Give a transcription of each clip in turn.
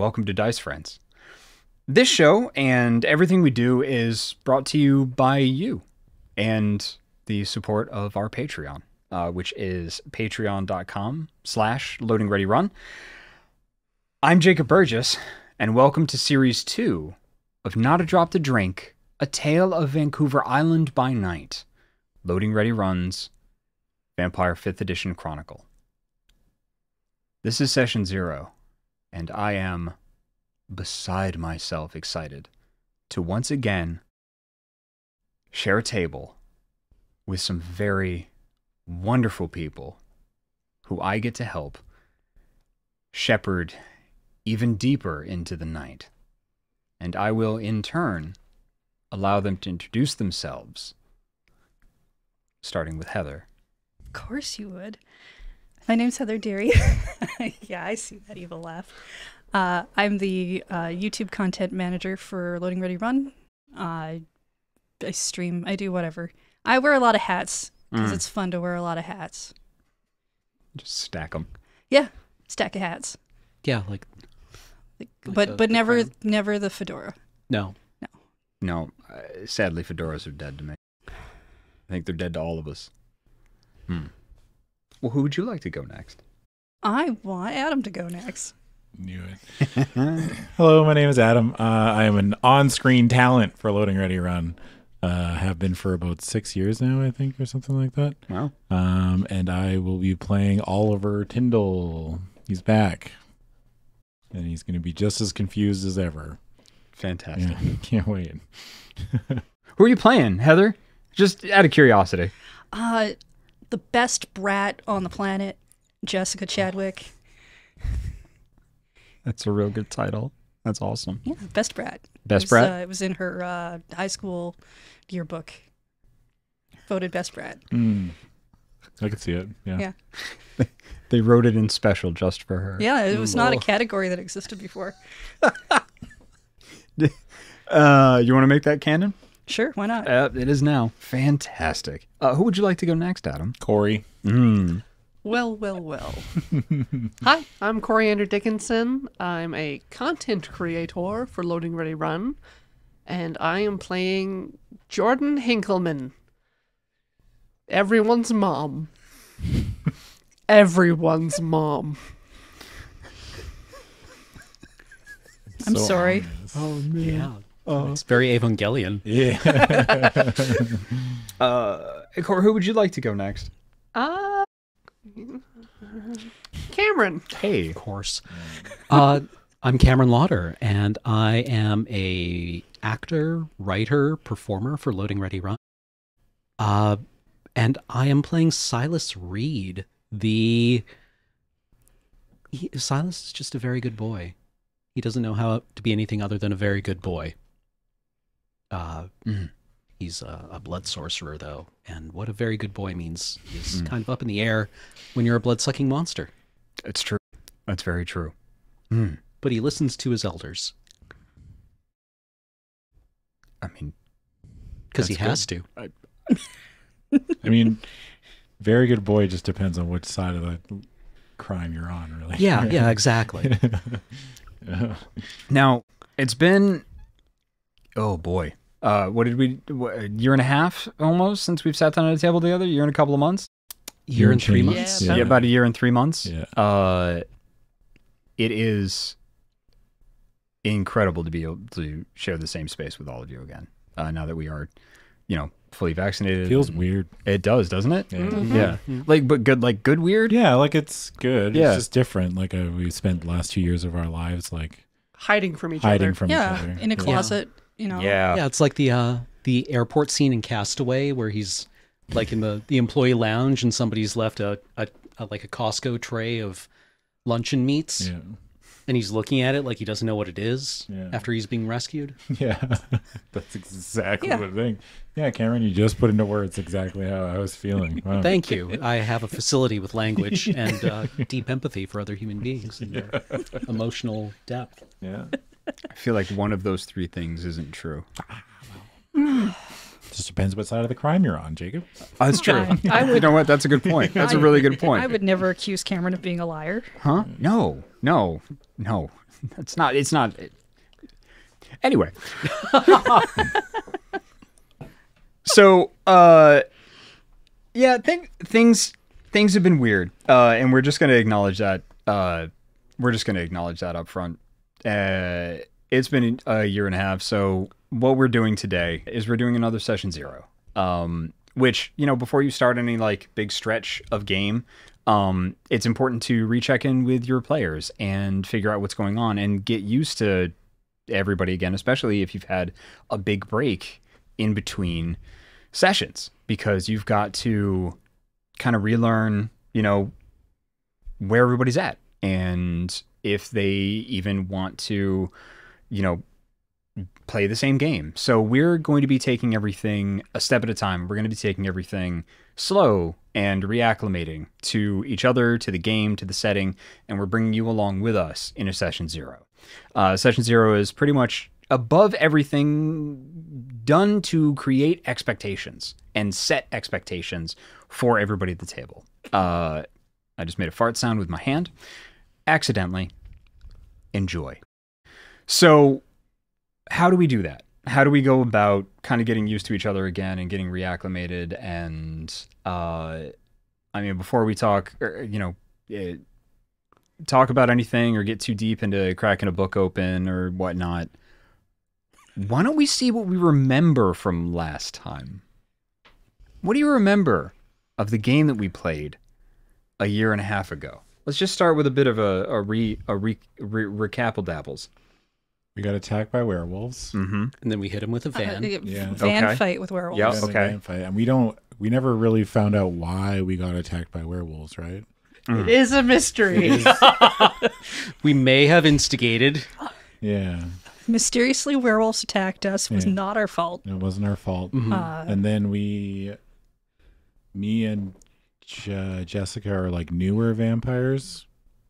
welcome to Dice Friends. This show and everything we do is brought to you by you and the support of our Patreon, which is patreon.com/loadingreadyrun. I'm Jacob Burgess, and welcome to Series 2 of Not a Drop to Drink, A Tale of Vancouver Island by Night, Loading Ready Run's Vampire 5th Edition Chronicle. This is Session 0, and I am beside myself excited to once again share a table with some very wonderful people who I get to help shepherd even deeper into the night, and I will in turn allow them to introduce themselves, starting with Heather. Of course you would. My name's Heather Dery. Yeah, I see that evil laugh. I'm the YouTube content manager for Loading Ready Run. I stream, I do whatever. I wear a lot of hats because it's fun to wear a lot of hats. Just stack them. Yeah, stack of hats. Yeah, but never the fedora. No. No, sadly, fedoras are dead to me. I think they're dead to all of us. Well, who would you like to go next? I want Adam to go next. Knew it. Hello, my name is Adam. I am an on-screen talent for Loading Ready Run. Have been for about 6 years now, I think, or something like that. Wow. And I will be playing Oliver Tindall. He's back. And he's going to be just as confused as ever. Fantastic. Yeah, can't wait. Who are you playing, Heather? Just out of curiosity. The best brat on the planet, Jessica Chadwick. That's a real good title. That's awesome. Yeah, best brat. Best brat? It was in her high school yearbook. Voted best brat. I could see it. Yeah. They wrote it in special just for her. Yeah, it was not a category that existed before. You want to make that canon? Sure, why not? It is now. Fantastic. Who would you like to go next, Adam? Corey. Well. Hi, I'm Coriander Dickinson. I'm a content creator for Loading Ready Run, and I am playing Jordan Hinkleman. Everyone's mom. Everyone's mom. I'm so sorry. Honest. Oh, man. Yeah. It's very Evangelion. Yeah. Cor, who would you like to go next? Cameron. Hey. Of course. I'm Cameron Lauder, and I am a actor, writer, performer for Loading Ready Run. And I am playing Silas Reed. Silas is just a very good boy. He doesn't know how to be anything other than a very good boy. He's a blood sorcerer, though, and what a very good boy means is kind of up in the air when you're a blood-sucking monster. It's true. That's very true. But he listens to his elders. I mean, because he has to. I mean, very good boy just depends on which side of the crime you're on, really. Yeah, exactly. Now, it's been, oh boy, what did we, a year and a half almost since we've sat down at a table together? Year and a couple of months? Year and 3 months? Yeah, about a year and 3 months. Yeah. It is incredible to be able to share the same space with all of you again, now that we are, fully vaccinated. It feels weird. It does, doesn't it? Yeah. But good weird? Yeah, it's good. Yeah. It's just different. We spent the last 2 years of our lives hiding from each other. Yeah, in a closet, Yeah, it's like the airport scene in Castaway where he's in the employee lounge and somebody's left a Costco tray of luncheon meats. Yeah. And he's looking at it like he doesn't know what it is after he's being rescued. Yeah, that's exactly what I think. Yeah, Cameron, you just put into words exactly how I was feeling. Wow. Thank you. I have a facility with language and deep empathy for other human beings and their emotional depth. Yeah, I feel like one of those three things isn't true. Just depends what side of the crime you're on, Jacob. That's true. You know what? That's a good point. That's a really good point. I would never accuse Cameron of being a liar. Huh? No. No, no, that's not. It's not. Anyway. So, yeah, things have been weird, and we're just going to acknowledge that. We're just going to acknowledge that up front. It's been a year and a half, so what we're doing today is we're doing another Session Zero, which, you know, before you start any, like, big stretch of game, it's important to recheck in with your players and figure out what's going on and get used to everybody again, especially if you've had a big break in between sessions, because you've got to kind of relearn, you know, where everybody's at and if they even want to, you know, play the same game. So we're going to be taking everything a step at a time. We're going to be taking everything slow and reacclimating to each other, to the game, to the setting, and we're bringing you along with us in a Session Zero. Session Zero is pretty much above everything done to create expectations and set expectations for everybody at the table. I just made a fart sound with my hand. Accidentally. Enjoy. So how do we do that? How do we go about kind of getting used to each other again and getting reacclimated? And, I mean, before we talk, you know, talk about anything or get too deep into cracking a book open or whatnot, why don't we see what we remember from last time? What do you remember of the game that we played a year and a half ago? Let's just start with a bit of a recapple dabbles. We got attacked by werewolves, and then we hit him with a van. Van fight with werewolves. Yeah, okay. Fight. And we never really found out why we got attacked by werewolves, right? Mm. It is a mystery. We may have instigated. Yeah. Mysteriously, werewolves attacked us. It was not our fault. It wasn't our fault. Mm-hmm. And then me and Jessica are like newer vampires.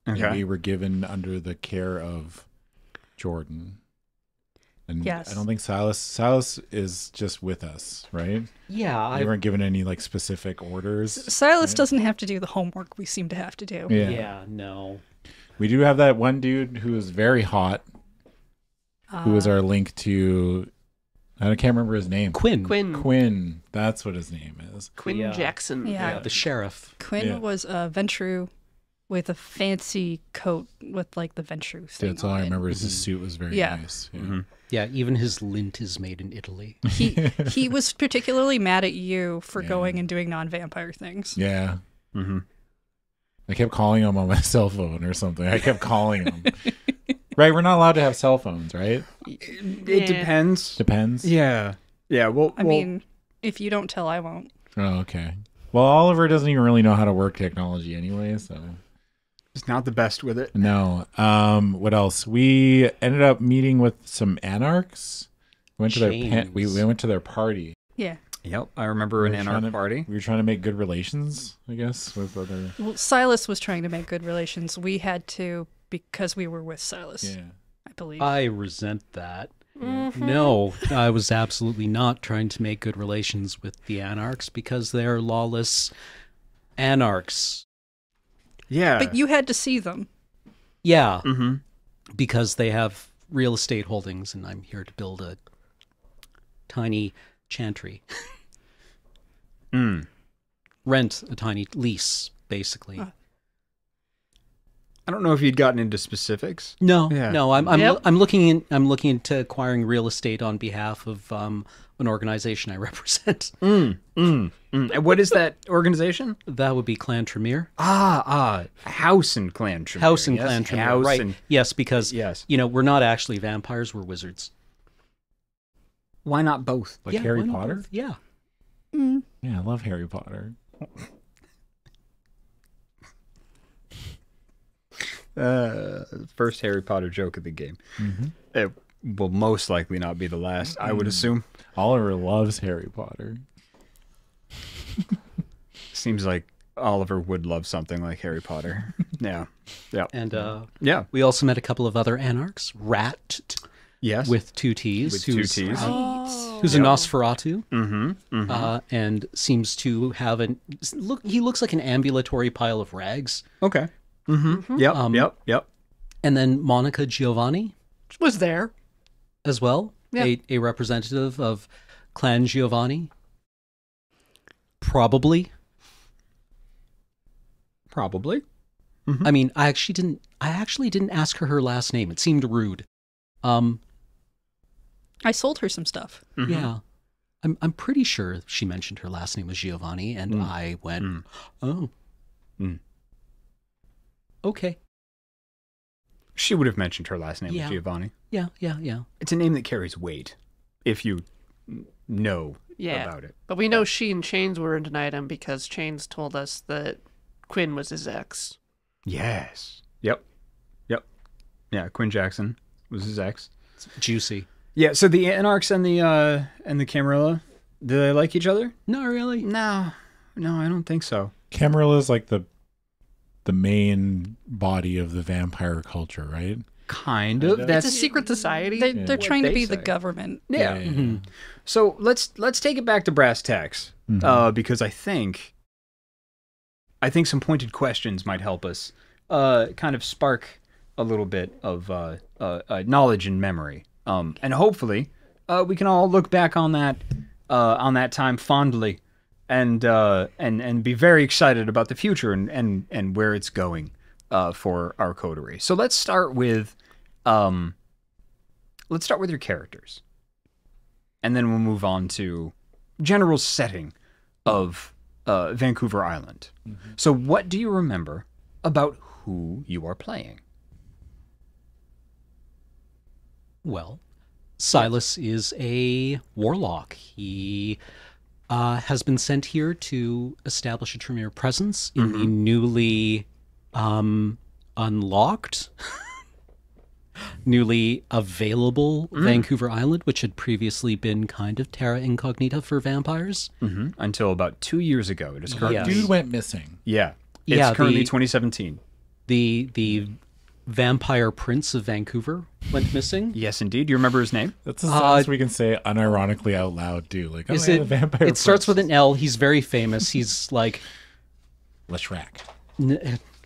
Okay. And we were given under the care of Jordan. And yes. I don't think Silas is just with us, right? Yeah. We weren't given any like specific orders. Silas doesn't have to do the homework we seem to have to do. Yeah. No. We do have that one dude who is very hot, who is our link to, I can't remember his name. Quinn. That's what his name is. Quinn Jackson. Yeah. The sheriff. Quinn was a Ventrue. With a fancy coat with like the Ventrue thing. That's all I remember is his suit was very nice. Yeah. Mm-hmm. Yeah, even his lint is made in Italy. He was particularly mad at you for going and doing non-vampire things. Yeah. Mm-hmm. I kept calling him on my cell phone or something. I kept calling him. Right, we're not allowed to have cell phones, right? It depends. Depends? Yeah. Yeah, well... I mean, if you don't tell, I won't. Oh, okay. Well, Oliver doesn't even really know how to work technology anyway, so... It's not the best with it. No. What else? We ended up meeting with some Anarchs. We went to their party. Yeah. Yep. I remember an Anarch party. We were trying to make good relations, I guess, with other. Well, Silas was trying to make good relations. We had to because we were with Silas. Yeah. I believe. I resent that. Mm-hmm. No, I was absolutely not trying to make good relations with the Anarchs because they are lawless Anarchs. Yeah. But you had to see them. Yeah. Mm-hmm. Because they have real estate holdings and I'm here to build a tiny chantry. Rent a tiny lease, basically. I don't know if you'd gotten into specifics. No. Yeah. No, I'm looking into acquiring real estate on behalf of an organization I represent. And what is that organization? That would be Clan Tremere. House and Clan Tremere. House and Clan Tremere. House right. Yes, because you know, we're not actually vampires, we're wizards. Why not both? Like Harry Potter? Yeah. Mm. Yeah, I love Harry Potter. First Harry Potter joke of the game. Mm-hmm. It will most likely not be the last, I would assume. Oliver loves Harry Potter. Seems like Oliver would love something like Harry Potter. Yeah. Yeah. And we also met a couple of other Anarchs. Rat. Yes. With two T's. Who's a Nosferatu. Mm-hmm. Mm-hmm. And seems to have he looks like an ambulatory pile of rags. Okay. Mm-hmm. Yep. And then Monica Giovanni was there as well. Yeah. A representative of Clan Giovanni. Probably. Mm-hmm. I mean, I actually didn't ask her her last name. It seemed rude. I sold her some stuff. Mm-hmm. Yeah. I'm pretty sure she mentioned her last name was Giovanni, and I went, oh. Mm. Okay. She would have mentioned her last name was Giovanni. Yeah. It's a name that carries weight, if you know about it. But we know she and Chains were in an item because Chains told us that Quinn was his ex. Yes. Yep. Yeah, Quinn Jackson was his ex. It's juicy. Yeah, so the Anarchs and the Camarilla, do they like each other? Not really. No, I don't think so. Camarilla is like the main body of the vampire culture, right? Kind of. That's a secret society. They're trying to be the government. Yeah. Mm-hmm. So let's take it back to brass tacks, because I think some pointed questions might help us kind of spark a little bit of knowledge and memory. And hopefully, we can all look back on that time fondly, and be very excited about the future and where it's going for our coterie. So let's start with your characters, and then we'll move on to general setting of Vancouver Island. Mm-hmm. So what do you remember about who you are playing? Well, Silas is a warlock. He has been sent here to establish a Tremere presence in the newly unlocked, newly available Vancouver Island, which had previously been kind of terra incognita for vampires. Mm-hmm. Until about 2 years ago. It is currently... Dude went missing. Yeah. It's currently 2017. The Vampire Prince of Vancouver went missing. Yes, indeed. Do you remember his name? That's as long as we can say unironically out loud, dude. Like, the Vampire Prince. It starts with an L. He's very famous. He's like... Leshrac.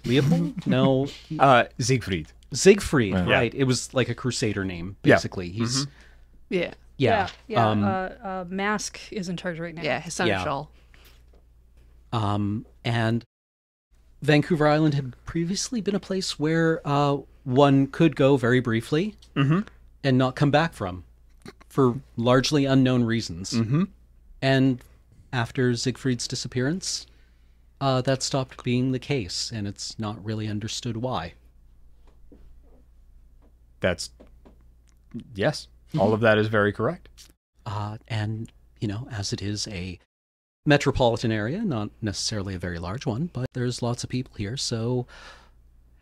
Leopold? No. Siegfried, right. It was like a crusader name, basically. Yeah. He's... Mm-hmm. Yeah. Yeah. Yeah. Mask is in charge right now. Yeah, his Seneschal. Yeah. And... Vancouver Island had previously been a place where one could go very briefly and not come back from, for largely unknown reasons. Mm-hmm. And after Siegfried's disappearance, that stopped being the case, and it's not really understood why. Yes, all of that is very correct. And, as it is a metropolitan area, not necessarily a very large one, but there's lots of people here, so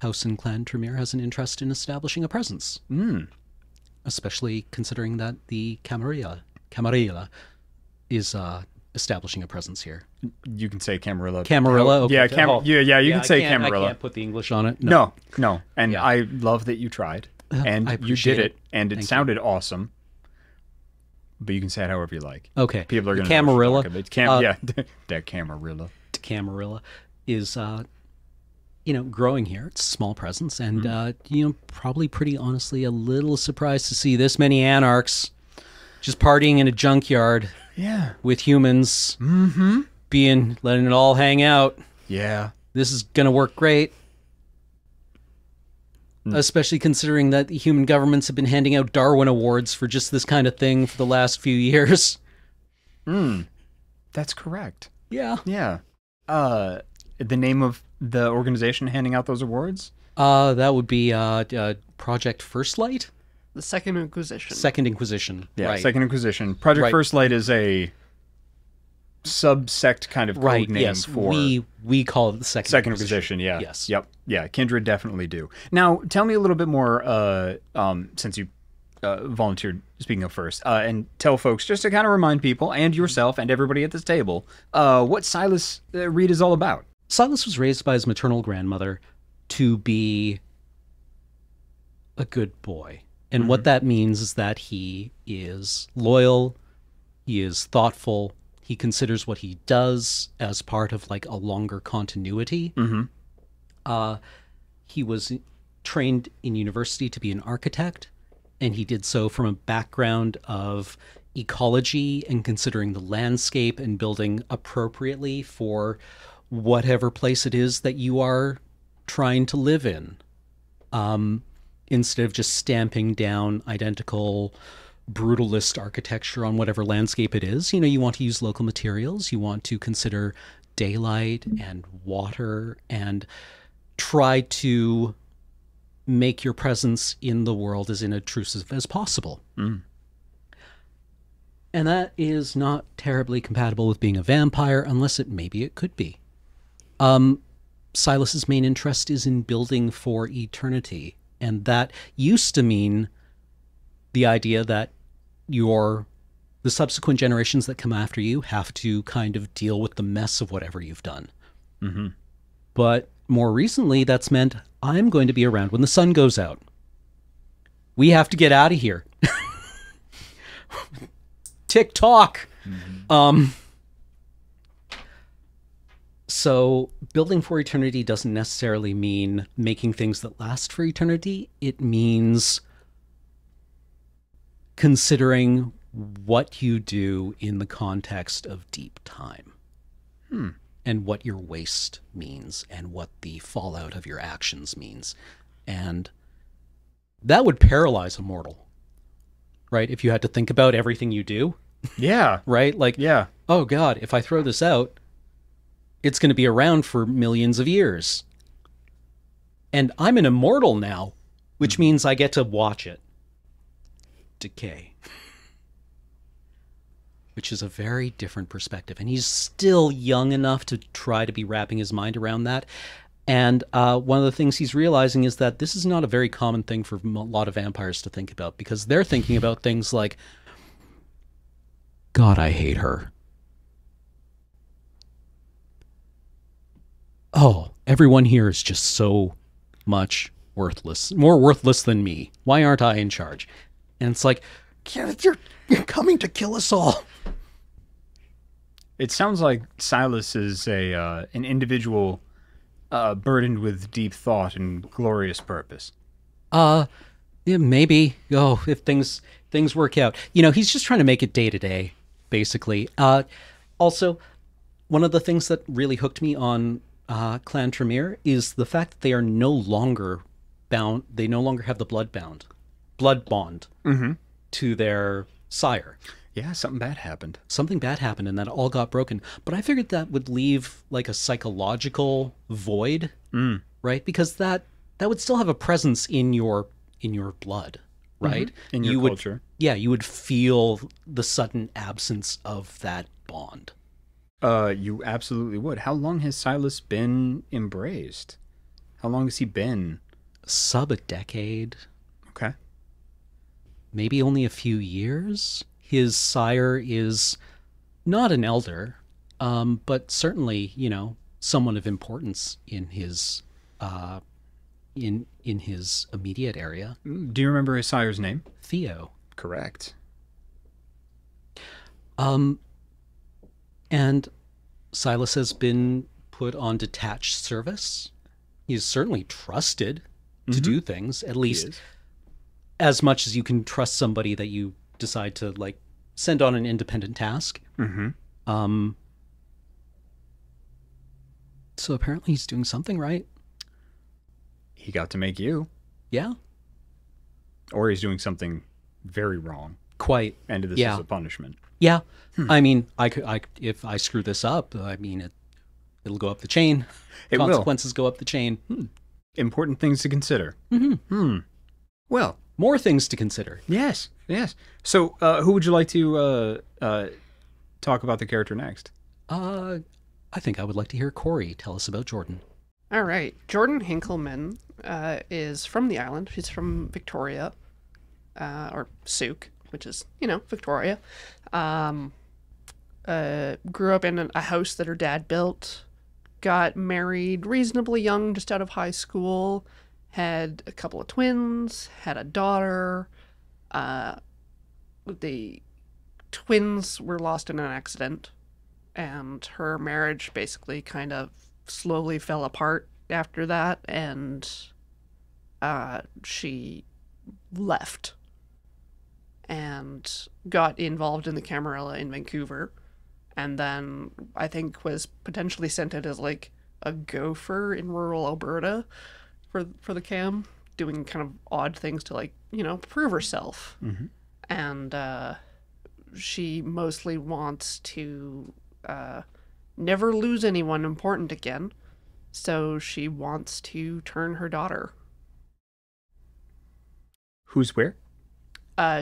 House and Clan Tremere has an interest in establishing a presence. Mm. Especially considering that the Camarilla is establishing a presence here. You can say Camarilla. Camarilla. Okay. Yeah, you can say Camarilla. I can't put the English on it. No. And I love that you tried, and you did it, and it sounded awesome. But you can say it however you like. Okay. People are going to... Camarilla. That Camarilla. Camarilla is, growing here. It's a small presence. And, probably pretty honestly a little surprised to see this many anarchs just partying in a junkyard. Yeah. With humans. Mm-hmm. Letting it all hang out. Yeah. This is going to work great. Especially considering that the human governments have been handing out Darwin Awards for just this kind of thing for the last few years. Mm. That's correct. Yeah. Yeah. The name of the organization handing out those awards? That would be Project First Light? The Second Inquisition. Second Inquisition. Yeah, right. Second Inquisition. Project First Light is a subsect kind of code name for... We call it the second position. Yeah. Yes. Yep. Yeah. Kindred definitely do. Now, tell me a little bit more, since you volunteered speaking up first, and tell folks, just to kind of remind people and yourself and everybody at this table, what Silas Reed is all about. Silas was raised by his maternal grandmother to be a good boy. And what that means is that he is loyal, he is thoughtful, he considers what he does as part of, a longer continuity. Mm-hmm. He was trained in university to be an architect, and he did so from a background of ecology and considering the landscape and building appropriately for whatever place it is that you are trying to live in, instead of just stamping down identical brutalist architecture on whatever landscape it is. You know, you want to use local materials, you want to consider daylight and water and try to make your presence in the world as inobtrusive as possible. Mm. And that is not terribly compatible with being a vampire, unless it maybe it could be. Silas's main interest is in building for eternity, and that used to mean the idea that the subsequent generations that come after you have to kind of deal with the mess of whatever you've done. Mm-hmm. But more recently, that's meant I'm going to be around when the sun goes out. We have to get out of here. TikTok. Mm-hmm. So building for eternity doesn't necessarily mean making things that last for eternity. It means considering what you do in the context of deep time. Hmm. And what your waste means and what the fallout of your actions means. And that would paralyze a mortal, right? If you had to think about everything you do. Yeah. Right? Like, yeah. Oh God, if I throw this out, it's going to be around for millions of years. And I'm an immortal now, which means I get to watch it decay. Which is a very different perspective. And he's still young enough to try to be wrapping his mind around that. And one of the things he's realizing is that this is not a very common thing for a lot of vampires to think about, because they're thinking about things like, God, I hate her. Oh, everyone here is just so much worthless, more worthless than me. Why aren't I in charge? And it's like, you're coming to kill us all. It sounds like Silas is a an individual burdened with deep thought and glorious purpose. Yeah, maybe. Oh, if things work out, you know, he's just trying to make it day to day, basically. Also, one of the things that really hooked me on Clan Tremere is the fact that they are no longer bound. They no longer have the blood bond. Mm-hmm. To their sire. Yeah, something bad happened. Something bad happened, and that all got broken. But I figured that would leave like a psychological void, right? Because that would still have a presence in your blood, right? Mm-hmm. In your culture. Yeah, you would feel the sudden absence of that bond. You absolutely would. How long has Silas been embraced? How long has he been? Sub a decade. Okay. Maybe only a few years. His sire is not an elder, but certainly, you know, someone of importance in his immediate area. Do you remember his sire's name? Theo. Correct. And Silas has been put on detached service. He is certainly trusted to do things, at least as much as you can trust somebody that you decide to like send on an independent task. Mm-hmm. So apparently he's doing something right. He got to make you. Yeah. Or he's doing something very wrong. Quite. And this is a punishment. Yeah. Hmm. I mean, if I screw this up, I mean, it'll go up the chain. Consequences go up the chain. Hmm. Important things to consider. Mm-hmm. Hmm. Well, more things to consider. Yes, yes. So who would you like to talk about the character next? I think I would like to hear Corey tell us about Jordan. All right. Jordan Hinkleman is from the island. He's from Victoria, or Souk, which is, you know, Victoria. Grew up in a house that her dad built. Got married reasonably young, just out of high school. Had a couple of twins, had a daughter. The twins were lost in an accident, and her marriage basically kind of slowly fell apart after that, and she left and got involved in the Camarilla in Vancouver, and then I think was potentially sent out as like a gopher in rural Alberta for the cam, doing kind of odd things to, like, you know, prove herself. Mm-hmm. And she mostly wants to never lose anyone important again, so she wants to turn her daughter. Who's where?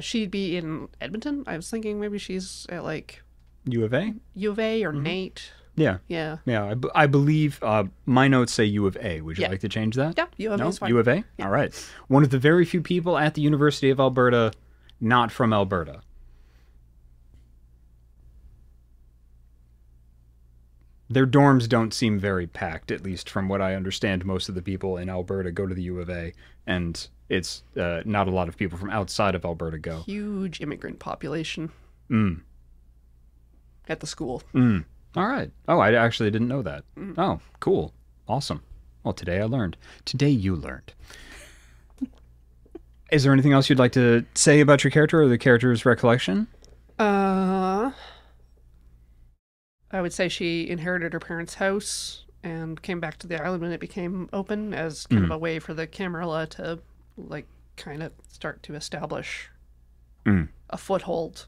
She'd be in Edmonton. I was thinking maybe she's at, like... U of A or mm-hmm. Nate. Yeah. Yeah. Yeah. I believe my notes say U of A. Would you like to change that? Yeah. U of A is fine. U of A? Yeah. All right. One of the very few people at the University of Alberta not from Alberta. Their dorms don't seem very packed, at least from what I understand. Most of the people in Alberta go to the U of A, and... it's not a lot of people from outside of Alberta go. Huge immigrant population. Mm. At the school. Mm. All right. Oh, I actually didn't know that. Mm. Oh, cool. Awesome. Well, today I learned. Today you learned. Is there anything else you'd like to say about your character or the character's recollection? I would say she inherited her parents' house and came back to the island when it became open as kind of a way for the Camarilla to... like, kind of start to establish a foothold.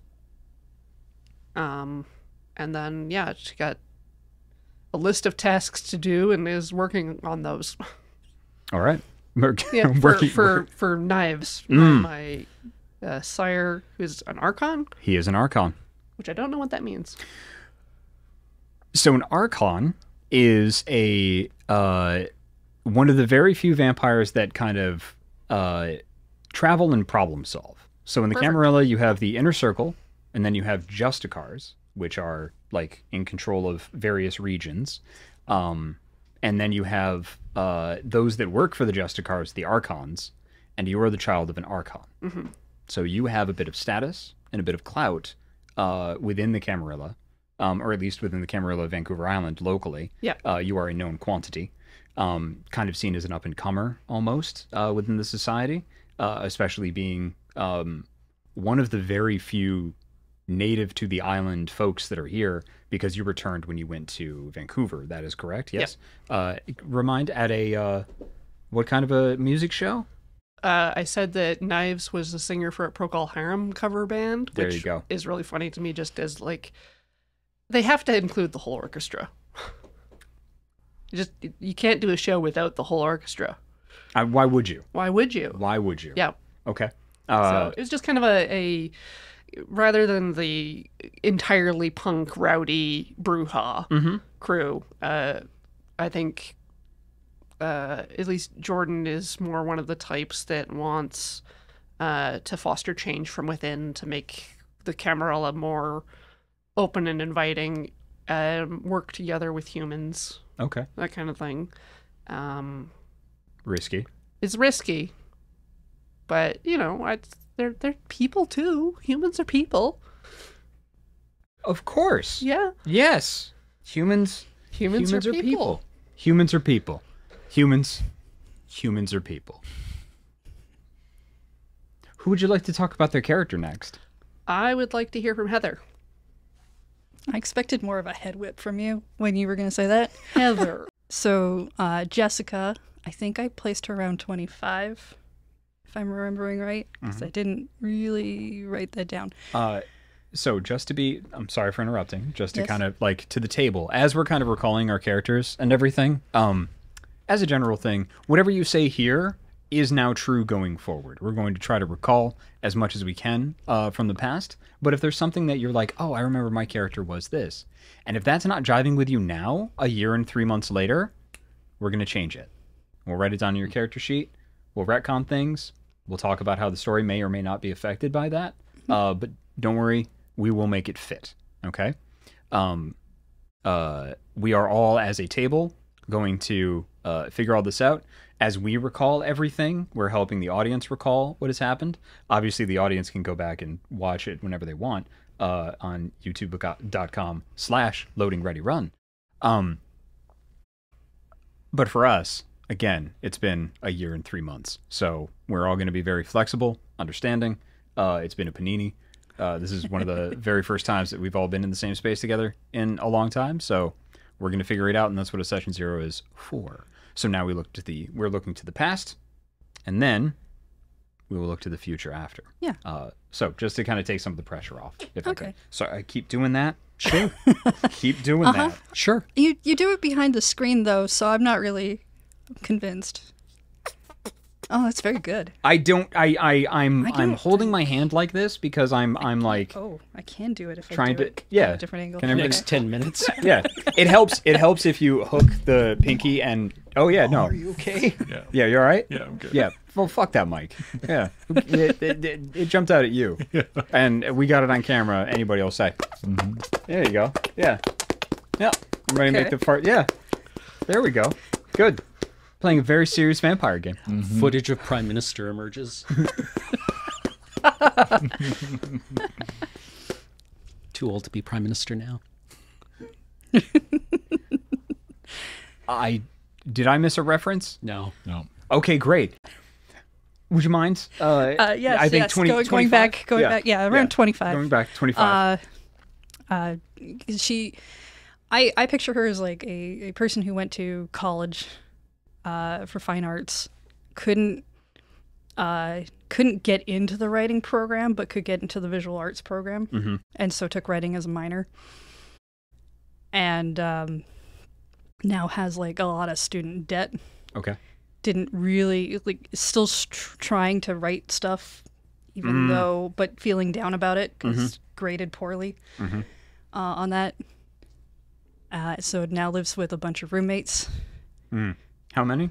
And then, yeah, she got a list of tasks to do and is working on those. All right. Yeah, for Knives. My sire, who's an Archon. He is an Archon. Which I don't know what that means. So an Archon is a one of the very few vampires that kind of... travel and problem solve. So in the Camarilla, you have the Inner Circle, and then you have Justicars, which are like in control of various regions. And then you have those that work for the Justicars, the Archons, and you are the child of an Archon. Mm-hmm. So you have a bit of status and a bit of clout within the Camarilla, or at least within the Camarilla of Vancouver Island locally. Yeah. You are a known quantity. Kind of seen as an up-and-comer almost within the society, especially being one of the very few native to the island folks that are here, because you returned when you went to Vancouver. That is correct, yes? Yep. Remind, at a, what kind of a music show? I said that Knives was the singer for a Procol Harum cover band, there which you go. Is really funny to me just as, like, they have to include the whole orchestra. You can't do a show without the whole orchestra. Why would you? Why would you? Why would you? Yeah. Okay. So it was just kind of a rather than the entirely punk, rowdy, brouhaha crew, I think at least Jordan is more one of the types that wants to foster change from within, to make the Camarilla more open and inviting, work together with humans. Okay. That kind of thing. Risky. It's risky. But, you know, they're people too. Humans are people. Of course. Yeah. Yes. Humans are people. Humans are people. Humans are people. Who would you like to talk about their character next? I would like to hear from Heather. I expected more of a head whip from you when you were going to say that. Heather. So Jessica, I think I placed her around 25, if I'm remembering right, because I didn't really write that down. So just to be, I'm sorry for interrupting, just to kind of like to the table, as we're kind of recalling our characters and everything, as a general thing, whatever you say here is now true going forward. We're going to try to recall as much as we can from the past. But if there's something that you're like, oh, I remember my character was this, and if that's not jiving with you now, a year and 3 months later, we're going to change it. We'll write it down on your character sheet. We'll retcon things. We'll talk about how the story may or may not be affected by that. But don't worry, we will make it fit. Okay? We are all, as a table, going to figure all this out. As we recall everything, we're helping the audience recall what has happened. Obviously, the audience can go back and watch it whenever they want on youtube.com/loadingreadyrun. But for us, again, it's been a year and 3 months. So we're all going to be very flexible, understanding. It's been a panini. This is one of the very first times that we've all been in the same space together in a long time. So we're going to figure it out, and that's what a session zero is for. So now we look to the, we're looking to the past, and then we will look to the future after. Yeah. So just to kind of take some of the pressure off. If okay. I could. So I keep doing that. Sure. Keep doing that. Sure. You do it behind the screen, though, so I'm not really convinced. Oh, that's very good. I don't. I'm holding my hand like this because I'm like. Oh, I can do it if trying I do to. It yeah. At a different angle. Can I next 10 minutes? Yeah. It helps. It helps if you hook the pinky and. Oh yeah. No. Are you okay? Yeah. Yeah. You all right? Yeah. I'm good. Yeah. Well, fuck that mic. Yeah. It jumped out at you, yeah. And we got it on camera. Anybody will say. Mm-hmm. There you go. Yeah. Yeah. I'm ready to make the part. Yeah. There we go. Good. Playing a very serious vampire game. Mm-hmm. Footage of Prime Minister emerges. Too old to be Prime Minister now. Did I miss a reference? No. No. Okay, great. Would you mind? Yes. I think yes. 20, going back. Going yeah. back. Yeah, around yeah. 25. Going back 25. She, I picture her as like a person who went to college. For fine arts, couldn't get into the writing program, but could get into the visual arts program, mm-hmm. and so took writing as a minor, and now has like a lot of student debt. Okay, didn't really like still trying to write stuff, even though but feeling down about it because mm-hmm. graded poorly mm-hmm. On that. So now lives with a bunch of roommates. Mm. How many?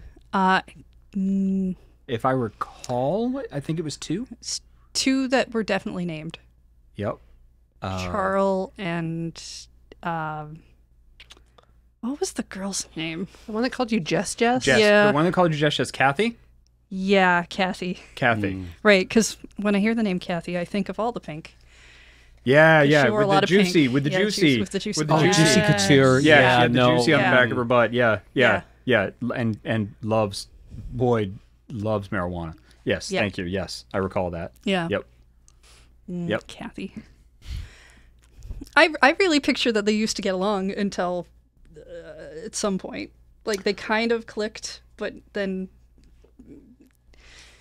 If I recall, I think it was two. Two that were definitely named. Yep. Charles and what was the girl's name? The one that called you Jess? Jess. Yeah. The one that called you Jess? Kathy? Yeah, Kathy. Mm. Right, because when I hear the name Kathy, I think of all the pink. Yeah, yeah, with the juicy, with the juicy couture. Yeah, yeah, she had the juicy on the back of her butt. Yeah. Yeah, and Boyd loves marijuana. Yes, yep. Thank you. Yes, I recall that. Yeah. Yep. Yep. Kathy. I really picture that they used to get along until at some point. Like they kind of clicked, but then.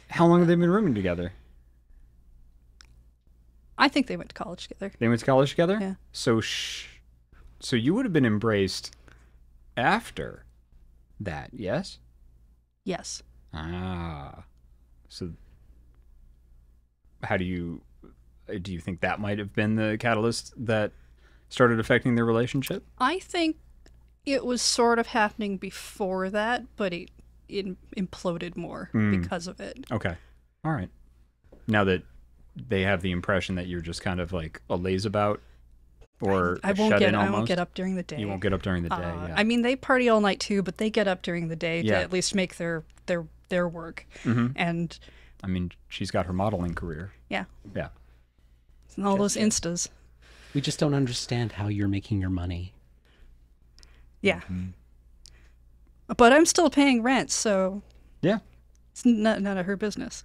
How long have they been rooming together? I think they went to college together. They went to college together. Yeah. So you would have been embraced after. That, yes? Yes. Ah. So how do you think that might have been the catalyst that started affecting their relationship? I think it was sort of happening before that, but it imploded more because of it. Okay. All right. Now that they have the impression that you're just kind of like a lazeabout. Or I won't get up during the day. You won't get up during the day. Yeah. I mean, they party all night too, but they get up during the day to at least make their work. Mm-hmm. And I mean, she's got her modeling career. Yeah. Yeah. And all those Instas. We just don't understand how you're making your money. Yeah. Mm-hmm. But I'm still paying rent, so yeah, it's none of her business.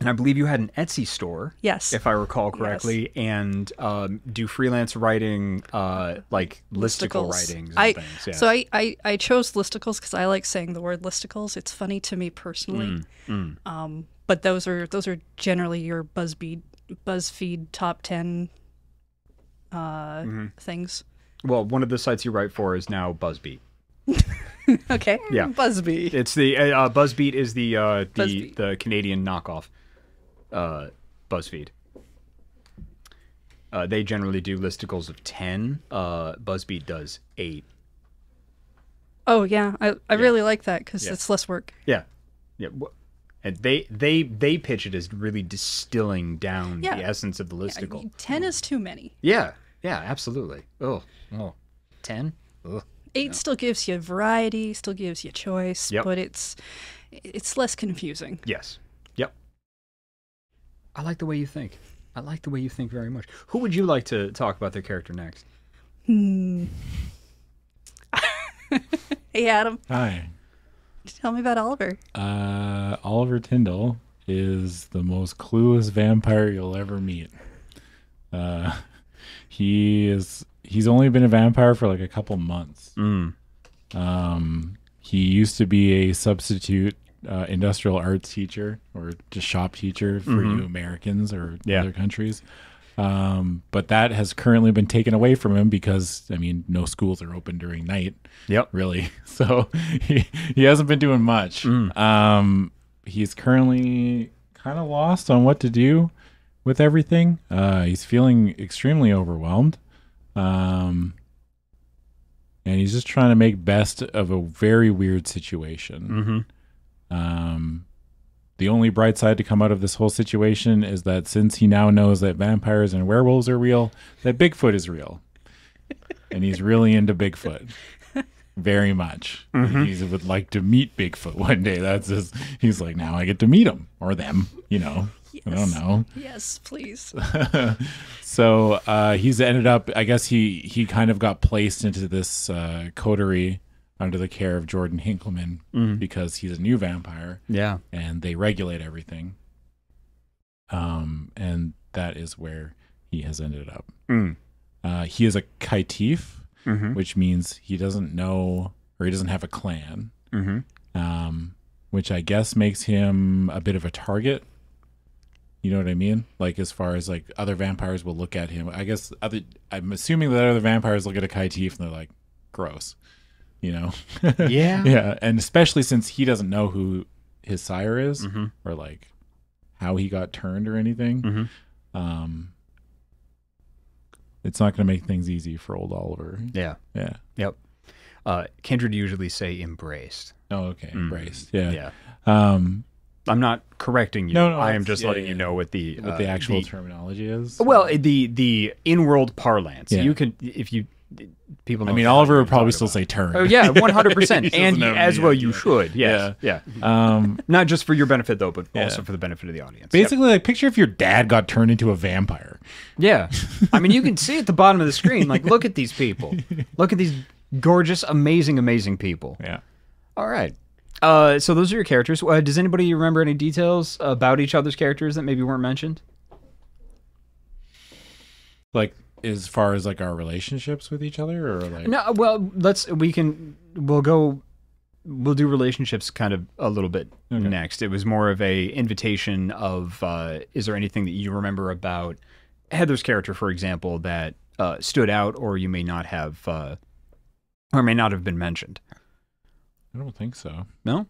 And I believe you had an Etsy store, yes, if I recall correctly, yes. And do freelance writing, like listicle writings and things. Yeah. So I chose listicles because I like saying the word listicles. It's funny to me personally. Mm, mm. But those are generally your BuzzFeed top 10 things. Well, one of the sites you write for is now BuzzBeat. Okay. Yeah. BuzzBeat. It's the BuzzBeat is the Canadian knockoff. BuzzFeed. They generally do listicles of 10. BuzzBeat does 8. Oh yeah, I really like that because it's less work. Yeah, yeah, and they pitch it as really distilling down the essence of the listicle. I mean, 10 is too many. Yeah, yeah, absolutely. Oh, 10. Ugh. 8 still gives you variety, still gives you choice, but it's less confusing. Yes. I like the way you think. I like the way you think very much. Who would you like to talk about their character next? Hey, Adam. Hi. Tell me about Oliver. Oliver Tindall is the most clueless vampire you'll ever meet. He's only been a vampire for like a couple months. He used to be a substitute industrial arts teacher, or just shop teacher for you Americans or other countries. But that has currently been taken away from him because, I mean, no schools are open during night. Yep. Really. So he hasn't been doing much. He's currently kind of lost on what to do with everything. He's feeling extremely overwhelmed. And he's just trying to make best of a very weird situation. The only bright side to come out of this whole situation is that since he now knows that vampires and werewolves are real, that Bigfoot is real. And he's really into Bigfoot. Very much. He would like to meet Bigfoot one day. That's his, he's like, now I get to meet him or them, you know. Yes. I don't know. Yes, please. So he's ended up, I guess he kind of got placed into this coterie under the care of Jordan Hinkleman because he's a new vampire. Yeah. And they regulate everything. And that is where he has ended up. He is a Kaitif, which means he doesn't know, or he doesn't have a clan, which I guess makes him a bit of a target. You know what I mean? Like, as far as like other vampires will look at him. I guess I'm assuming that other vampires look at a Kaitif and they're like, gross. You know? Yeah. Yeah. And especially since he doesn't know who his sire is or like how he got turned or anything. It's not going to make things easy for old Oliver. Yeah. Yeah. Yep. Kindred usually say embraced. Oh, okay. Embraced. Yeah. Yeah. I'm not correcting you. No, I am just letting you know what the actual terminology is. Well, the in-world parlance. Yeah. You can, if you, people know, I mean, Oliver would probably still say turn. Oh yeah, 100%. And as well you should. Yes. Yeah. Yeah. Not just for your benefit though, but also for the benefit of the audience. Basically, like, picture if your dad got turned into a vampire. Yeah. I mean, you can see at the bottom of the screen, like, look at these people. Look at these gorgeous, amazing, amazing people. Yeah. All right. So those are your characters. Does anybody remember any details about each other's characters that maybe weren't mentioned? Like, as far as like our relationships with each other, or like, no, well, we'll do relationships kind of a little bit next. It was more of a invitation of, is there anything that you remember about Heather's character, for example, that stood out, or you may not have, or may not have been mentioned? I don't think so. No,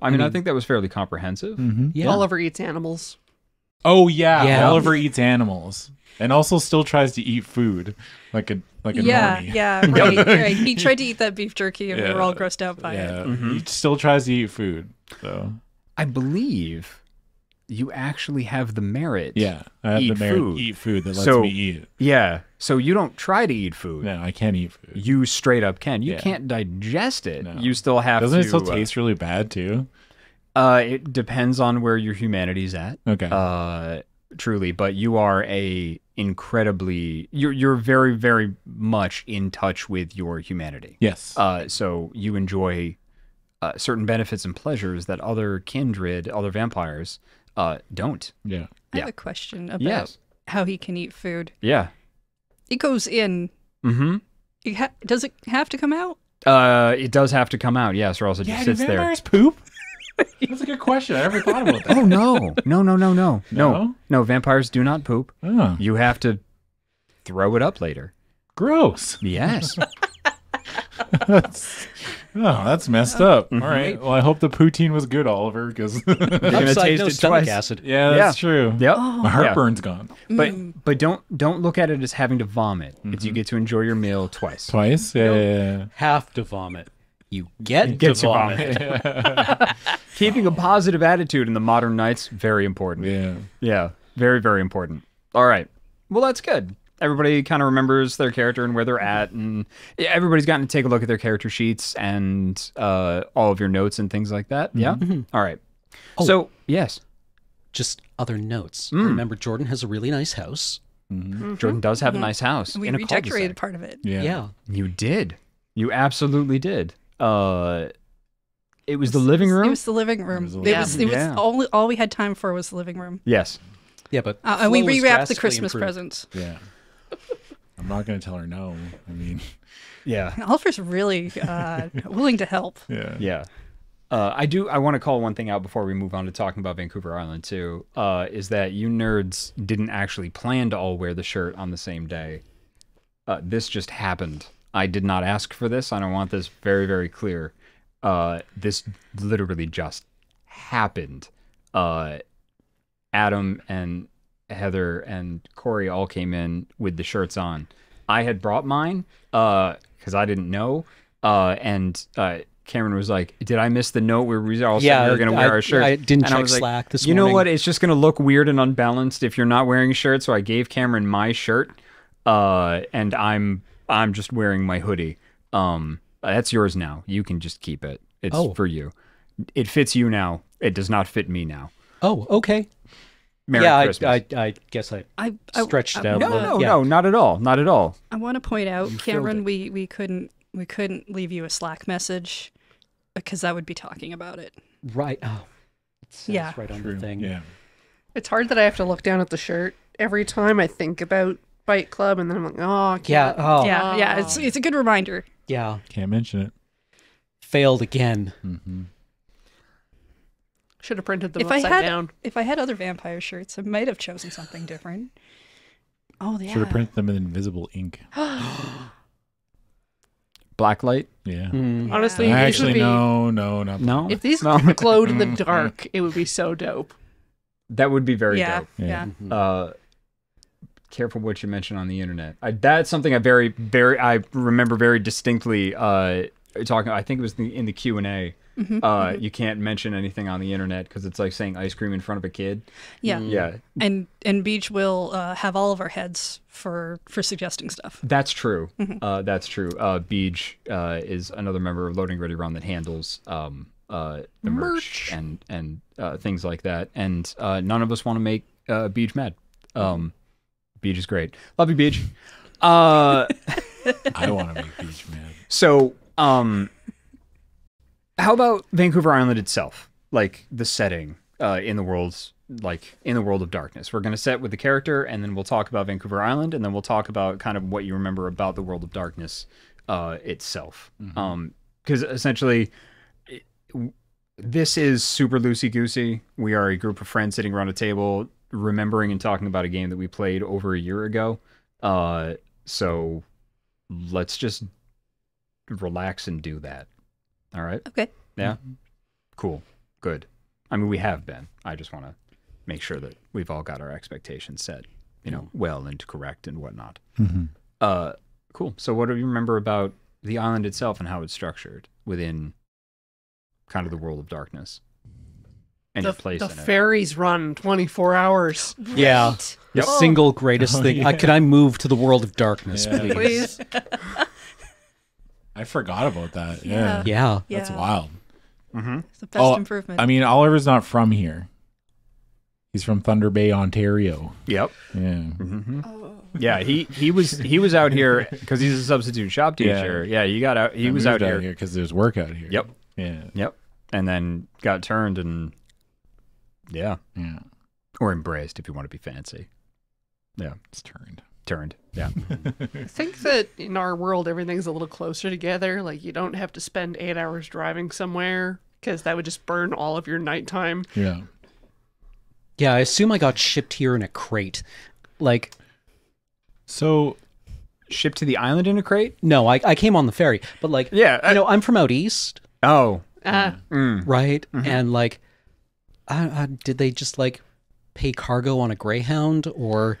I mean, I think that was fairly comprehensive. Yeah. Oliver eats animals. Oh yeah, yeah. Oliver eats animals. And also still tries to eat food like a normie. Yeah, right, right. He tried to eat that beef jerky and we were all grossed out by it. He still tries to eat food. So I believe you actually have the merit. Yeah, I have the merit eat food that lets me eat. Yeah, so you don't try to eat food. No, I can't eat food. You straight up can. You can't digest it. No. You still have to. Doesn't it still taste really bad too? It depends on where your humanity's at. Okay. Truly, but you are incredibly, you're very, very much in touch with your humanity. Yes. So you enjoy certain benefits and pleasures that other kindred, other vampires don't. Yeah. I have a question about how he can eat food. Yeah. It goes in. Does it have to come out? It does have to come out, yes, or else it just sits there. Vampires poop? That's a good question. I never thought about that. Oh, no. No, no, no, no. No? No, vampires do not poop. Oh. You have to throw it up later. Gross. Yes. that's messed up. All right. Well, I hope the poutine was good, Oliver, because you're going to taste it twice. Acid. Yeah, that's true. Yep. My heartburn's gone. But don't look at it as having to vomit. It's you get to enjoy your meal twice. Twice? Yeah. Have to vomit. You get to vomit. Keeping a positive attitude in the modern night's very important. Yeah. Yeah. Very, very important. All right. Well, that's good. Everybody kind of remembers their character and where they're at. And everybody's gotten to take a look at their character sheets and all of your notes and things like that. Yeah. All right. Oh, so, yes. Just other notes. Remember, Jordan has a really nice house. Jordan does have a nice house. We redecorated part of it. Yeah. You did. You absolutely did. It was the living room. It was the living room. It was all we had time for was the living room. Yes. Yeah, but and we rewrapped the Christmas presents. Yeah. I'm not going to tell her no. I mean, yeah. Oliver's really willing to help. Yeah. Yeah. I want to call one thing out before we move on to talking about Vancouver Island too, is that you nerds didn't actually plan to all wear the shirt on the same day. This just happened. I did not ask for this. I don't want this very, very clear. This literally just happened. Adam and Heather and Corey all came in with the shirts on. I had brought mine because I didn't know. And Cameron was like, "Did I miss the note where we all said we were going to wear our shirts?" I didn't check Slack this morning. You know what? It's just going to look weird and unbalanced if you're not wearing a shirt. So I gave Cameron my shirt, and I'm just wearing my hoodie. That's yours now. You can just keep it. It's for you. It fits you now. It does not fit me now. Oh, okay. Merry Christmas. I guess I stretched it out. No, not at all. Not at all. I want to point out, Cameron, we couldn't leave you a Slack message because that would be talking about it. Right. Oh, yeah. Right on the thing. Yeah. It's hard that I have to look down at the shirt every time I think about Fight Club, and then I'm like, oh, yeah, oh, yeah, yeah. It's a good reminder. Yeah. Can't mention it. Failed again. Mm-hmm. Should have printed them upside down. If I had other vampire shirts, I might have chosen something different. Oh, yeah. Should have printed them in invisible ink. Blacklight? Yeah. Mm. Yeah. Honestly, actually, no. If these glowed in the dark, it would be so dope. That would be very dope. Yeah. Mm-hmm. Careful what you mention on the internet. That's something I I remember very distinctly talking. I think it was in the Q&A. Mm-hmm, You can't mention anything on the internet because it's like saying ice cream in front of a kid. Yeah, yeah. And Beach will have all of our heads for suggesting stuff. That's true. Mm-hmm. That's true. Beach is another member of Loading Ready Run that handles the merch and things like that. And none of us want to make Beach mad. Beach is great. Love you, Beach. I want to make Beach mad. So, how about Vancouver Island itself? Like the setting in the world of darkness. We're going to set with the character, and then we'll talk about Vancouver Island, and then we'll talk about kind of what you remember about the world of darkness itself. Mm-hmm. Because essentially, this is super loosey-goosey. We are a group of friends sitting around a table, remembering and talking about a game that we played over a year ago. So let's just relax and do that. All right. Okay. Yeah. Mm-hmm. Cool. Good. I mean, we have been. I just want to make sure that we've all got our expectations set, you know, well and correct and whatnot. Mm-hmm. Cool. So what do you remember about the island itself and how it's structured within kind of the world of darkness? The ferries run 24 hours. Yeah. Right. The single greatest thing. Yeah. Can I move to the world of darkness, please? I forgot about that. Yeah. Yeah. That's wild. Mm-hmm. It's the best improvement. I mean, Oliver's not from here. He's from Thunder Bay, Ontario. Yep. Yeah. Mm-hmm. Yeah, he was out here because he's a substitute shop teacher. Yeah, he got out. He was out here because there's work out here. Yep. Yeah. Yep. And then got turned and... Yeah. Yeah. Or embraced if you want to be fancy. Yeah. It's turned. Turned. Yeah. I think that in our world, everything's a little closer together. Like, you don't have to spend 8 hours driving somewhere because that would just burn all of your nighttime. Yeah. Yeah. I assume I got shipped here in a crate. Like, so shipped to the island in a crate? No, I came on the ferry, but like, yeah, you know, I'm from out east. Oh. Right. Mm-hmm. And like, did they just like pay cargo on a Greyhound or?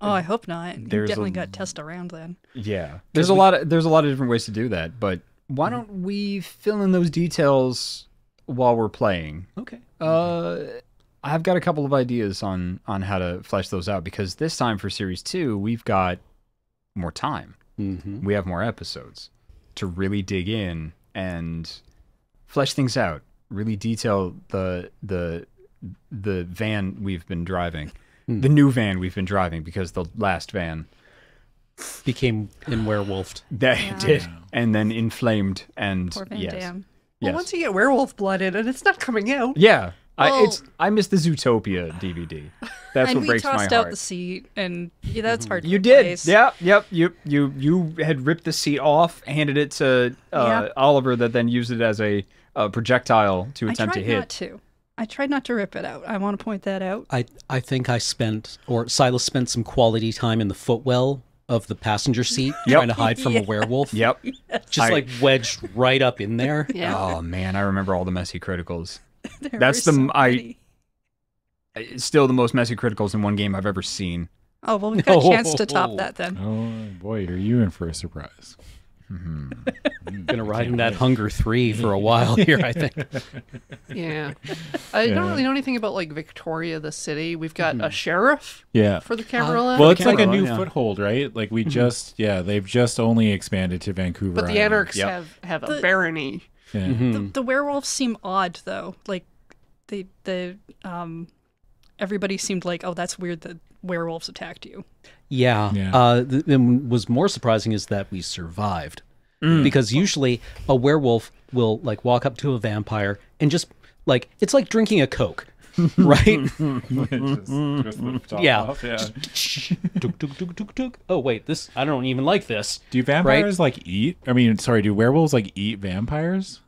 Oh, I hope not. You definitely got test around then. Yeah, there's a lot of different ways to do that. But why don't we fill in those details while we're playing? Okay. I've got a couple of ideas on how to flesh those out because this time for series 2 we've got more time. Mm-hmm. We have more episodes to really dig in and flesh things out. Really detail the van we've been driving, the new van we've been driving because the last van became werewolfed. They did. And then inflamed and Poor Van Damme. Well, once you get werewolf blood in it, it's not coming out. Yeah. Well, I miss the Zootopia DVD. That's what breaks my heart. And we tossed out the seat, and yeah, that's hard to replace. You did. Yeah, yep. You had ripped the seat off, handed it to Oliver, that then used it as a projectile to attempt to hit. I tried not to rip it out. I want to point that out. I think I spent, or Silas spent some quality time in the footwell of the passenger seat trying to hide from a werewolf. Yep. Just like wedged right up in there. Yeah. Oh, man. I remember all the messy criticals. It's still the most messy criticals in one game I've ever seen. Oh, well, we've got a chance to top that then. Oh, boy, are you in for a surprise. I'm going to ride in that Hunger 3 for a while here, I think. Yeah. I don't really know anything about, like, Victoria, the city. We've got a sheriff for the Camarilla. Well, it's like a new foothold, right? Like, we just, they've just only expanded to Vancouver Island. But the Anarchs have a barony. Yeah. The werewolves seem odd, though. Like, everybody seemed like, oh, that's weird that werewolves attacked you. Yeah. And was more surprising is that we survived. Because usually a werewolf will, like, walk up to a vampire and just, like, it's like drinking a Coke. Right? Oh, wait, this, I don't even like this. Do vampires like eat? I mean, sorry, do werewolves like eat vampires?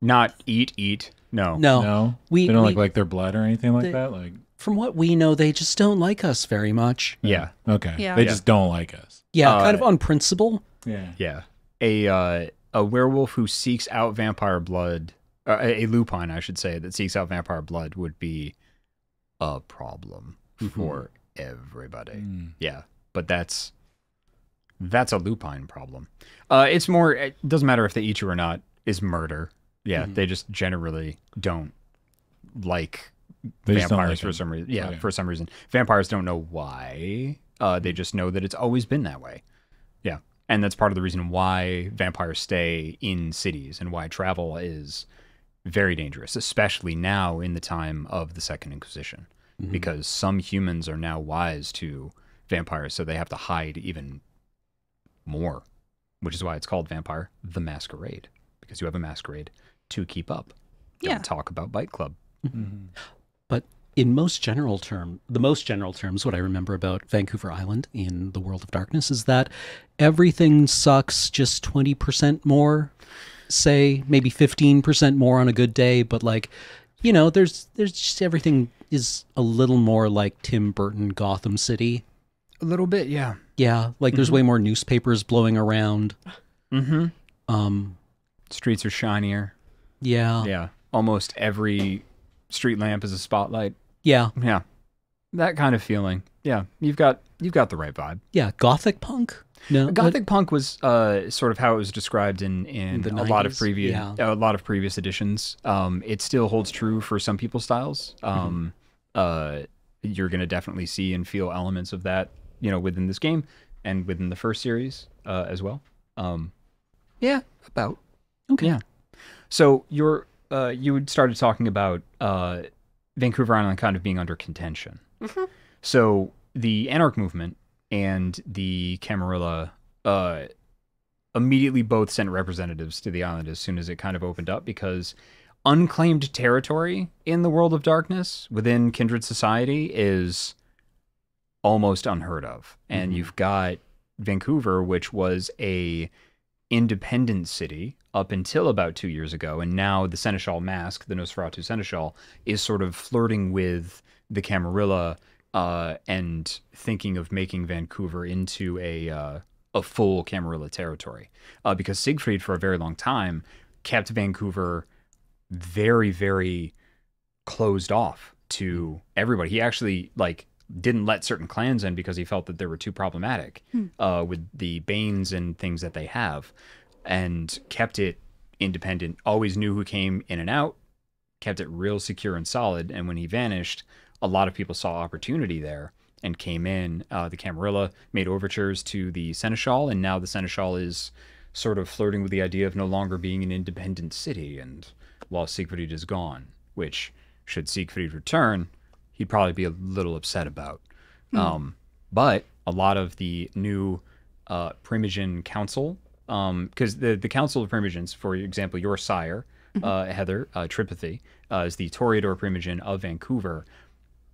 Not eat. No. No. They don't like their blood or anything like that? Like, from what we know, they just don't like us very much. Yeah. Okay. Yeah. They just don't like us. Yeah, kind of on principle. Yeah. Yeah. A werewolf who seeks out vampire blood, a lupine, I should say, that seeks out vampire blood would be a problem for everybody. Yeah, but that's a lupine problem. It's more, it doesn't matter if they eat you or not, is murder. Yeah, they just generally don't like vampires for some reason. Yeah, for some reason. Vampires don't know why. They just know that it's always been that way. Yeah, and that's part of the reason why vampires stay in cities and why travel is very dangerous, especially now in the time of the Second Inquisition, because some humans are now wise to vampires, so they have to hide even more, which is why it's called Vampire the Masquerade, because you have a masquerade to keep up. Don't talk about Bite Club. But in the most general terms, what I remember about Vancouver Island in the World of Darkness is that everything sucks just 20% more, say maybe 15% more on a good day, but like, you know, there's just everything is a little more like Tim Burton Gotham City. A little bit, yeah. Yeah, like there's way more newspapers blowing around. Streets are shinier. Yeah. Yeah. Almost every street lamp is a spotlight. Yeah. Yeah. That kind of feeling. Yeah. You've got the right vibe. Yeah. Gothic punk? No. Gothic punk was sort of how it was described in the 90s. a lot of previous editions. It still holds true for some people's styles. You're gonna definitely see and feel elements of that, you know, within this game and within the first series as well. Yeah, about. Okay. Yeah. So you're you started talking about Vancouver Island kind of being under contention. So the Anarch movement and the Camarilla immediately both sent representatives to the island as soon as it kind of opened up, because unclaimed territory in the World of Darkness within Kindred Society is almost unheard of. And you've got Vancouver, which was a independent city up until about 2 years ago, and now the Seneschal Mask, the Nosferatu Seneschal, is sort of flirting with the Camarilla and thinking of making Vancouver into a full Camarilla territory, because Siegfried for a very long time kept Vancouver very, very closed off to everybody. He actually like didn't let certain clans in because he felt that they were too problematic with the Banes and things that they have, and kept it independent, always knew who came in and out, kept it real secure and solid. And when he vanished, a lot of people saw opportunity there and came in. The Camarilla made overtures to the Seneschal, and now the Seneschal is sort of flirting with the idea of no longer being an independent city, and while Siegfried is gone, which should Siegfried return, he'd probably be a little upset about. But a lot of the new Primogen Council, because the Council of Primogens, for example, your sire, Heather Tripathy, is the Toreador Primogen of Vancouver.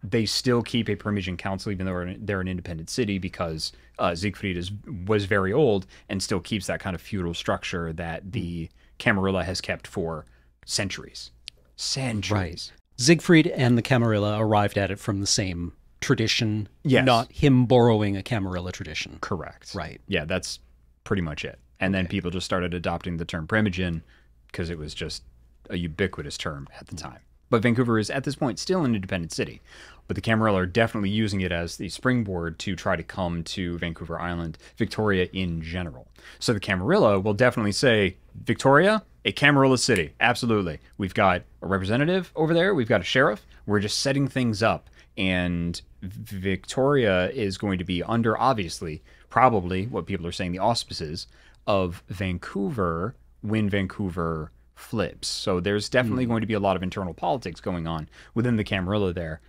They still keep a Primogen council, even though they're an independent city, because Siegfried was very old and still keeps that kind of feudal structure that the Camarilla has kept for centuries. Centuries. Right. Siegfried and the Camarilla arrived at it from the same tradition, yes. Not him borrowing a Camarilla tradition. Correct. Right. Yeah, that's pretty much it. And then people just started adopting the term Primogen because it was just a ubiquitous term at the time. But Vancouver is, at this point, still an independent city. But the Camarilla are definitely using it as the springboard to try to come to Vancouver Island, Victoria in general. So the Camarilla will definitely say, Victoria, a Camarilla city. Absolutely. We've got a representative over there. We've got a sheriff. We're just setting things up. And Victoria is going to be under, obviously, probably what people are saying, the auspices of Vancouver when Vancouver flips. So there's definitely going to be a lot of internal politics going on within the Camarilla there.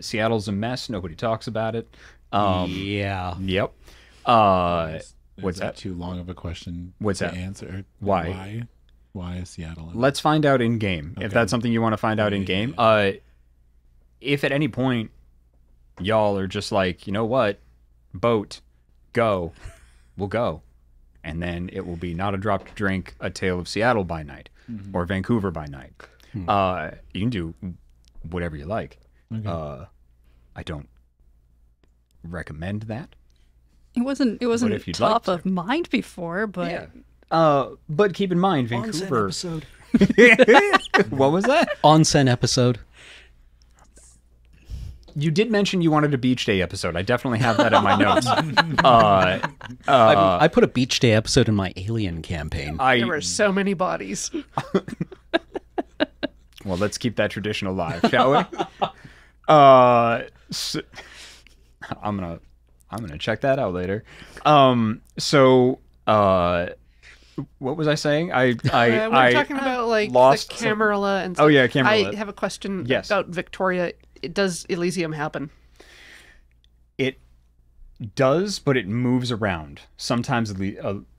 Seattle's a mess. Nobody talks about it. Yeah. Yep. What's that? Too long of a question. What's that? Answer. Why is Seattle? Let's find out in game. Okay. If that's something you want to find out in game. If at any point y'all are just like, you know what? Boat, go. We'll go. And then it will be Not a Drop to Drink, A Tale of Seattle by Night. Or Vancouver by Night. You can do whatever you like. Okay. I don't recommend that. It wasn't top of mind before, but yeah. But keep in mind, Vancouver. Onsen episode. What was that? Onsen episode. You did mention you wanted a beach day episode. I definitely have that in my notes. I put a beach day episode in my alien campaign. There were so many bodies. Well, let's keep that tradition alive, shall we? So, I'm gonna check that out later. What was I saying? We're talking about like the Camarilla and stuff. Oh yeah, Camarilla. I have a question about Victoria. Does Elysium happen? It does, but it moves around. Sometimes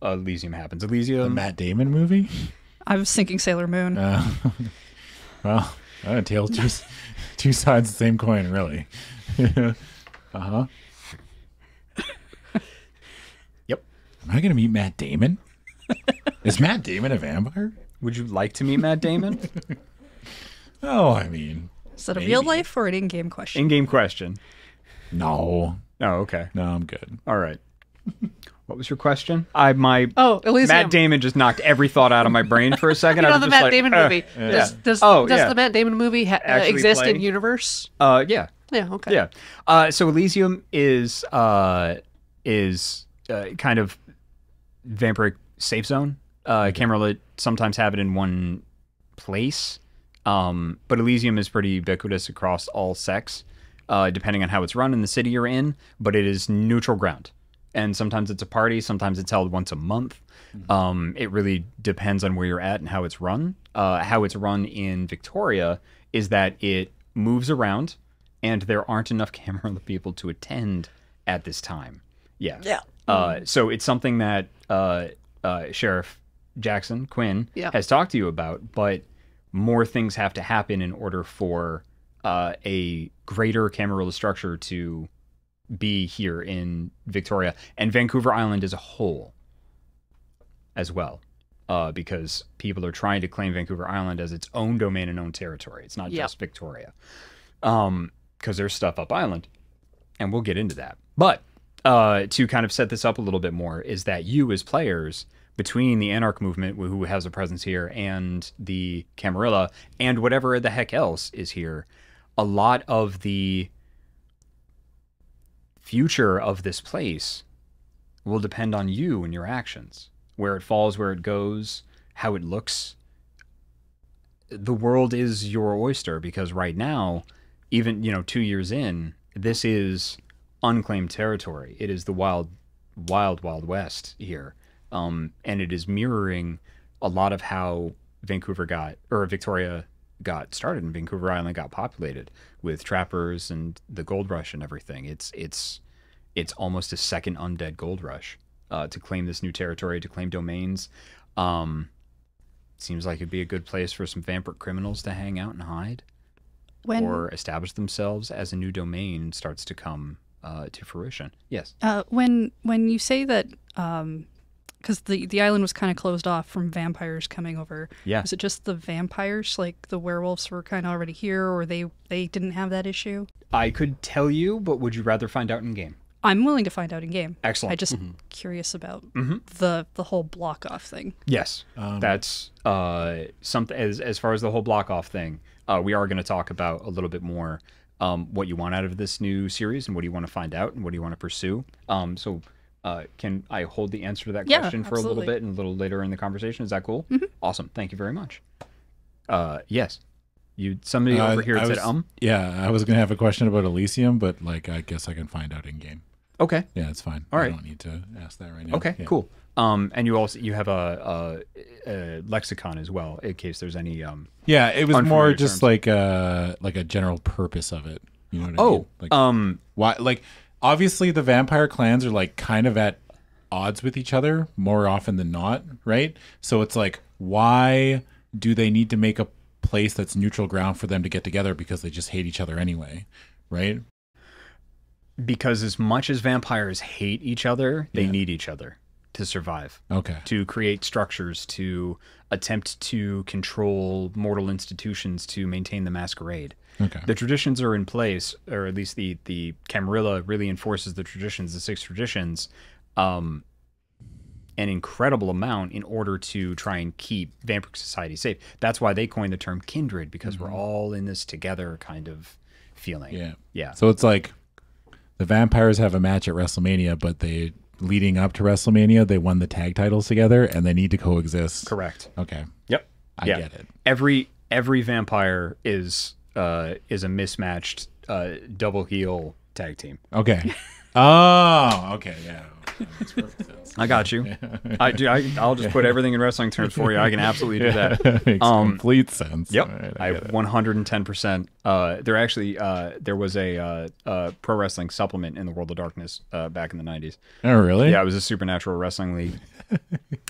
Elysium happens. Elysium, the Matt Damon movie. I was thinking Sailor Moon. Well, a tale two sides of the same coin, really. Yep. Am I going to meet Matt Damon? Is Matt Damon a vampire? Would you like to meet Matt Damon? Oh, I mean. Is that a real life or an in-game question? In-game question. No. Oh, okay. No, I'm good. All right. What was your question? Elysium. Matt Damon just knocked every thought out of my brain for a second. You know, the Matt Damon movie. Does the Matt Damon movie exist in universe? Yeah. Yeah. Okay. Yeah. So Elysium is kind of vampiric safe zone. Camarilla sometimes have it in one place. But Elysium is pretty ubiquitous across all sects, depending on how it's run in the city you're in, but it is neutral ground. And sometimes it's a party, sometimes it's held once a month. It really depends on where you're at and how it's run. How it's run in Victoria is that it moves around and there aren't enough Camarilla people to attend at this time. Yeah. Yeah. So it's something that Sheriff Jackson, Quinn, has talked to you about, but more things have to happen in order for a greater Camarilla structure to be here in Victoria and Vancouver Island as a whole as well, because people are trying to claim Vancouver Island as its own domain and own territory. It's not just Victoria, because there's stuff up island, and we'll get into that. But to kind of set this up a little bit more is that you as players, between the Anarch movement, who has a presence here, and the Camarilla, and whatever the heck else is here, a lot of the future of this place will depend on you and your actions. Where it falls, where it goes, how it looks. The world is your oyster, because right now, even 2 years in, this is unclaimed territory. It is the wild west here. And it is mirroring a lot of how Victoria got started and Vancouver Island got populated with trappers and the gold rush and everything. It's almost a second undead gold rush to claim this new territory, to claim domains. Seems like it'd be a good place for some vampiric criminals to hang out and hide, or establish themselves as a new domain starts to come to fruition. Yes. When you say that, because the island was kind of closed off from vampires coming over. Yeah. Was it just the vampires? Like the werewolves were kind of already here, or they didn't have that issue? I could tell you, but would you rather find out in game? I'm willing to find out in game. Excellent. I just curious about the whole block off thing. Yes, that's something. As far as the whole block off thing, we are going to talk about a little bit more what you want out of this new series and what do you want to find out and what do you want to pursue. So can I hold the answer to that question for a little bit and a little later in the conversation? Is that cool? Awesome. Thank you very much. Yes. Somebody over here said Yeah, I was going to have a question about Elysium, but I guess I can find out in game. Okay. Yeah, it's fine. All right. I don't need to ask that right now. Okay, cool. And you also have a lexicon as well, in case there's any. Yeah, it was more just terms. Like a general purpose of it. You know what I mean? Why? Like, obviously the vampire clans are kind of at odds with each other more often than not, right? So it's why do they need to make a place that's neutral ground for them to get together, because they just hate each other anyway, right? Because as much as vampires hate each other, they need each other to survive. Okay. To create structures, to attempt to control mortal institutions, to maintain the masquerade. Okay. The traditions are in place, or at least the Camarilla really enforces the traditions, the 6 traditions, an incredible amount in order to try and keep vampiric society safe. That's why they coined the term kindred, because we're all in this together kind of feeling. Yeah. Yeah. So it's the vampires have a match at WrestleMania, but they, leading up to WrestleMania, they won the tag titles together and they need to coexist. Correct. Okay. Yep. I get it. Every vampire is a mismatched double heel tag team. Okay. Oh, okay. Yeah. I got you. I'll just put everything in wrestling terms for you. I can absolutely do that. That makes complete sense. Yep. Right, I 110%. There actually there was a pro wrestling supplement in the World of Darkness back in the 90s. Oh, really? Yeah, it was a supernatural wrestling league.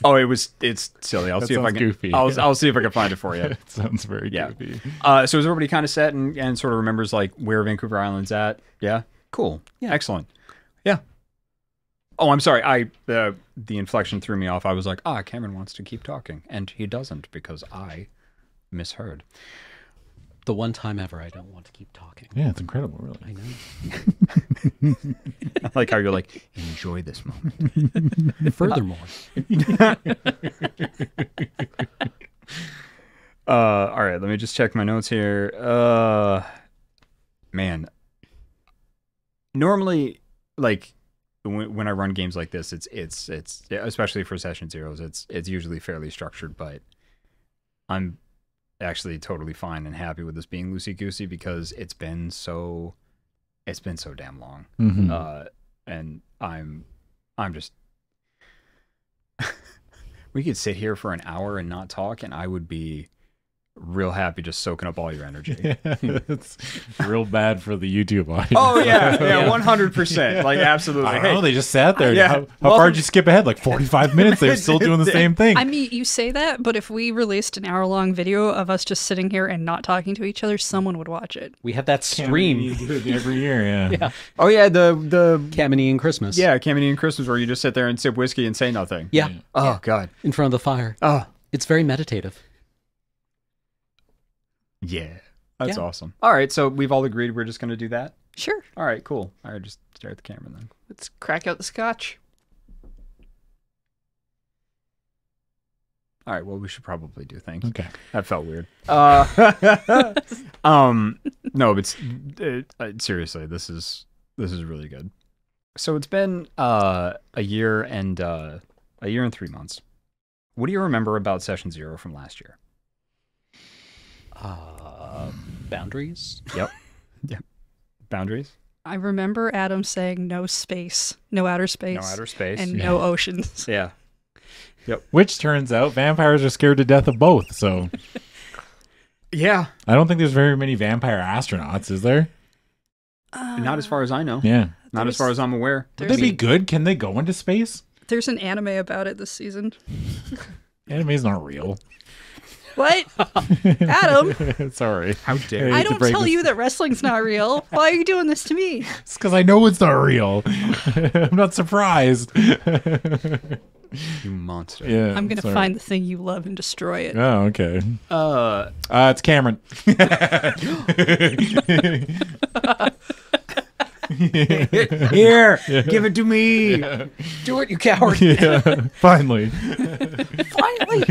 Oh, it's silly. I'll see if I can. Goofy. I'll see if I can find it for you. It sounds very goofy. So is everybody kind of set and sort of remembers where Vancouver Island's at? Yeah. Cool. Yeah. Excellent. Yeah. Oh, I'm sorry. The inflection threw me off. I was like, Cameron wants to keep talking, and he doesn't because I misheard. The one time ever I don't want to keep talking. Yeah, it's incredible, really. I know. I like how you're enjoy this moment. Furthermore. All right, let me just check my notes here. Man. Normally, when I run games like this, it's especially for session zeros, it's usually fairly structured, but I'm actually totally fine and happy with this being loosey-goosey because it's been so damn long. And I'm just we could sit here for an hour and not talk and I would be real happy just soaking up all your energy. It's real bad for the YouTube audience. Oh yeah, 100%. Yeah. Absolutely. I don't know, they just sat there. Yeah. How far did you skip ahead? 45 minutes, they're still doing the same thing. I mean, you say that, but if we released an hour-long video of us just sitting here and not talking to each other, someone would watch it. We have that stream. You do it every year, yeah. Oh yeah, the Cameanian Christmas. Yeah, Cameanian Christmas, where you just sit there and sip whiskey and say nothing. Yeah. Oh God. In front of the fire. Oh. It's very meditative. Yeah, that's awesome. All right, so we've all agreed we're just going to do that? Sure. All right, cool. All right, just stare at the camera then. Let's crack out the scotch. All right, well, we should probably do things. Okay. That felt weird. No, but seriously, this is really good. So it's been a year and 3 months. What do you remember about Session Zero from last year? Boundaries. Yep. Yep. Boundaries. I remember Adam saying no space, no outer space. No outer space. And no oceans. Yeah. Yep. Which turns out vampires are scared to death of both, so. Yeah. I don't think there's very many vampire astronauts, is there? Not as far as I know. Yeah. Not as far as I'm aware. Would they be good? Can they go into space? There's an anime about it this season. Anime's not real. What? Adam? Sorry. How dare you? I don't tell you that wrestling's not real. Why are you doing this to me? It's because I know it's not real. I'm not surprised. You monster. Yeah, I'm going to find the thing you love and destroy it. Oh, okay. It's Cameron. Here, give it to me. Yeah. Do it, you coward. Yeah. Finally. Finally.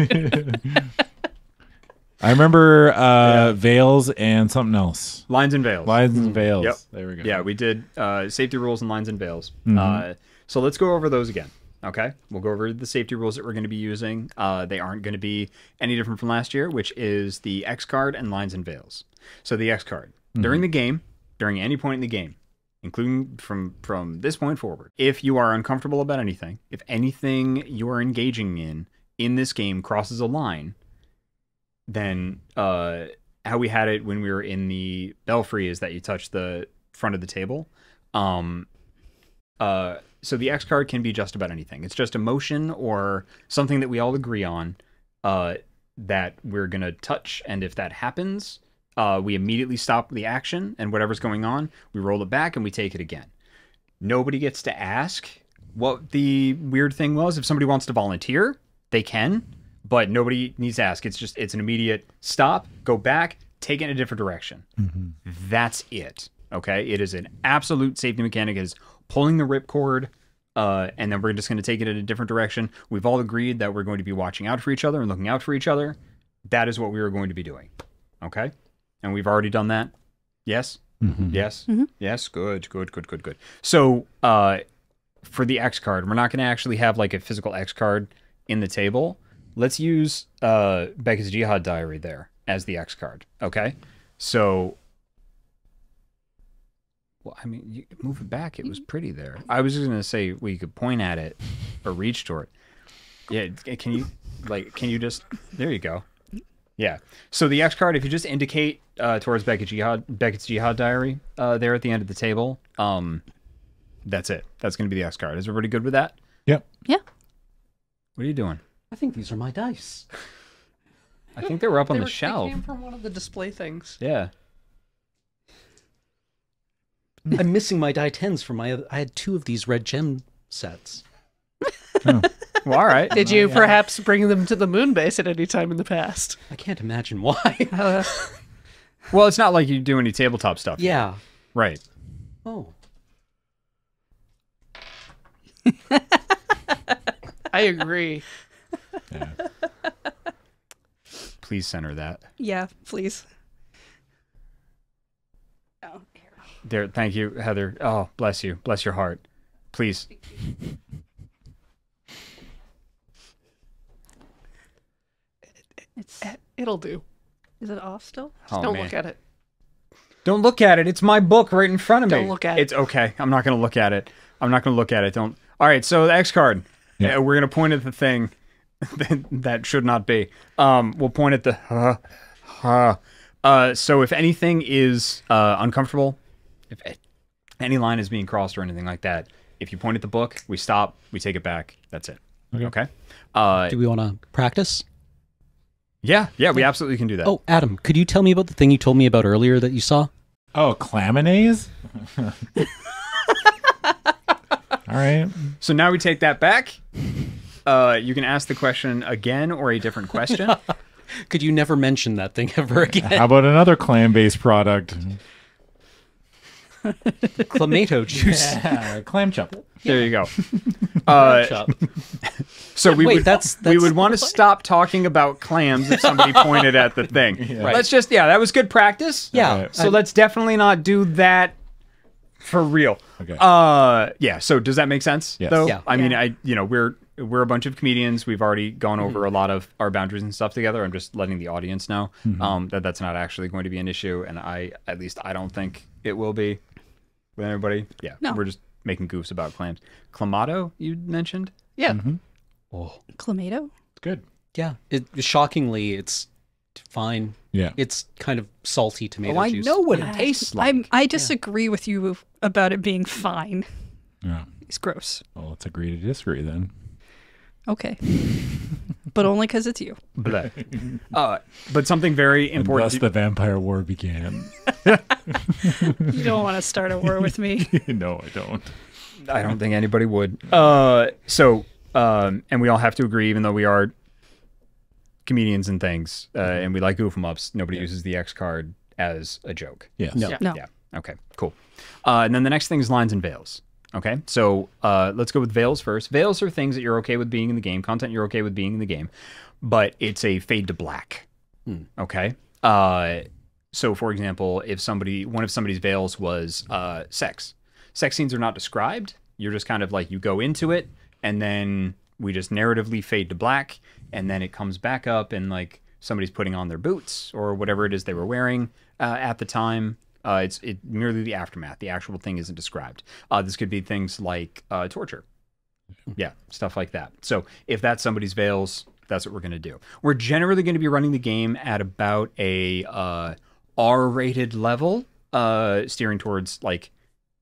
I remember veils and something else. Lines and veils. Lines and veils. Yep. There we go. Yeah, we did safety rules and lines and veils. Mm-hmm. So let's go over those again. Okay, we'll go over the safety rules that we're going to be using. They aren't going to be any different from last year, which is the X card and lines and veils. So the X card, during the game, during any point in the game, including from this point forward, if you are uncomfortable about anything, if anything you are engaging in this game crosses a line, then how we had it when we were in the Belfry is that you touch the front of the table. So the X card can be just about anything. It's just a motion or something that we all agree on that we're going to touch. And if that happens, we immediately stop the action and whatever's going on, we roll it back and we take it again. Nobody gets to ask what the weird thing was. If somebody wants to volunteer, they can, but nobody needs to ask. It's just, it's an immediate stop, go back, take it in a different direction. Mm-hmm. That's it. Okay. It is an absolute safety mechanic. It is pulling the ripcord, and then we're just going to take it in a different direction. We've all agreed that we're going to be watching out for each other and looking out for each other. That is what we are going to be doing. Okay? And we've already done that? Yes? Mm-hmm. Yes? Mm-hmm. Yes? Good, good, good, good, good. So for the X card, we're not going to actually have like a physical X card in the table. Let's use Becca's Jihad Diary there as the X card. Okay? So... I mean, you move it back. It was pretty there. I was just going to say, well, you could point at it or reach toward it. Yeah, can you just, there you go. Yeah. So the X card, if you just indicate towards Beckett's Jihad Diary there at the end of the table, that's it. That's going to be the X card. Is everybody good with that? Yep. Yeah. What are you doing? I think these are my dice. I think they were up on the shelf. They came from one of the display things. Yeah. I'm missing my die 10s from my other. I had 2 of these red gem sets. Oh. Well, all right. Did you perhaps bring them to the moon base at any time in the past? I can't imagine why. Well, it's not like you do any tabletop stuff. Yeah. Yet. Right. Oh. I agree. Yeah. Please center that. Yeah, please. Oh. There, thank you, Heather. Oh, bless you. Bless your heart. Please. It'll do. Is it off still? Just don't look at it. Don't look at it. It's my book right in front of me. Don't look at it. It's okay. I'm not going to look at it. I'm not going to look at it. Don't. All right, so the X card. Yeah. We're going to point at the thing that should not be. We'll point at the... so if anything is uncomfortable... If any line is being crossed or anything like that, if you point at the book, we stop, we take it back. That's it. Okay. Do we want to practice? Yeah, we absolutely can do that. Oh, Adam, could you tell me about the thing you told me about earlier that you saw? Oh, Claminaise? All right. So now we take that back. You can ask the question again or a different question. Could you never mention that thing ever again? How about another clam-based product? Clamato juice. Yeah, clam chop. There you go. So we would want to stop talking about clams if somebody pointed at the thing. Yeah. Right. Let's just that was good practice. Yeah. Okay. So let's definitely not do that for real. Okay. So does that make sense? Yes. Though? Yeah. I mean, we're a bunch of comedians. We've already gone over a lot of our boundaries and stuff together. I'm just letting the audience know that that's not actually going to be an issue, and at least I don't think it will be with everybody. Yeah, no. We're just making goofs about clams. Clamato, you mentioned? Yeah. Mm-hmm. Oh. Clamato? Good. Yeah. Shockingly, it's fine. Yeah. It's kind of salty tomato juice. I know what it tastes like. I disagree with you about it being fine. Yeah. It's gross. Well, let's agree to disagree then. Okay. But only because it's you. But something very important. Unless the vampire war began. You don't want to start a war with me. No, I don't. I don't think anybody would. And we all have to agree, even though we are comedians and things, and we like goof em ups, nobody uses the X card as a joke. Yes. No. Yeah. No. Yeah. Okay, cool. And then the next thing is lines and veils. Okay, so let's go with veils first. Veils are things that you're okay with being in the game, content you're okay with being in the game, but it's a fade to black. Okay? So, for example, if one of somebody's veils was sex. Sex scenes are not described. You're just kind of like, you go into it, and then we just narratively fade to black, and then it comes back up, and like somebody's putting on their boots or whatever it is they were wearing at the time. It's merely the aftermath. The actual thing isn't described. This could be things like torture. Yeah, stuff like that. So if that's somebody's veils, that's what we're going to do. We're generally going to be running the game at about a R-rated level, steering towards like,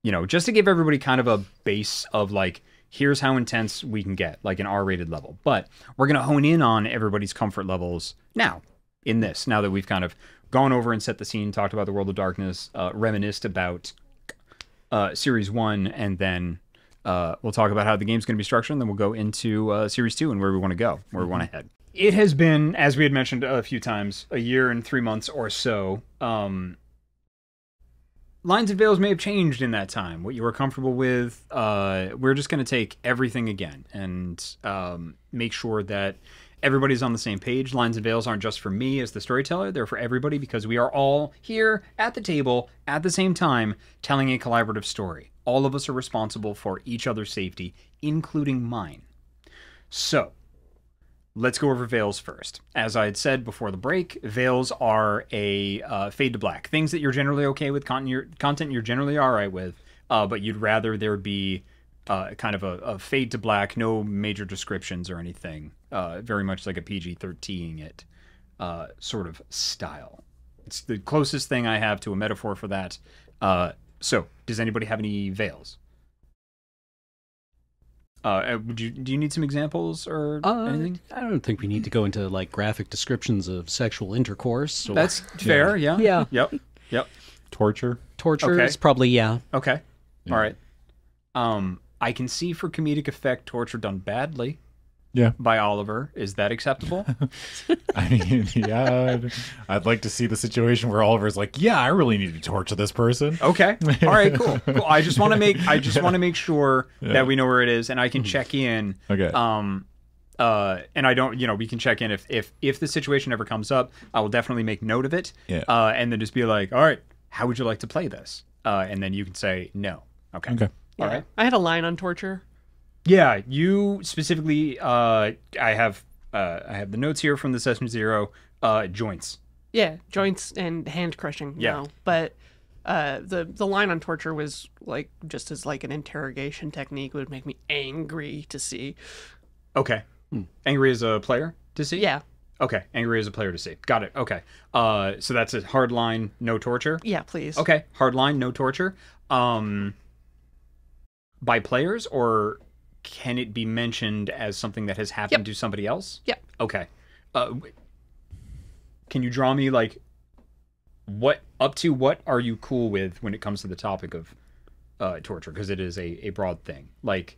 you know, just to give everybody kind of a base of like, here's how intense we can get, like an R-rated level. But we're going to hone in on everybody's comfort levels now in this, now that we've kind of gone over and set the scene, talked about the world of darkness, reminisced about series one, and then we'll talk about how the game's going to be structured, and then we'll go into series two and where we want to go, where we want to head. It has been, as we had mentioned a few times, a year and 3 months or so. Lines and veils may have changed in that time, what you were comfortable with. We're just going to take everything again and make sure that everybody's on the same page. Lines and veils aren't just for me as the storyteller. They're for everybody, because we are all here at the table at the same time telling a collaborative story. All of us are responsible for each other's safety, including mine. So let's go over veils first. As I had said before the break, veils are a fade to black. Things that you're generally okay with, content you're generally all right with, but you'd rather there be kind of a fade to black, no major descriptions or anything, very much like a PG-13 it sort of style. It's the closest thing I have to a metaphor for that. So, does anybody have any veils? Do you need some examples or anything? I don't think we need to go into like graphic descriptions of sexual intercourse. Or, that's fair. Yeah. Yeah. Yep. Torture. Torture is probably okay. Yeah. All right. I can see for comedic effect torture done badly. Yeah. By Oliver. Is that acceptable? I mean, yeah. I'd like to see the situation where Oliver's like, yeah, I really need to torture this person. Okay. All right, cool. I just want to make sure that we know where it is, and I can check in. Okay. And I don't, you know, we can check in if the situation ever comes up, I will definitely make note of it. Yeah. And then just be like, all right, how would you like to play this? And then you can say no. Okay. Okay. Yeah. All right. I had a line on torture. Yeah, you specifically. I have the notes here from the session zero. Joints. Yeah, joints and hand crushing. Yeah, but the line on torture was like just as like an interrogation technique. It would make me angry to see. Okay, angry as a player to see. Yeah. Okay, angry as a player to see. Got it. Okay, so that's a hard line, no torture. Yeah, please. Okay, hard line, no torture. By players, or can it be mentioned as something that has happened to somebody else? Yeah. Okay. Can you draw me like what are you cool with when it comes to the topic of torture? Because it is a broad thing. Like,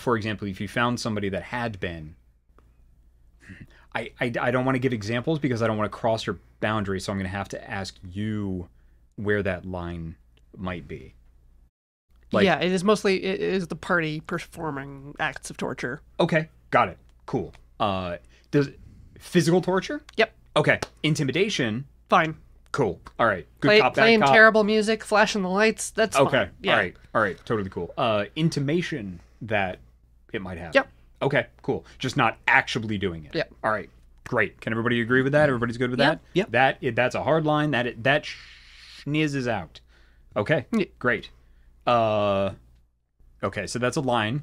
for example, if you found somebody that had been, I don't want to give examples because I don't want to cross your boundary. So I'm going to have to ask you where that line might be. Like, yeah, it is the party performing acts of torture. Okay, got it. Cool. Does physical torture? Yep. Okay. Intimidation. Fine. Cool. All right. Good cop, bad cop. Playing terrible music, flashing the lights. That's okay. Fine. Yeah. All right. All right. Totally cool. Intimation that it might happen. Yep. Okay. Cool. Just not actually doing it. Yep. All right. Great. Can everybody agree with that? Everybody's good with that? Yep. That's a hard line. That snizzes out. Okay. Yep. Great. Okay, so that's a line.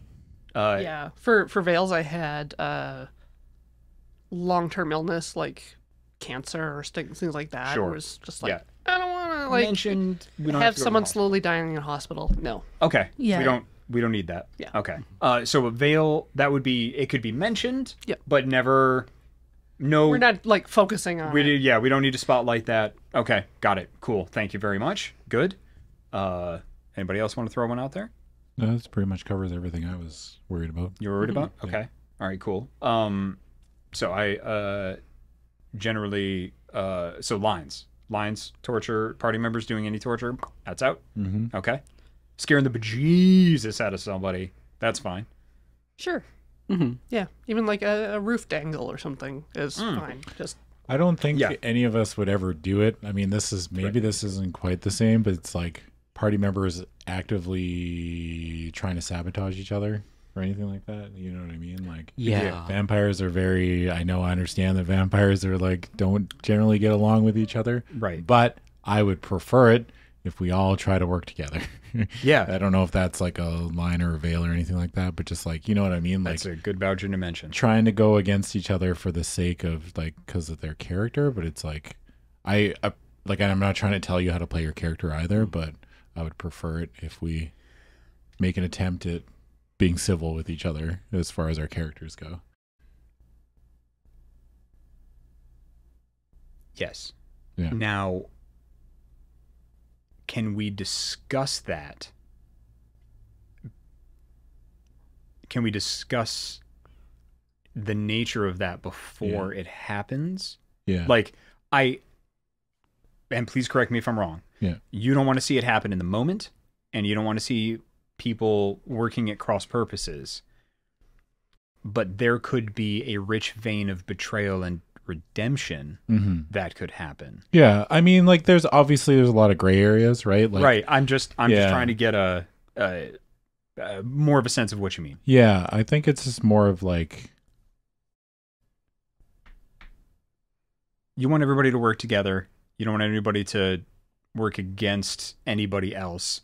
Yeah, for veils I had long-term illness like cancer or things like that. Sure. It was just like, I don't want to like have someone slowly dying in a hospital. No. Okay. Yeah. We don't We don't need that. Yeah. Okay. So a veil, that would be, it could be mentioned, yeah, but never, no. We're not, like, focusing on it. Yeah, we don't need to spotlight that. Okay, got it. Cool. Thank you very much. Good. Anybody else want to throw one out there? No, that's pretty much covers everything I was worried about. You were worried about? Okay. Yeah. All right, cool. So I generally, so lines. Lines, torture, party members doing any torture, that's out. Mm-hmm. Okay. Scaring the bejesus out of somebody, that's fine. Sure. Mm-hmm. Yeah, even like a roof dangle or something is fine. Just I don't think any of us would ever do it. I mean, this is maybe this isn't quite the same, but it's like party members actively trying to sabotage each other or anything like that. You know what I mean? Like, yeah, vampires are very, I understand that vampires are like, don't generally get along with each other. Right. But I would prefer it if we all try to work together. Yeah. I don't know if that's like a line or a veil or anything like that, but just like, you know what I mean? Like, that's a good voucher to mention. Trying to go against each other for the sake of like, because of their character. But it's like, I'm not trying to tell you how to play your character either, but I would prefer it if we make an attempt at being civil with each other as far as our characters go. Yes. Yeah. Now, can we discuss that? Can we discuss the nature of that before it happens? Yeah. Like, and please correct me if I'm wrong. Yeah. You don't want to see it happen in the moment, and you don't want to see people working at cross purposes, but there could be a rich vein of betrayal and redemption that could happen. Yeah. I mean, like there's a lot of gray areas, right? Like, right. I'm just trying to get a more of a sense of what you mean. Yeah. I think it's just more of like, you want everybody to work together. You don't want anybody to work against anybody else.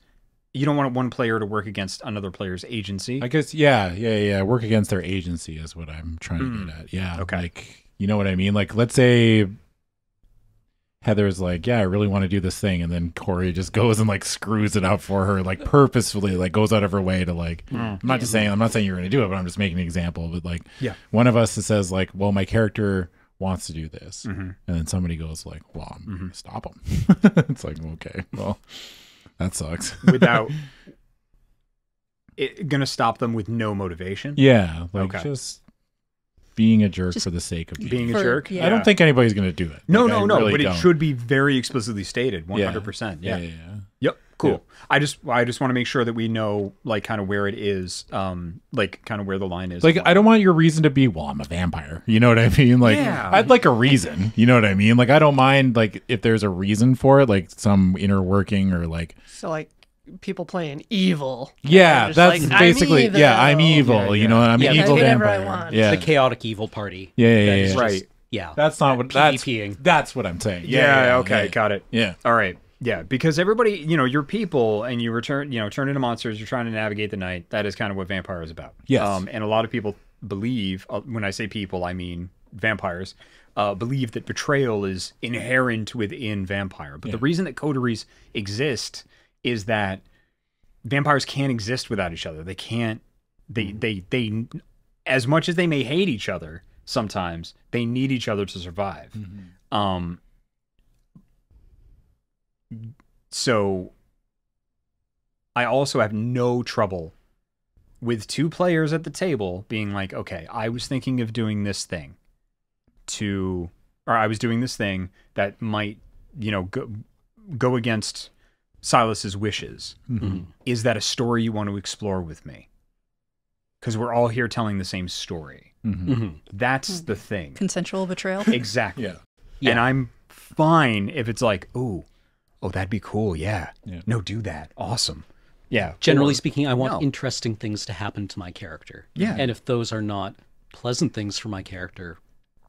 You don't want one player to work against another player's agency. I guess, yeah. Work against their agency is what I'm trying to get at. Yeah. Okay. Like, you know what I mean? Like, let's say Heather's like, yeah, I really want to do this thing. And then Corey just goes and like screws it up for her, like purposefully, like goes out of her way to like, I'm not saying you're going to do it, but I'm just making an example. But like, one of us that says like, well, my character wants to do this. Mm-hmm. And then somebody goes like, well, I'm going to stop him. It's like, okay, well. That sucks. Without it, gonna stop them with no motivation. Yeah, like just being a jerk for the sake of being a jerk. Yeah. I don't think anybody's gonna do it. No, like, no. Really, but it should be very explicitly stated, 100%. Yeah. Yep. Cool. Yeah. I just want to make sure that we know like kind of where it is, like kind of where the line is. Like I don't want your reason to be, well, I'm a vampire. You know what I mean? Like I'd like a reason. You know what I mean? Like I don't mind like if there's a reason for it, like some inner working or like. So like people playing evil. Yeah, that's like, basically I'm evil. Yeah, you know, I'm evil vampire. I want. Yeah, it's the chaotic evil party. Yeah. Right. Yeah, that's not what that's what I'm saying. Yeah. Okay. Got it. Yeah. All right. Yeah, because everybody, you know, you're people and you return, you know, turn into monsters. You're trying to navigate the night. That is kind of what Vampire is about. Yes. And a lot of people believe, when I say people, I mean vampires, believe that betrayal is inherent within vampire. But the reason that coteries exist is that vampires can't exist without each other. They can't, they as much as they may hate each other sometimes, they need each other to survive. Mm-hmm. So I also have no trouble with two players at the table being like, okay, I was thinking of doing this thing that might, you know, go against Silas's wishes. Mm-hmm. Is that a story you want to explore with me? Because we're all here telling the same story. Mm-hmm. Mm-hmm. That's the thing. Consensual betrayal. Exactly. Yeah. And I'm fine if it's like, ooh, oh, that'd be cool. Yeah. No, do that. Awesome. Yeah. Generally speaking, I want interesting things to happen to my character. Yeah. And if those are not pleasant things for my character,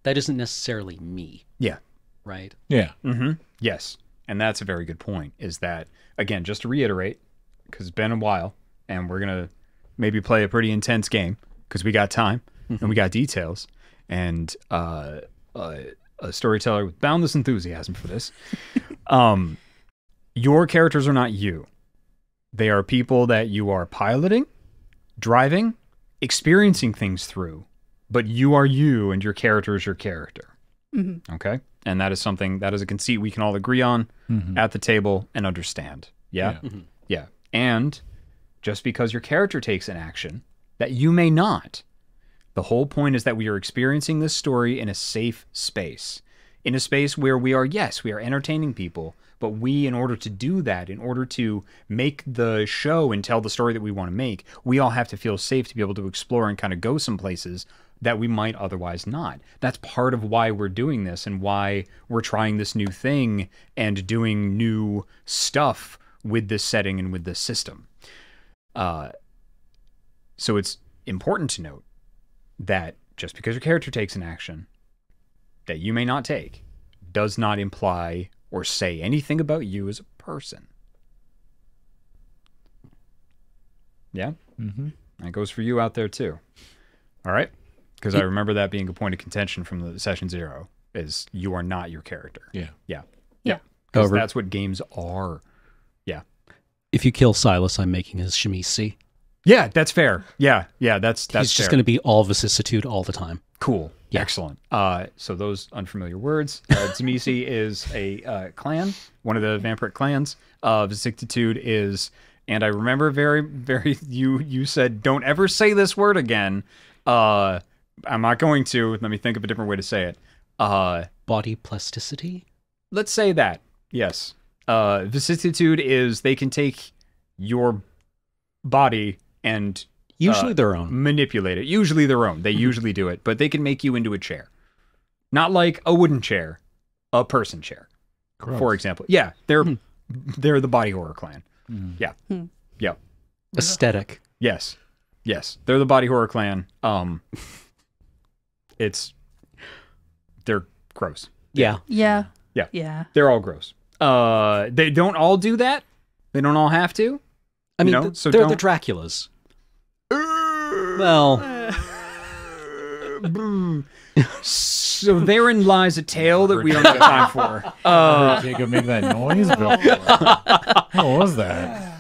that isn't necessarily me. Yeah. Right? Yeah. Mm-hmm. Yes. And that's a very good point, is that, again, just to reiterate, because it's been a while, and we're going to maybe play a pretty intense game, because we got time, and we got details, and a storyteller with boundless enthusiasm for this. Your characters are not you. They are people that you are piloting, driving, experiencing things through, but you are you and your character is your character. Mm-hmm. Okay? And that is something, that is a conceit we can all agree on mm-hmm. at the table and understand. Yeah? Yeah. Mm-hmm. Yeah. And just because your character takes an action that you may not, the whole point is that we are experiencing this story in a safe space. In a space where we are, yes, we are entertaining people, but we, in order to do that, in order to make the show and tell the story that we want to make, we all have to feel safe to be able to explore and kind of go some places that we might otherwise not. That's part of why we're doing this and why we're trying this new thing and doing new stuff with this setting and with this system. So it's important to note that just because your character takes an action that you may not take does not imply or say anything about you as a person. Yeah? Mm-hmm. That goes for you out there too. All right? Because I remember that being a point of contention from the session 0 is you are not your character. Yeah. Yeah. Yeah. Because that's what games are. Yeah. If you kill Silas, I'm making his chemise see. Yeah, that's fair. Yeah. Yeah, that's He's fair. Just going to be all vicissitude all the time. Cool. Yeah. Excellent. So those unfamiliar words. Zemisi is a clan, one of the vampiric clans. Vicissitude is, and I remember very, very, you said, don't ever say this word again. I'm not going to. Let me think of a different way to say it. Body plasticity? Let's say that. Yes. Vicissitude is they can take your body and... Usually their own. Manipulate it. Usually their own. They usually do it, but they can make you into a chair. Not like a wooden chair, a person chair, gross. For example. Yeah, they're the body horror clan. Mm. Yeah. Mm. Yeah. Aesthetic. Yes. Yes. They're the body horror clan. They're gross. Yeah. Yeah. Yeah. Yeah. They're all gross. They don't all do that. They don't all have to. I mean, they're the Draculas. Well, so therein lies a tale that we don't have time for. Jacob, make that noise. What was that?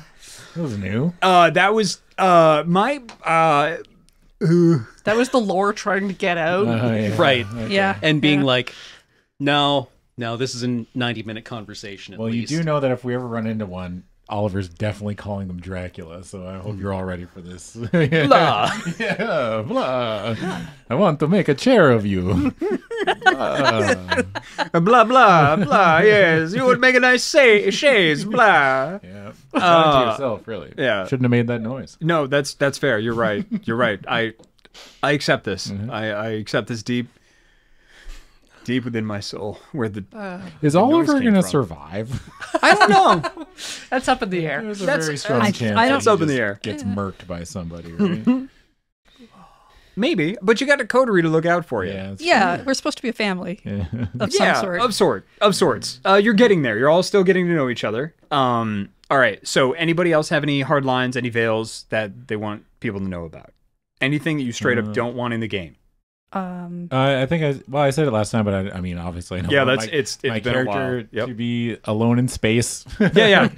That was new. That was my. That was the lore trying to get out, yeah. Right? Okay. Yeah, and being like, no, this is a 90-minute conversation. At least. You do know that if we ever run into one. Oliver's definitely calling them Dracula, so I hope you're all ready for this. Yeah. Blah. Yeah, blah. I want to make a chair of you. Blah. Blah, blah, blah, yes. You would make a nice chaise, blah. Yeah. To yourself, really. Yeah. Shouldn't have made that noise. No, that's fair. You're right. You're right. I accept this. Mm-hmm. I accept this deep within my soul, where the is Oliver gonna survive? I don't know. That's up in the air. There's a very strong chance that's up in the air. Gets murked by somebody, right? Maybe, but you got a coterie to look out for you. Yeah, we're supposed to be a family of some sort. Of sorts. You're getting there. You're all still getting to know each other. All right. So, anybody else have any hard lines, any veils that they want people to know about? Anything that you straight up don't want in the game? I think I said it last time, but I mean, obviously, I don't know. It's been a while. Yep. To be alone in space. Yeah.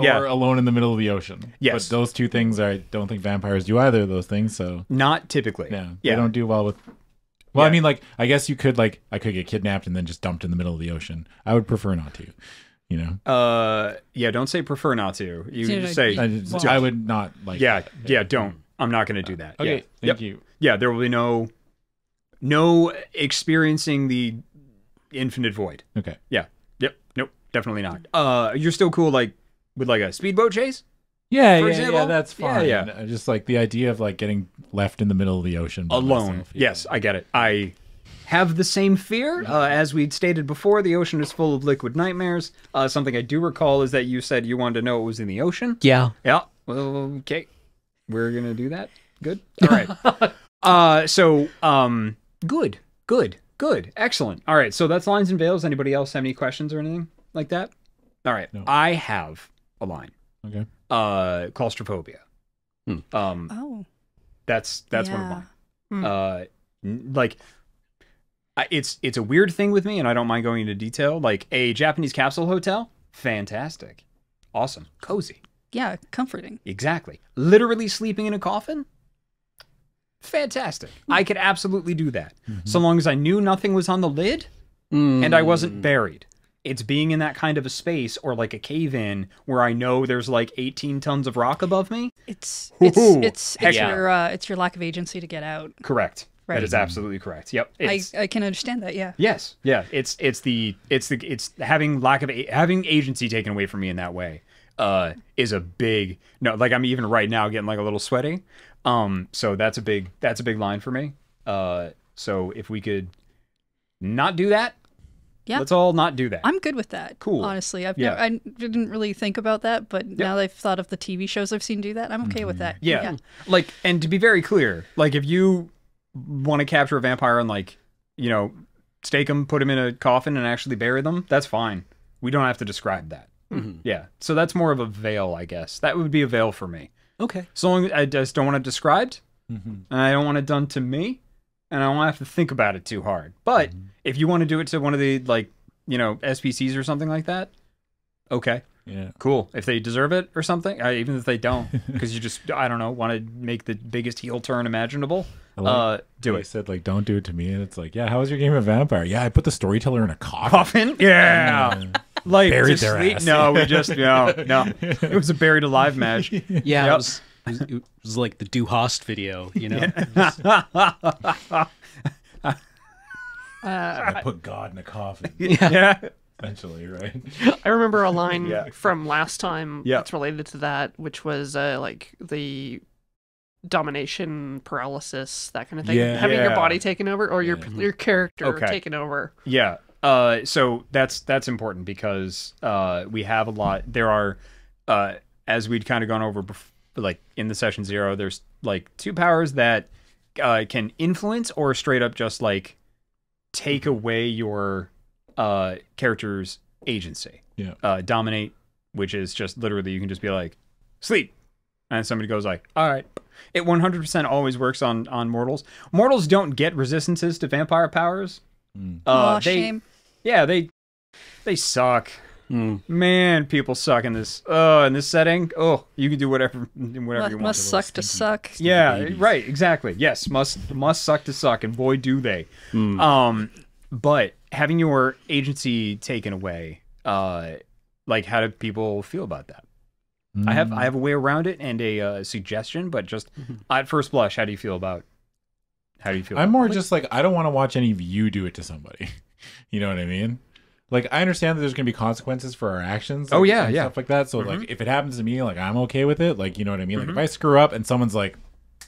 Or alone in the middle of the ocean. Yes, but those two things, I don't think vampires do either of those things. So not typically. Yeah, they don't do well with. Well, yeah. I mean, like, I guess you could, like, I could get kidnapped and then just dumped in the middle of the ocean. I would prefer not to. You know. Yeah. Don't say prefer not to. You just say I would not like. Yeah. That. Yeah. Don't. I'm not going to do that. Okay. Yeah. Thank you. Yeah. There will be no. No experiencing the infinite void. Okay. Yeah. Yep. Nope. Definitely not. You're still cool, like, with, like, a speedboat chase? Yeah, that's fine. Yeah. Just, like, the idea of, like, getting left in the middle of the ocean. Alone. Myself, yeah. Yes, I get it. I have the same fear. As we'd stated before, the ocean is full of liquid nightmares. Something I do recall is that you said you wanted to know it was in the ocean. Yeah. Yeah. Well, okay. We're going to do that. Good. All right. Good. Excellent. All right. So that's lines and veils. Anybody else have any questions or anything like that? All right. No. I have a line. Okay. Claustrophobia. Hmm. That's one of mine. Hmm. It's a weird thing with me, and I don't mind going into detail. Like a Japanese capsule hotel, fantastic, awesome, cozy. Yeah, comforting. Exactly. Literally sleeping in a coffin? Fantastic. I could absolutely do that. So long as I knew nothing was on the lid and I wasn't buried. It's being in that kind of a space or like a cave-in where I know there's like 18 tons of rock above me. It's your lack of agency to get out. Correct. Right. That is absolutely correct. Yep. I can understand that. Yeah. Yes. Yeah. It's having having agency taken away from me in that way is a big no. Like I'm even right now getting like a little sweaty. So that's a big line for me. So if we could not do that. Yeah. Let's all not do that. I'm good with that. Cool. Honestly, I didn't really think about that, but now that I've thought of the TV shows I've seen do that, I'm okay with that. Yeah. Like, and to be very clear, like if you want to capture a vampire and like, you know, stake them, put them in a coffin and actually bury them, that's fine. We don't have to describe that. Yeah. So that's more of a veil, I guess. That would be a veil for me. Okay. So long as I just don't want it described and I don't want it done to me. And I don't have to think about it too hard. But if you want to do it to one of the, like, you know, SPCs or something like that, okay. Yeah. Cool. If they deserve it or something, even if they don't, because you just, I don't know, want to make the biggest heel turn imaginable, do it. They said, like, don't do it to me. And it's like, yeah, how was your game of Vampire? Yeah, I put the storyteller in a coffin. Yeah. Like, buried their ass. No, we just, no. It was a buried alive match. Yeah. Yep. It was like the Du Hast video, you know? I put God in a coffin. Yeah. Eventually, right? I remember a line from last time that's related to that, which was like the domination, paralysis, that kind of thing. Yeah. Having your body taken over or your character taken over. Yeah. So that's important because we have a lot. There are, as we'd kind of gone over before, like in the session zero, there's like two powers that can influence or straight up just like take away your character's agency. Yeah. Dominate, which is just literally you can just be like, sleep. And somebody goes like, all right. It 100% always works on mortals. Mortals don't get resistances to vampire powers. Shame. Yeah, they suck. Man, people suck in this in this setting. Oh, you can do whatever you want. Must suck to suck. Yeah, right, exactly. Yes, must suck to suck, and boy do they. But having your agency taken away, like how do people feel about that? I have a way around it and a suggestion, but just at first blush, how do you feel about? How do you feel? I'm more just like I don't want to watch any of you do it to somebody. You know what I mean? Like, I understand that there's going to be consequences for our actions. Like, stuff like that. So, like, if it happens to me, like, I'm okay with it. Like, you know what I mean? Like, if I screw up and someone's, like,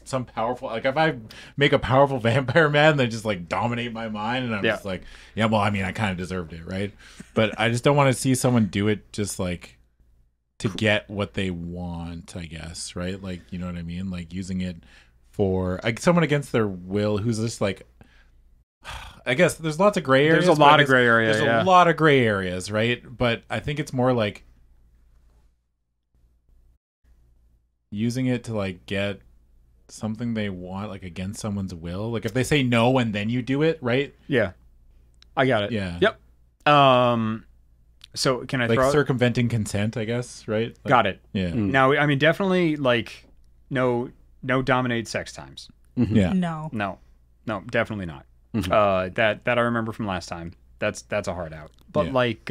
some powerful... Like, if I make a powerful vampire man, they just, like, dominate my mind. And I'm just like, yeah, well, I mean, I kind of deserved it, right? But I just don't want to see someone do it just, like, to get what they want, I guess, right? Like, you know what I mean? Like, using it for... Like, someone against their will who's just, like... I guess there's lots of gray areas. There's a lot of gray areas. There's a lot of gray areas, right? But I think it's more like using it to like get something they want, like against someone's will. Like if they say no and then you do it, right? Yeah, I got it. Yeah. Yep. So can I like throw circumventing consent? I guess right. Like, got it. Yeah. Now I mean definitely like no dominate sex times. Yeah. No, definitely not. That I remember from last time. That's a hard out. But like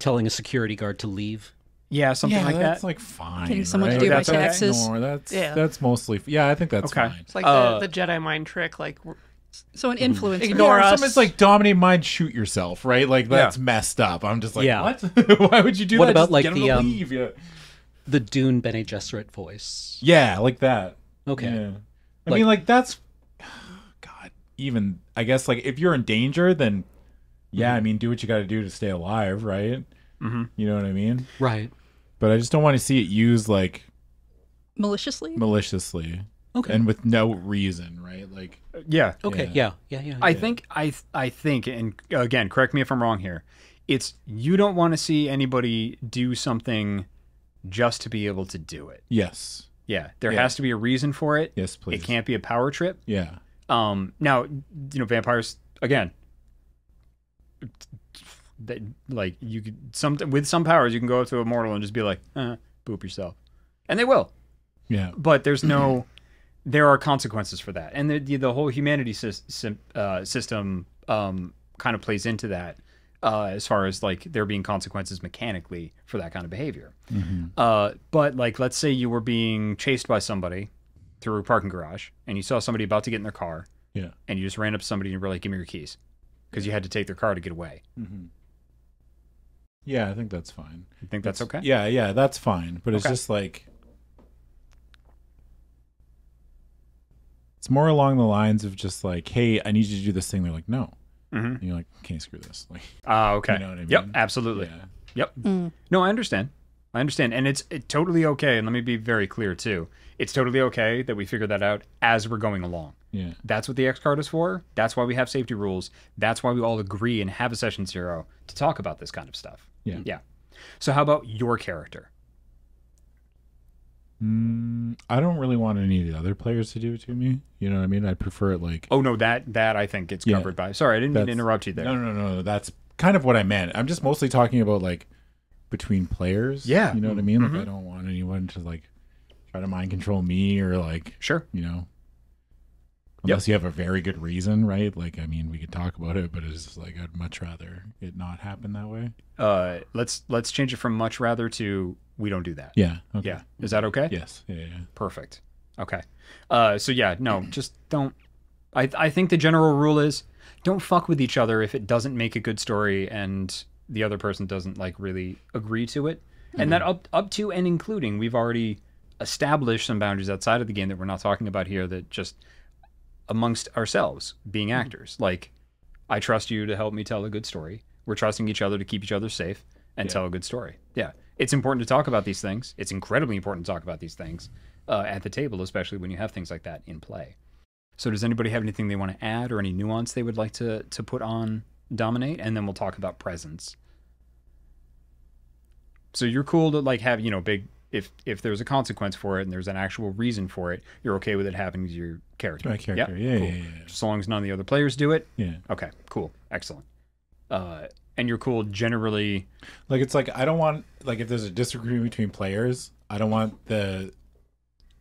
telling a security guard to leave. Yeah, something like that. That's like fine. Getting someone to do my taxes. No, that's mostly. Yeah, I think that's fine. It's like the Jedi mind trick. Like so an influencer. Ignore us. It's like dominate mind, shoot yourself. Right? Like that's messed up. I'm just like, what? Why would you do that? What about like the Dune Bene Gesserit voice? Yeah, like that. Okay. Yeah. I mean, like, that's, God, even, I guess, like, if you're in danger, then, yeah, I mean, do what you got to do to stay alive, right? You know what I mean? Right. But I just don't want to see it used, like... Maliciously? Maliciously. Okay. And with no reason, right? Like... Yeah. Okay, yeah. I think, and again, correct me if I'm wrong here, it's you don't want to see anybody do something just to be able to do it. Yes. Yeah, there has to be a reason for it. Yes, please. It can't be a power trip. Yeah. Now, you know, vampires, again, that like you could with some powers you can go up to a mortal and just be like, boop yourself, and they will. Yeah. But there's no, there are consequences for that, and the whole humanity system kind of plays into that as far as like there being consequences mechanically for that kind of behavior. Mm-hmm. But like, let's say you were being chased by somebody through a parking garage, and you saw somebody about to get in their car. Yeah. And you just ran up to somebody and you were like, "Give me your keys," because you had to take their car to get away. Mm-hmm. Yeah, I think that's fine. You think that's okay? Yeah, yeah, that's fine. But it's just like, it's more along the lines of just like, hey, I need you to do this thing. They're like, no. Mm-hmm. And you're like, okay, screw this. Like, okay. You know what I mean? Yep, absolutely. Yeah. Yep. Mm. No, I understand. I understand. And it's totally okay. And let me be very clear too. It's totally okay that we figure that out as we're going along. Yeah. That's what the X card is for. That's why we have safety rules. That's why we all agree and have a session zero to talk about this kind of stuff. Yeah. Yeah. So how about your character? I don't really want any of the other players to do it to me. You know what I mean? I prefer it like, oh no, that I think gets covered by, sorry, I didn't mean to interrupt you there. No. That's kind of what I meant. I'm just mostly talking about like between players. Yeah. You know what I mean? Like, I don't want anyone to like try to mind control me or like, sure, you know, unless you have a very good reason, right? Like, I mean, we could talk about it, but it's just like, I'd much rather it not happen that way. Let's change it from much rather to we don't do that. Yeah. Okay. Yeah. Is that okay? Yes. Yeah, yeah. Perfect. Okay. So yeah, no, just don't. I think the general rule is don't fuck with each other if it doesn't make a good story and the other person doesn't like really agree to it. Mm-hmm. And that up to and including, we've already established some boundaries outside of the game that we're not talking about here, that just amongst ourselves being actors. Like, I trust you to help me tell a good story. We're trusting each other to keep each other safe and tell a good story. Yeah. It's important to talk about these things. It's incredibly important to talk about these things at the table, especially when you have things like that in play. So does anybody have anything they want to add or any nuance they would like to put on Dominate? And then we'll talk about presence. So you're cool to like have, you know, big, if there's a consequence for it and there's an actual reason for it, you're okay with it happening to your character. My character, yep. Yeah, cool. Just so long as none of the other players do it. Yeah. Okay, cool, excellent. And you're cool generally. Like, it's like, I don't want, like, if there's a disagreement between players, I don't want the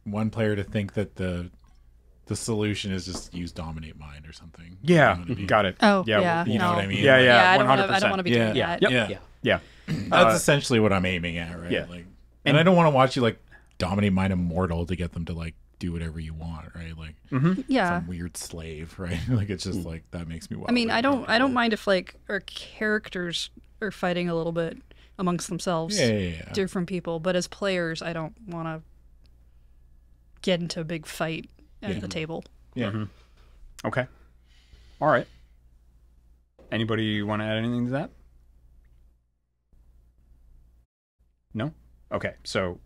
one player to think that the solution is just use dominate mind or something. Yeah, you know, got it. Oh, yeah. You know what I mean? Yeah, yeah, 100%. I don't want to be doing that. Yep. Yeah. That's essentially what I'm aiming at, right? Yeah. Like, and I don't want to watch you like dominate mind a mortal to get them to like do whatever you want, right? Like, some weird slave, right? Like, it's just like, that makes me wild. I mean, I don't mind if like our characters are fighting a little bit amongst themselves, different people, but as players, I don't want to get into a big fight at the table. Yeah. Mm-hmm. Okay. All right. Anybody want to add anything to that? No. Okay, so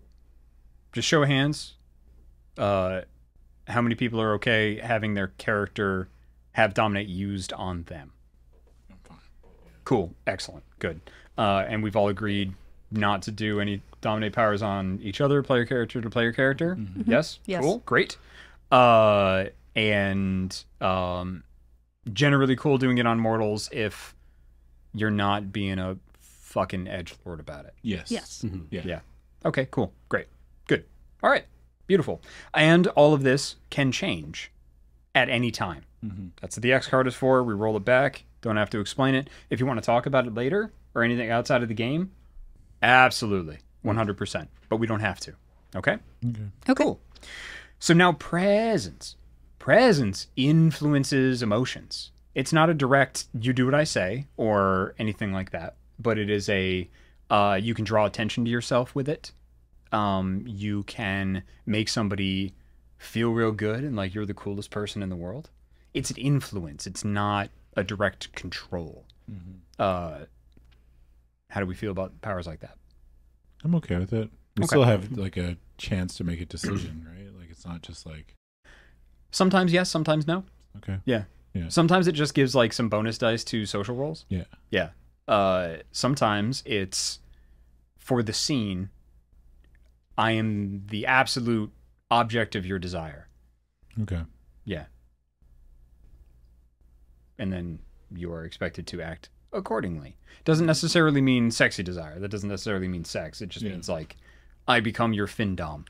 just show of hands. How many people are okay having their character have dominate used on them? I'm fine. Cool, excellent, good. And we've all agreed not to do any dominate powers on each other, player character to player character. Mm-hmm. Yes? Cool, great. And generally cool doing it on mortals if you're not being a fucking edgelord about it. Yes. Mm-hmm. Yeah. Okay, cool, great, good. All right, beautiful. And all of this can change at any time. Mm-hmm. That's what the X card is for. We roll it back. Don't have to explain it. If you want to talk about it later or anything outside of the game, absolutely, 100%. But we don't have to. Okay? Cool. So now presence. Presence influences emotions. It's not a direct, you do what I say or anything like that. But it is a, you can draw attention to yourself with it. You can make somebody feel real good and like you're the coolest person in the world. It's an influence. It's not a direct control. Mm-hmm. How do we feel about powers like that? I'm okay with it. We still have like a chance to make a decision, right? Like, it's not just like. Sometimes yes, sometimes no. Okay. Yeah. Sometimes it just gives like some bonus dice to social roles. Yeah. Sometimes it's for the scene. I am the absolute object of your desire. Okay. Yeah. And then you are expected to act accordingly. Doesn't necessarily mean sexy desire. That doesn't necessarily mean sex. It just means like, I become your fin dom.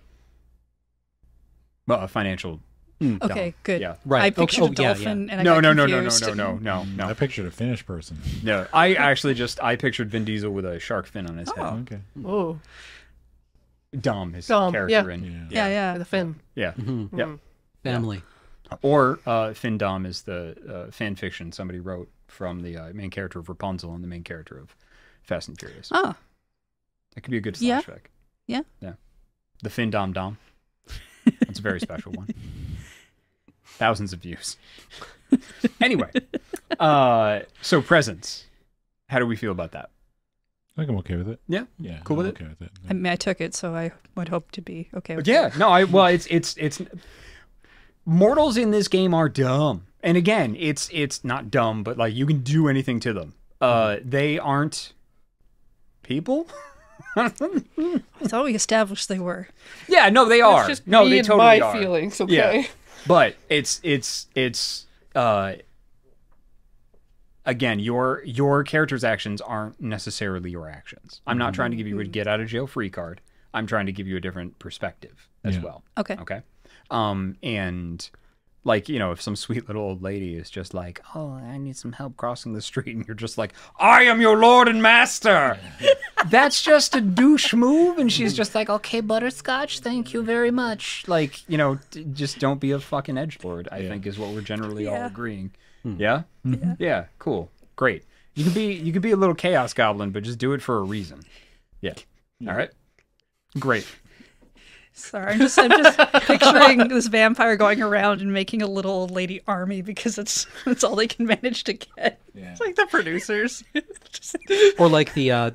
Well, a financial. Okay, good. Yeah, right. I pictured a dolphin, and I No. I pictured a Finnish person. No, I actually just I pictured Vin Diesel with a shark fin on his head. Oh, okay. Oh. Dom, his character in. Yeah. The fin. Yeah. Mm-hmm. Yeah. Family. Or Fin Dom is the fan fiction somebody wrote from the main character of Rapunzel and the main character of Fast and Furious. Oh. That could be a good flashback. Yeah. Yeah. The Fin Dom Dom. That's a very special one. Thousands of views. Anyway. So presents. How do we feel about that? I think I'm okay with it. Yeah. Yeah. Cool with it? Okay with it. Yeah. I mean, I took it, so I would hope to be okay with it. Yeah. No, well, it's mortals in this game are dumb. And again, it's not dumb, but like you can do anything to them. They aren't people. I thought we established they were. Yeah, no, they are. It's just no, me they and totally my are. Feelings, okay. Yeah. But it's again, your character's actions aren't necessarily your actions. I'm not trying to give you a get out of jail free card. I'm trying to give you a different perspective as well. Okay. Okay. And like, you know, if some sweet little old lady is just like, oh, I need some help crossing the street, and you're just like, I am your lord and master. That's just a douche move. And she's just like, okay, butterscotch, thank you very much. Like, you know, just don't be a fucking edgelord, I think is what we're generally all agreeing. Yeah? Yeah? Yeah, cool. Great. You can be a little chaos goblin, but just do it for a reason. Yeah. All right? Great. Sorry, I'm just picturing this vampire going around and making a little old lady army because it's all they can manage to get. Yeah. It's like the producers, or like the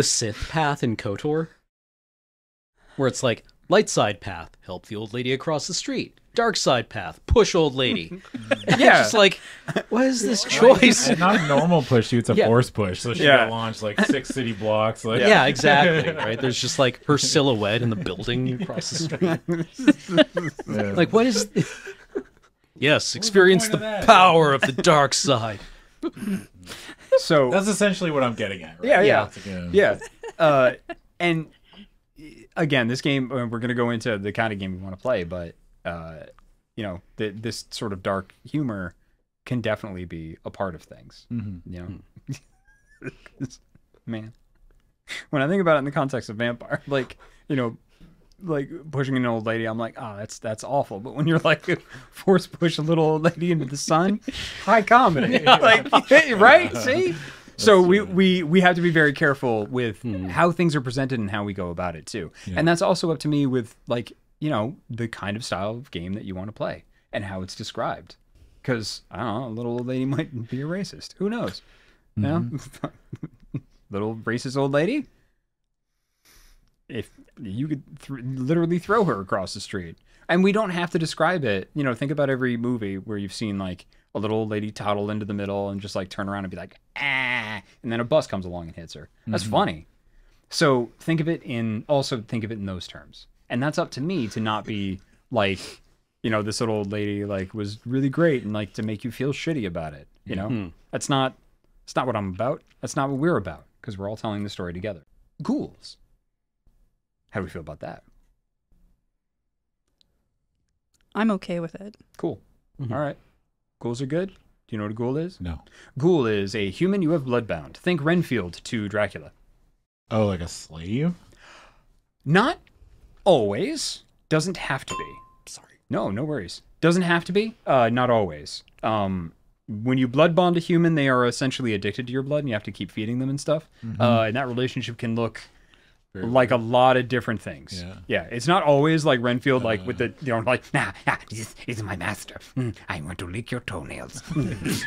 Sith path in KOTOR, where it's like light side path, help the old lady across the street. Dark side path, push old lady. Yeah, just like, what is this choice? It's not a normal push you; it's a force push. So she got launched like 6 city blocks. Like exactly. Right, there's just like her silhouette in the building across the street. Yeah. Like, what is? Yes, experience the power of the dark side. So that's essentially what I'm getting at. Right? Yeah. And again, this game we're going to go into the kind of game we want to play, but. You know, this sort of dark humor can definitely be a part of things. You know, man. When I think about it in the context of vampire, like, you know, like pushing an old lady, I'm like, oh, that's awful. But when you're like force push a little old lady into the sun, high comedy, like, right? See. So we have to be very careful with how things are presented and how we go about it too. Yeah. And that's also up to me with like. You know, the kind of style of game that you want to play and how it's described. Because, I don't know, a little old lady might be a racist. Who knows? No? Little racist old lady? If you could literally throw her across the street. And we don't have to describe it. You know, think about every movie where you've seen, like, a little old lady toddle into the middle and just, like, turn around and be like, ah, and then a bus comes along and hits her. That's funny. So think of it in those terms. And that's up to me to not be like, you know, this little old lady like was really great and like to make you feel shitty about it. You know, that's not what I'm about. That's not what we're about because we're all telling the story together. Ghouls. How do we feel about that? I'm okay with it. Cool. All right. Ghouls are good. Do you know what a ghoul is? No. Ghoul is a human you have bloodbound. Think Renfield to Dracula. Oh, like a slave? Not always. Doesn't have to be. Sorry. No, no worries. Doesn't have to be. Not always. When you blood bond a human, they are essentially addicted to your blood and you have to keep feeding them and stuff. And that relationship can look like a lot of different things. Yeah. It's not always like Renfield, like with the, you know, like, nah, he's my master. I want to lick your toenails.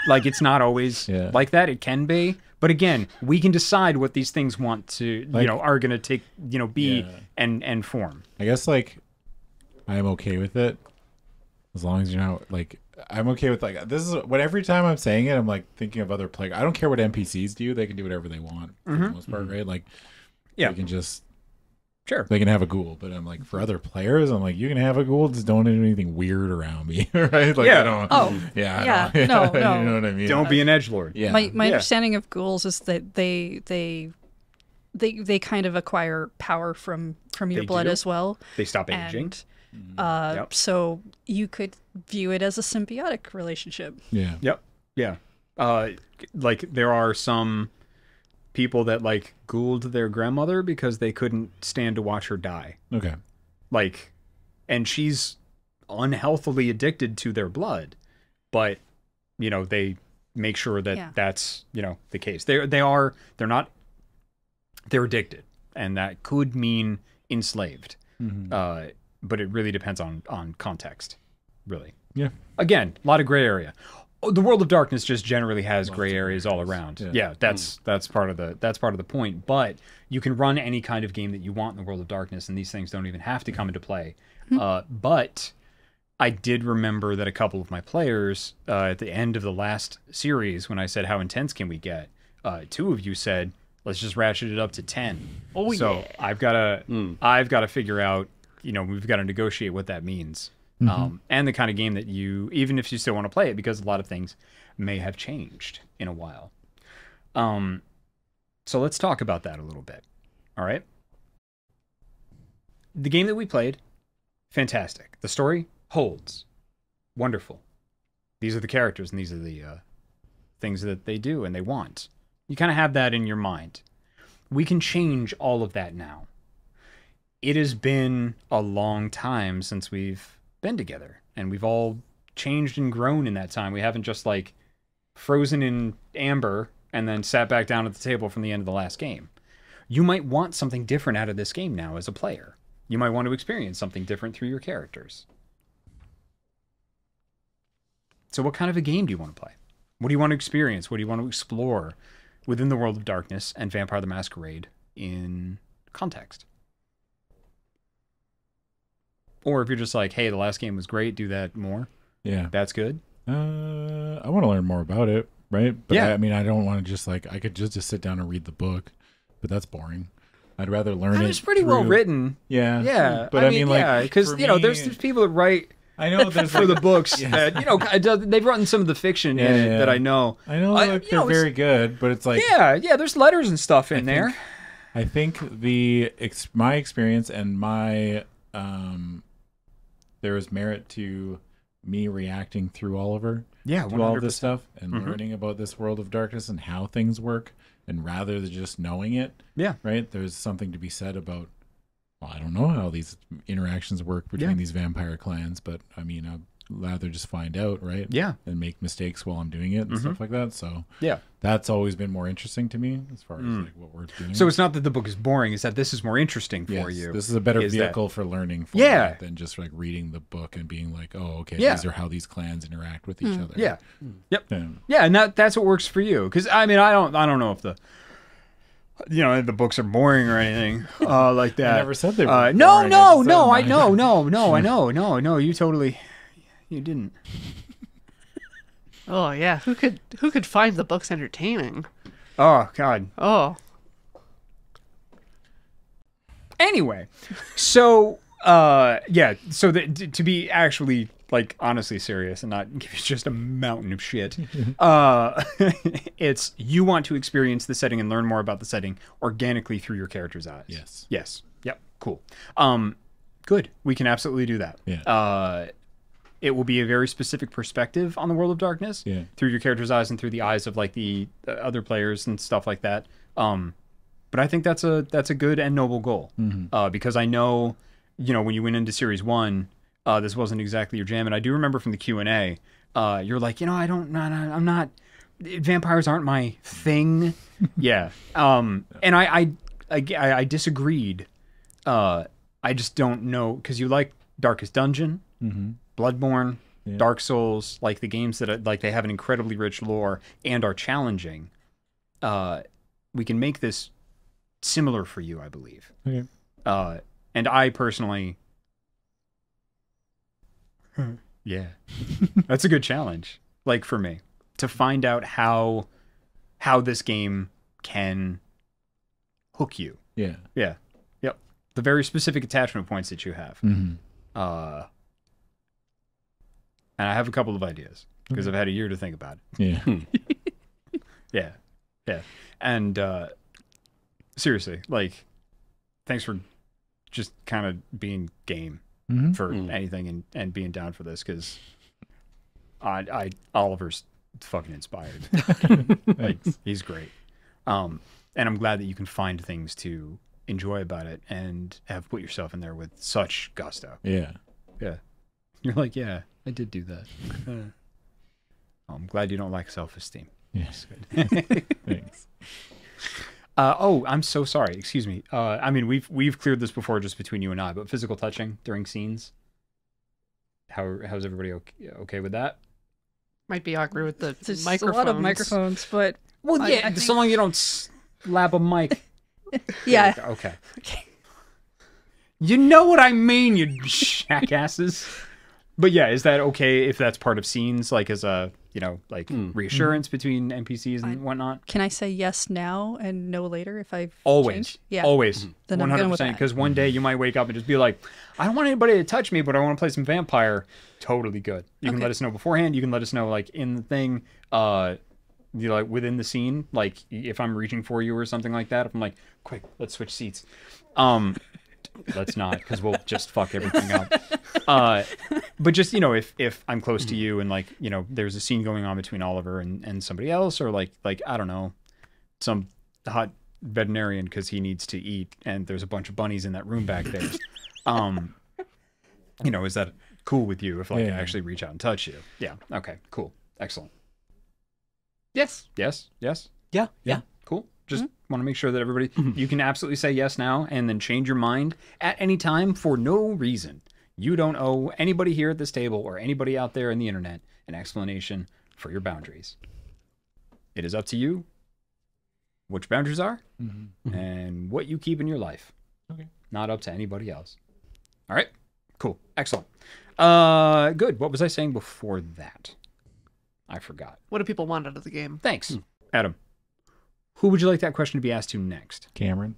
Like, it's not always like that. It can be. But again, we can decide what these things want to, like, you know, are going to take, you know, be and form. I guess, like, I'm okay with it. As long as you're not, like, I'm okay with, like, this is what every time I'm saying it, I'm, like, thinking of other play. I don't care what NPCs do. They can do whatever they want for the most part, right? Like, you can just Sure. They can have a ghoul, but I'm like, for other players, I'm like, you can have a ghoul, just don't do anything weird around me, right? Like, yeah. I don't, oh, yeah, I don't, yeah, no, you know what I mean? Don't be an edgelord. Yeah. My understanding of ghouls is that they kind of acquire power from your blood as well. They stop aging. And, yep. So you could view it as a symbiotic relationship. Yeah. Yep. Yeah. Like there are some people that like ghouled their grandmother because they couldn't stand to watch her die. Okay. Like, and she's unhealthily addicted to their blood, but you know, they make sure that that's, you know, the case. They're addicted, and that could mean enslaved. Mm-hmm. But it really depends on context, really. Yeah. Again, a lot of gray area. The world of darkness just generally has gray areas all around. Yeah, that's part of the point. But you can run any kind of game that you want in the world of darkness, and these things don't even have to come into play. But I did remember that a couple of my players at the end of the last series, when I said how intense can we get, two of you said let's just ratchet it up to 10. Oh yeah. So I've got to figure out, you know, we've got to negotiate what that means. Mm-hmm. And the kind of game that you, even if you still want to play it, because a lot of things may have changed in a while. So let's talk about that a little bit. All right. The game that we played, fantastic. The story holds. Wonderful. These are the characters, and these are the things that they do and they want. You kind of have that in your mind. We can change all of that now. It has been a long time since we've been together, and we've all changed and grown in that time. We haven't just like frozen in amber and then sat back down at the table from the end of the last game. You might want something different out of this game now as a player. You might want to experience something different through your characters. So what kind of a game do you want to play? What do you want to experience? What do you want to explore within the world of darkness and Vampire the Masquerade in context? Or if you're just like, hey, the last game was great, do that more. Yeah. That's good. I want to learn more about it, right? But yeah. I mean, I don't want to just like, I could just sit down and read the book, but that's boring. I'd rather learn it. It's pretty well written. Yeah. Yeah. But I mean like, yeah, because, you know, there's people that write. I know there's for the books that, you know, they've written some of the fiction in it that I know. I know like, they're very good, but it's like. Yeah. Yeah. There's letters and stuff in there. I think my experience and my, there is merit to me reacting through Oliver to all this stuff and learning about this world of darkness and how things work, and rather than just knowing it. Yeah. Right. There's something to be said about, well, I don't know how these interactions work between these vampire clans, but I mean, I'd rather just find out. Right. Yeah. And make mistakes while I'm doing it and stuff like that. So yeah, that's always been more interesting to me as far as like what we're doing. So it's not that the book is boring; it's that this is more interesting for you. This is a better vehicle for learning for that than just like reading the book and being like, "Oh, okay, these are how these clans interact with each other." Yeah, yeah, and that's what works for you. Because I mean, I don't know if the books are boring or anything like that. I never said they were. No, I know, no. You didn't. Oh yeah, who could find the books entertaining? Oh God. Oh. Anyway, so so that to be actually like honestly serious and not give you just a mountain of shit, it's you want to experience the setting and learn more about the setting organically through your character's eyes. Yes. Yes. Yep. Cool. Good. We can absolutely do that. Yeah. It will be a very specific perspective on the world of darkness through your character's eyes and through the eyes of like the other players and stuff like that. But I think that's a good and noble goal because I know, you know, when you went into series one, this wasn't exactly your jam. And I do remember from the Q&A, you're like, you know, vampires aren't my thing. And I disagreed. I just don't know because you like Darkest Dungeon. Mm-hmm. Bloodborne, Dark Souls, like the games that like they have an incredibly rich lore and are challenging. We can make this similar for you, I believe. Okay. And I personally, that's a good challenge. Like for me to find out how this game can hook you. Yeah. Yeah. Yep. the very specific attachment points that you have. Mm-hmm. And I have a couple of ideas because I've had a year to think about it. Yeah. Yeah. Yeah. And seriously, like, thanks for just kind of being game for anything and being down for this, because Oliver's fucking inspired. Like, he's great. And I'm glad that you can find things to enjoy about it and have put yourself in there with such gusto. Yeah. Yeah. You're like, yeah, I did do that. I'm glad you don't like self-esteem. Yes. Yeah. Thanks. Oh, I'm so sorry. Excuse me. I mean, we've cleared this before just between you and I, but physical touching during scenes. How's everybody okay with that? Might be awkward with the microphones. A lot of microphones, but... Well, yeah, I think... so long you don't slap a mic. Yeah. Okay. Okay. You know what I mean, you jackasses. But yeah, is that okay if that's part of scenes, like as a, you know, like reassurance between NPCs and whatnot? Can I say yes now and no later if I've changed? Yeah. Always. Then 100%. Because one day you might wake up and just be like, I don't want anybody to touch me, but I want to play some vampire. Totally good. You can let us know beforehand. You can let us know, like, in the thing, you know, like within the scene, like if I'm reaching for you or something like that, if I'm like, quick, let's switch seats. Let's not, because we'll just fuck everything up. But just, you know, if I'm close to you and, like, you know, there's a scene going on between Oliver and somebody else, or like I don't know, some hot veterinarian because he needs to eat and there's a bunch of bunnies in that room back there. You know, is that cool with you if, like, I actually reach out and touch you? Yeah. Okay. Cool. Excellent. Yes. Yes. Yes. Yeah. Yeah. Cool. Just want to make sure that everybody, you can absolutely say yes now and then change your mind at any time for no reason. You don't owe anybody here at this table or anybody out there in the internet an explanation for your boundaries. It is up to you what your boundaries are and what you keep in your life. Okay. Not up to anybody else. All right. Cool. Excellent. Good. What was I saying before that? I forgot. What do people want out of the game? Thanks, Adam. Who would you like that question to be asked to next? Cameron.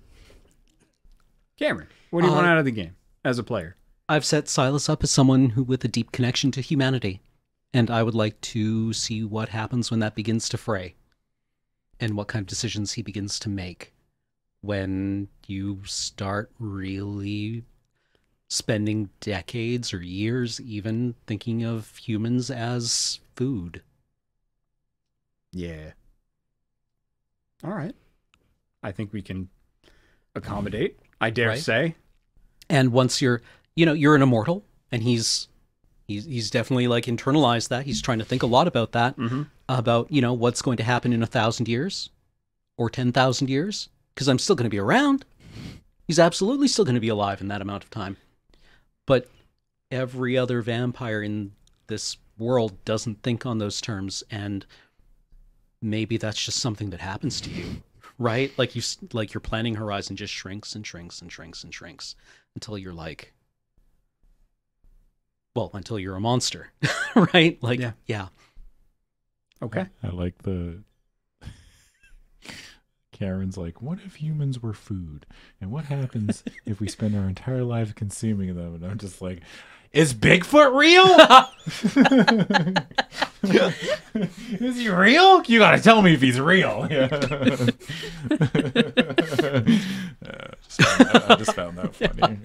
Cameron, what do you want out of the game as a player? I've set Silas up as someone with a deep connection to humanity, and I would like to see what happens when that begins to fray and what kind of decisions he begins to make when you start really spending decades or years even thinking of humans as food. Yeah. All right. I think we can accommodate, I dare say. And once you're, you know, you're an immortal, and he's definitely, like, internalized that. He's trying to think a lot about that, about, you know, what's going to happen in 1,000 years or 10,000 years, because I'm still going to be around. He's absolutely still going to be alive in that amount of time. But every other vampire in this world doesn't think on those terms, and maybe that's just something that happens to you, right? Like, you, like, your planning horizon just shrinks and shrinks and shrinks and shrinks until you're like, well, until you're a monster, right? Like, yeah. Okay. I like the, Karen's like, what if humans were food? And what happens if we spend our entire lives consuming them? And I'm just like, is Bigfoot real? Is he real? You gotta tell me if he's real. Yeah. I just found that funny.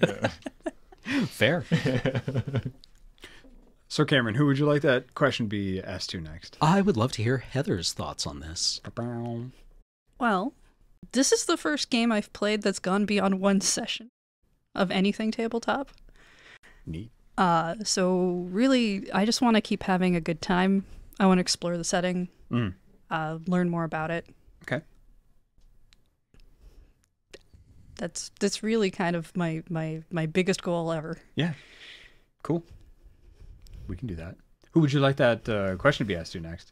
Yeah. Fair. So, Cameron, who would you like that question be asked to next? I would love to hear Heather's thoughts on this. Well, this is the first game I've played that's gone beyond one session of anything tabletop. Neat. So really, I just want to keep having a good time. I want to explore the setting, learn more about it. Okay. That's really kind of my biggest goal ever. Yeah. Cool. We can do that. Who would you like that question to be asked to next?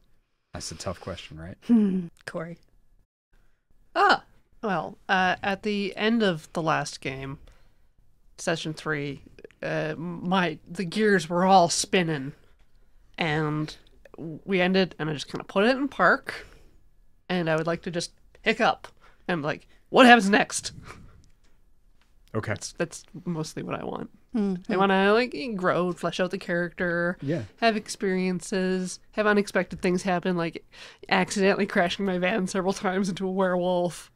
That's a tough question, right? Corey. Ah, well, at the end of the last game, session 3, the gears were all spinning, and we ended, and I just kind of put it in park, and I would like to just pick up and, like, what happens next? Okay. That's mostly what I want. Mm-hmm. I want to like grow, flesh out the character, have experiences, have unexpected things happen, like accidentally crashing my van several times into a werewolf.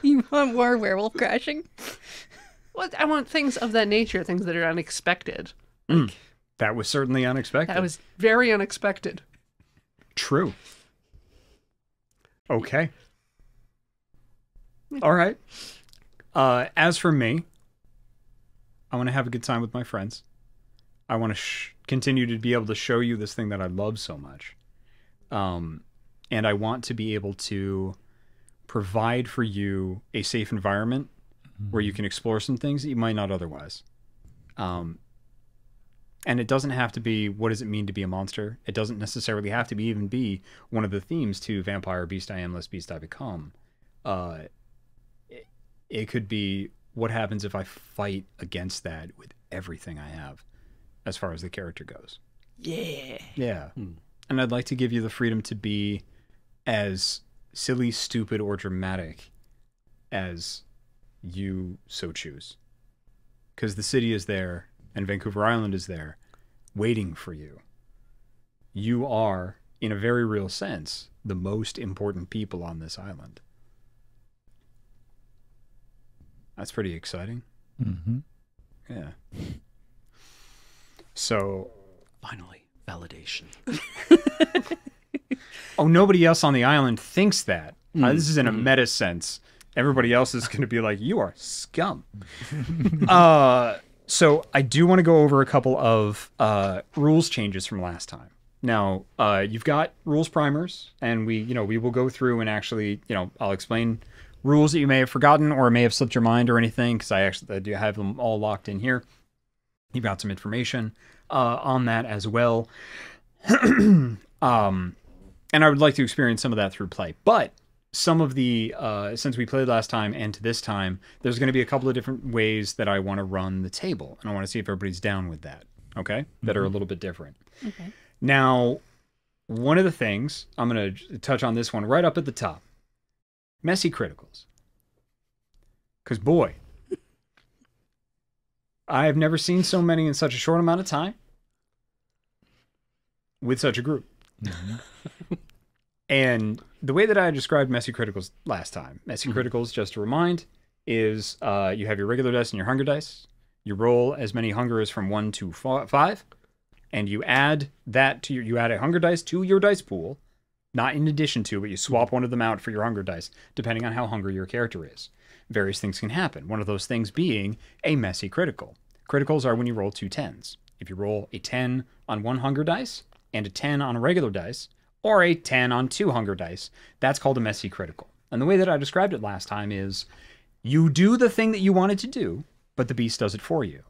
You want more werewolf crashing? Well, I want things of that nature, things that are unexpected. Mm. Like, that was certainly unexpected. That was very unexpected. True. Okay. All right. As for me, I want to have a good time with my friends. I want to continue to be able to show you this thing that I love so much. And I want to be able to provide for you a safe environment where you can explore some things that you might not otherwise. And it doesn't have to be, what does it mean to be a monster? It doesn't necessarily have to be even be one of the themes to Vampire Beast I Am, Less Beast I Become. It could be, what happens if I fight against that with everything I have as far as the character goes? Yeah. Yeah. Mm. And I'd like to give you the freedom to be as silly, stupid, or dramatic as you so choose. Because the city is there and Vancouver Island is there waiting for you. You are, in a very real sense, the most important people on this island. That's pretty exciting. Mm-hmm. Yeah. So, finally, validation. Oh, nobody else on the island thinks that. This is in a meta sense. Everybody else is going to be like, you are scum. So I do want to go over a couple of rules changes from last time. Now, you've got rules primers, and we will go through and actually, I'll explain rules that you may have forgotten or may have slipped your mind or anything, because I do have them all locked in here. You've got some information on that as well. And I would like to experience some of that through play. But some of the, since we played last time and to this time, there's going to be a couple of different ways that I want to run the table. And I want to see if everybody's down with that, okay? Mm-hmm. That are a little bit different. Okay. Now, one of the things, I'm going to touch on this one right up at the top. Messy criticals. Because, boy, I have never seen so many in such a short amount of time with such a group. Mm-hmm. And the way that I described messy criticals last time, messy criticals, just to remind, is you have your regular dice and your hunger dice. You roll as many hunger as from 1 to 5, and you add that to your, you add a hunger dice to your dice pool. Not in addition to, but you swap one of them out for your hunger dice, depending on how hungry your character is. Various things can happen. One of those things being a messy critical. Criticals are when you roll two 10s. If you roll a 10 on one hunger dice and a 10 on a regular dice, or a 10 on two hunger dice, that's called a messy critical. And the way that I described it last time is you do the thing that you wanted to do, but the beast does it for you.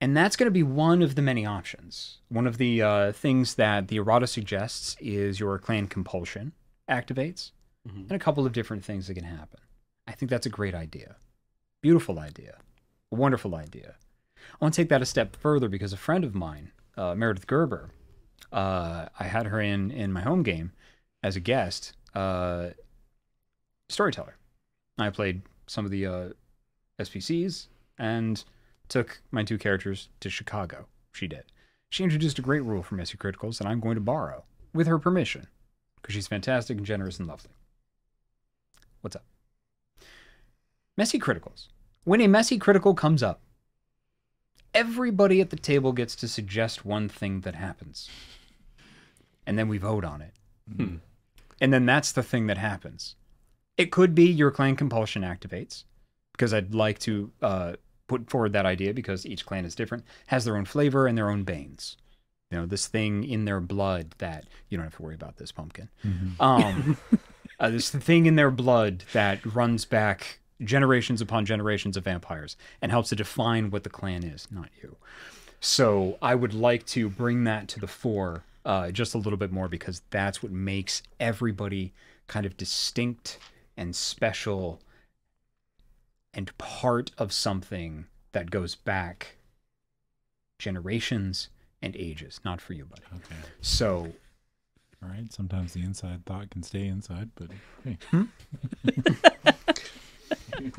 And that's going to be one of the many options. One of the things that the errata suggests is your clan compulsion activates, and a couple of different things that can happen. I think that's a great idea. Beautiful idea. A wonderful idea. I want to take that a step further because a friend of mine, Meredith Gerber, I had her in my home game as a guest storyteller. I played some of the SPCs and took my two characters to Chicago. She did. She introduced a great rule for messy criticals that I'm going to borrow with her permission because she's fantastic and generous and lovely. What's up? Messy criticals. When a messy critical comes up, everybody at the table gets to suggest one thing that happens. And then we vote on it. Mm-hmm. And then that's the thing that happens. It could be your clan compulsion activates because I'd like to... put forward that idea because each clan is different, has their own flavor and their own banes. You know, this thing in their blood that you don't have to worry about this pumpkin. Mm-hmm. This thing in their blood that runs back generations upon generations of vampires and helps to define what the clan is, not you. So I would like to bring that to the fore just a little bit more because that's what makes everybody kind of distinct and special and part of something that goes back generations and ages. Not for you, buddy. Okay. So. All right. Sometimes the inside thought can stay inside, but hey. Hmm? You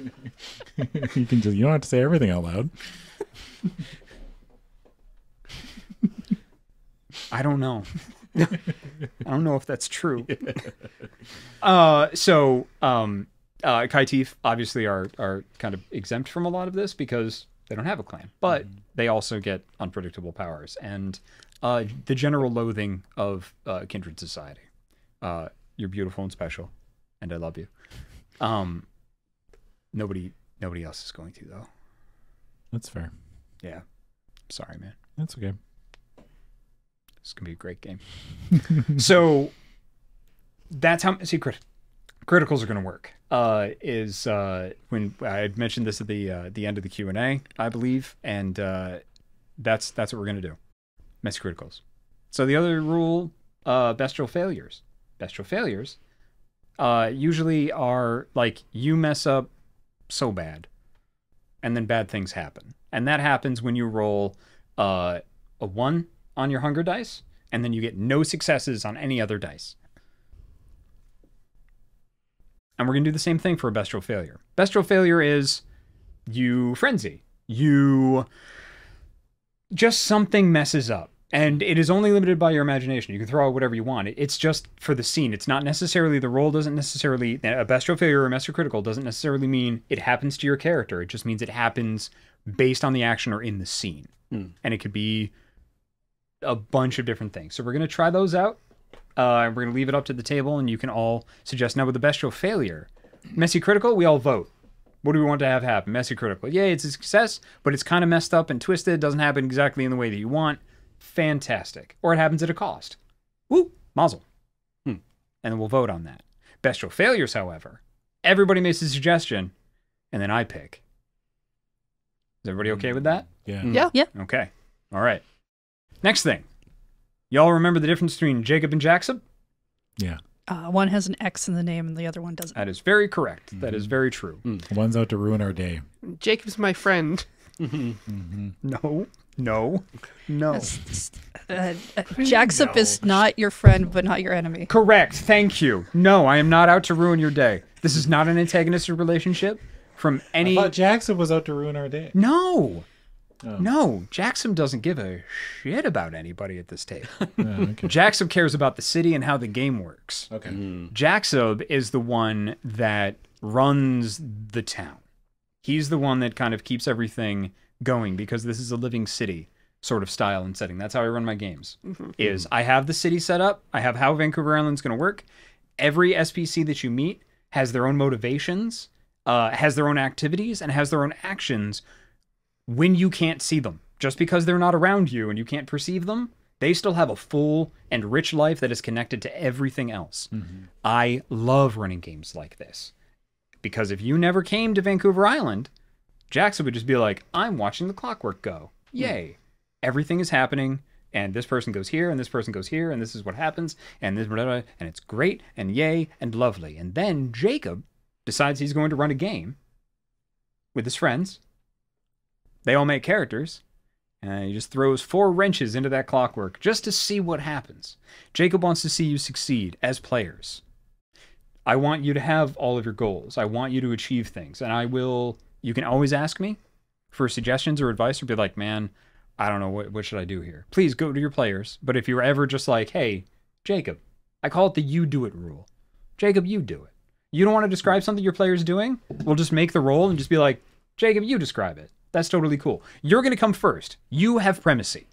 can just, you don't have to say everything out loud. I don't know. I don't know if that's true. Kaitif obviously are kind of exempt from a lot of this because they don't have a clan, but they also get unpredictable powers and the general loathing of kindred society. You're beautiful and special, and I love you. Nobody else is going to, though. That's fair. Yeah. Sorry, man. That's okay. It's gonna be a great game. So that's how criticals are gonna work. When I mentioned this at the end of the Q&A, I believe, and that's what we're gonna do. Messy criticals. So the other rule, bestial failures. Bestial failures usually are like you mess up so bad, and then bad things happen, and that happens when you roll a 1 on your hunger dice, and then you get no successes on any other dice. And we're gonna do the same thing for a bestial failure. Bestial failure is you frenzy. You just something messes up. And it is only limited by your imagination. You can throw out whatever you want. It's just for the scene. It's not necessarily, the role doesn't necessarily, a bestial failure or a master critical doesn't necessarily mean it happens to your character. It just means it happens based on the action or in the scene. Mm. And it could be a bunch of different things. So we're going to try those out. We're going to leave it up to the table, and you can all suggest. Now with the bestial failure, messy critical, we all vote. What do we want to have happen? Messy critical. Yay, it's a success, but it's kind of messed up and twisted. It doesn't happen exactly in the way that you want. Fantastic. Or it happens at a cost. Woo! Mazel. Hmm. And then we'll vote on that. Bestial failures, however, everybody makes a suggestion, and then I pick. Is everybody okay with that? Yeah. Mm. Yeah. Yeah. Okay. All right. Next thing. Y'all remember the difference between Jacob and Jackson? Yeah. One has an X in the name and the other one doesn't. That is very correct. Mm-hmm. That is very true. Mm. One's out to ruin our day. Jacob's my friend. Mm-hmm. Mm-hmm. No. No, no. Jacksup is not your friend, but not your enemy. Correct. Thank you. No, I am not out to ruin your day. This is not an antagonistic relationship from any... I thought Jacksup was out to ruin our day. No. Oh. No. Jacksup doesn't give a shit about anybody at this table. Oh, okay. Jacksup cares about the city and how the game works. Okay. Mm. Jacksup is the one that runs the town. He's the one that kind of keeps everything... going, because this is a living city sort of style and setting. That's how I run my games. Mm-hmm. Is I have the city set up. I have how Vancouver Island's going to work. Every SPC that you meet has their own motivations, has their own activities, and has their own actions when you can't see them. Just because they're not around you and you can't perceive them, they still have a full and rich life that is connected to everything else. Mm-hmm. I love running games like this, because if you never came to Vancouver Island, Jackson would just be like, I'm watching the clockwork go. Yay. Everything is happening, and this person goes here, and this person goes here, and this is what happens, and this, blah, blah, and it's great, and yay, and lovely. And then Jacob decides he's going to run a game with his friends. They all make characters, and he just throws 4 wrenches into that clockwork just to see what happens. Jacob wants to see you succeed as players. I want you to have all of your goals. I want you to achieve things, and I will... You can always ask me for suggestions or advice, or be like, man, I don't know, what should I do here? Please go to your players. But if you're ever just like, hey, Jacob, I call it the you do it rule. Jacob, you do it. You don't want to describe something your player's doing? We'll just make the role and just be like, Jacob, you describe it. That's totally cool. You're going to come first. You have primacy.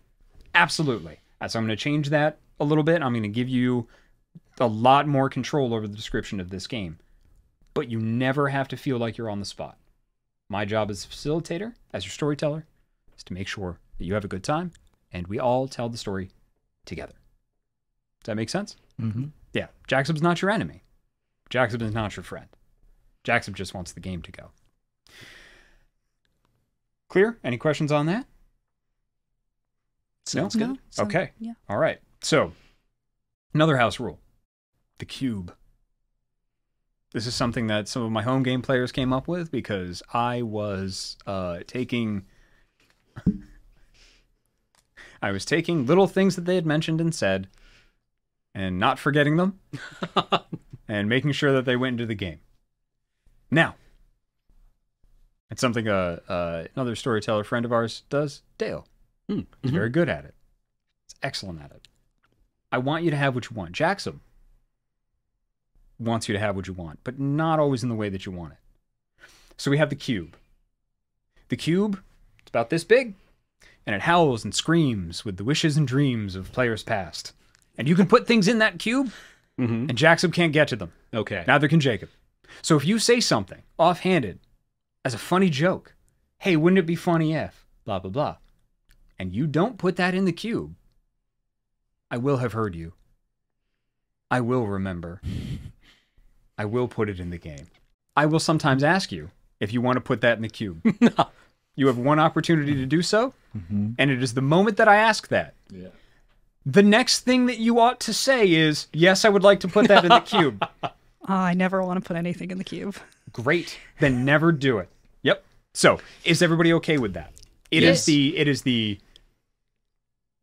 Absolutely. So I'm going to change that a little bit. I'm going to give you a lot more control over the description of this game. But you never have to feel like you're on the spot. My job as a facilitator, as your storyteller, is to make sure that you have a good time and we all tell the story together. Does that make sense? Mm-hmm. Yeah. Jackson's not your enemy. Jackson is not your friend. Jackson just wants the game to go. Clear? Any questions on that? Sounds good. No, okay. Yeah. All right. So another house rule, the cube. This is something that some of my home game players came up with because I was taking little things that they had mentioned and said and not forgetting them and making sure that they went into the game. Now, It's something another storyteller friend of ours does, Dale. Mm. He's very good at it. He's excellent at it. I want you to have what you want. Jackson wants you to have what you want, but not always in the way that you want it. So we have the cube. The cube, it's about this big, and it howls and screams with the wishes and dreams of players past. And you can put things in that cube, and Jackson can't get to them. Okay. Neither can Jacob. So if you say something offhanded as a funny joke, hey, wouldn't it be funny if, blah, blah, blah, and you don't put that in the cube, I will have heard you. I will remember. I will put it in the game. I will sometimes ask you if you want to put that in the cube. You have one opportunity to do so, and it is the moment that I ask that. Yeah. The next thing that you ought to say is, yes, I would like to put that in the cube. I never want to put anything in the cube. Great. Then never do it. Yep. So, is everybody okay with that? It is the...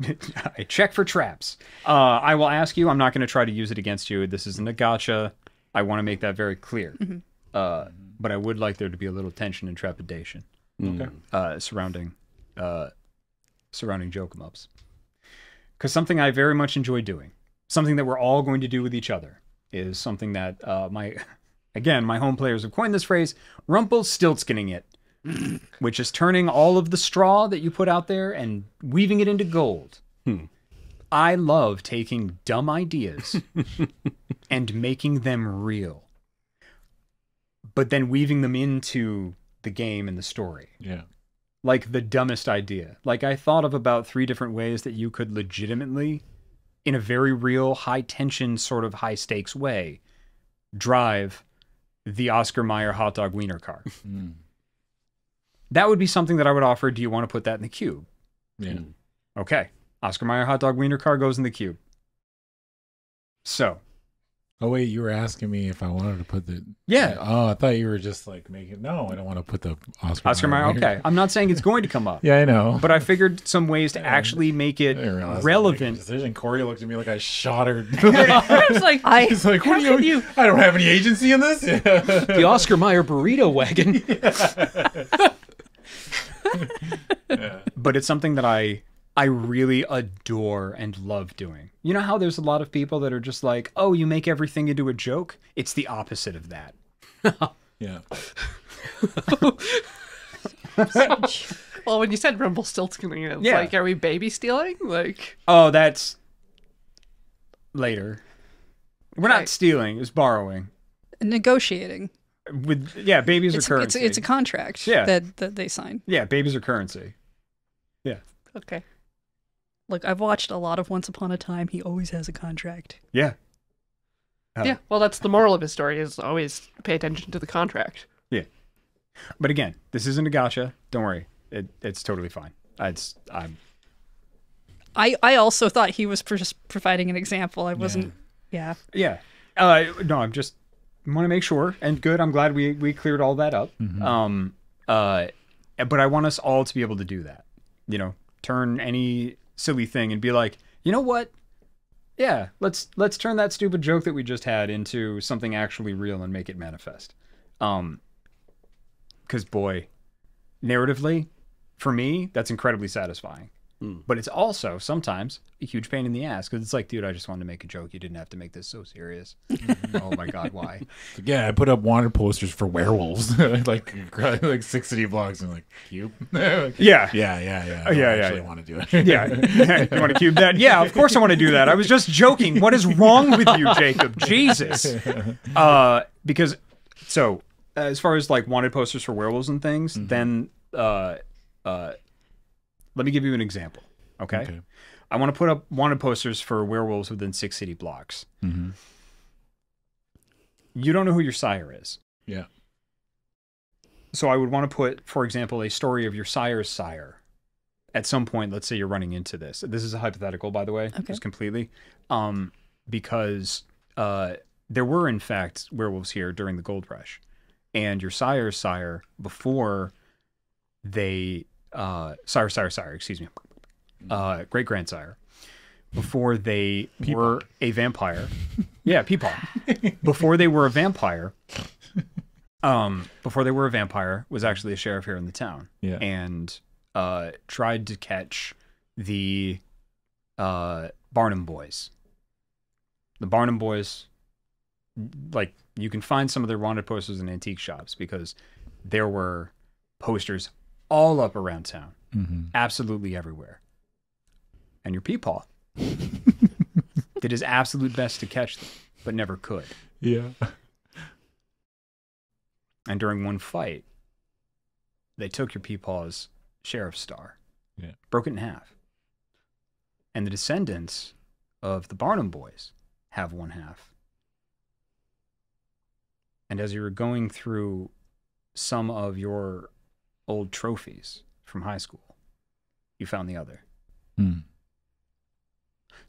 I check for traps. I will ask you. I'm not going to try to use it against you. This isn't a gotcha. I want to make that very clear. But I would like there to be a little tension and trepidation surrounding joke-em-ups. Because something I very much enjoy doing, something that we're all going to do with each other, is something that my home players have coined this phrase, Rumpelstiltskinning it, which is turning all of the straw that you put out there and weaving it into gold. I love taking dumb ideas and making them real, but then weaving them into the game and the story. Yeah. Like the dumbest idea. Like I thought of about 3 different ways that you could legitimately, in a very real, high-tension, sort of high-stakes way, drive the Oscar Mayer hot dog wiener car. That would be something that I would offer. Do you want to put that in the cube? Yeah. Okay. Oscar Mayer hot dog wiener car goes in the cube. So. Oh, wait, you were asking me if I wanted to put the... Yeah. Oh, I thought you were just like making... No, I don't want to put the Oscar Mayer. Okay. I'm not saying it's going to come up. Yeah, I know. But I figured some ways to actually make it relevant. Corey looked at me like I shot her. I was like, what are you... I don't have any agency in this. The Oscar Mayer burrito wagon. But it's something that I really adore and love doing. You know how there's a lot of people that are just like, oh, you make everything into a joke? It's the opposite of that. Yeah. Well, when you said Rumpelstiltskinning, it's like, are we baby stealing? Like, oh, that's later. We're not stealing, it's borrowing. Negotiating. With babies are currency. It's a contract that they sign. Yeah, babies are currency. Yeah. Okay. Look, I've watched a lot of Once Upon a Time. He always has a contract. Yeah. Yeah. Well, that's the moral of his story, is always pay attention to the contract. Yeah. But again, this isn't a gotcha. Don't worry. It's totally fine. I also thought he was just providing an example. I wasn't. Yeah. Yeah. No, I'm just want to make sure. And good. I'm glad we cleared all that up. But I want us all to be able to do that. You know, turn any silly thing and be like, you know what? Yeah, let's turn that stupid joke that we just had into something actually real and make it manifest. 'Cause boy, narratively, for me, that's incredibly satisfying. But it's also sometimes a huge pain in the ass, because it's like, dude, I just wanted to make a joke. You didn't have to make this so serious. Oh my God, why? Yeah, I put up wanted posters for werewolves, like 6 city blocks, and like cube. Yeah. I want to do it. Yeah, you want to cube that? Yeah, of course I want to do that. I was just joking. What is wrong with you, Jacob? Jesus. Because as far as like wanted posters for werewolves and things, then let me give you an example, okay? I want to put up wanted posters for werewolves within 6 city blocks. You don't know who your sire is. Yeah. So I would want to put, for example, a story of your sire's sire. At some point, let's say you're running into this. This is a hypothetical, by the way, just completely. Because there were, in fact, werewolves here during the gold rush. And your sire's sire, before they... great-grandsire, before they were a vampire, before they were a vampire, before they were a vampire, was actually a sheriff here in the town. Yeah. And tried to catch the Barnum boys. The Barnum boys, like, you can find some of their wanted posters in antique shops because there were posters all up around town, absolutely everywhere. And your Peepaw did his absolute best to catch them, but never could. Yeah. And during one fight, they took your Peepaw's sheriff's star, broke it in half. And the descendants of the Barnum boys have one half. And as you were going through some of your old trophies from high school, you found the other. Mm.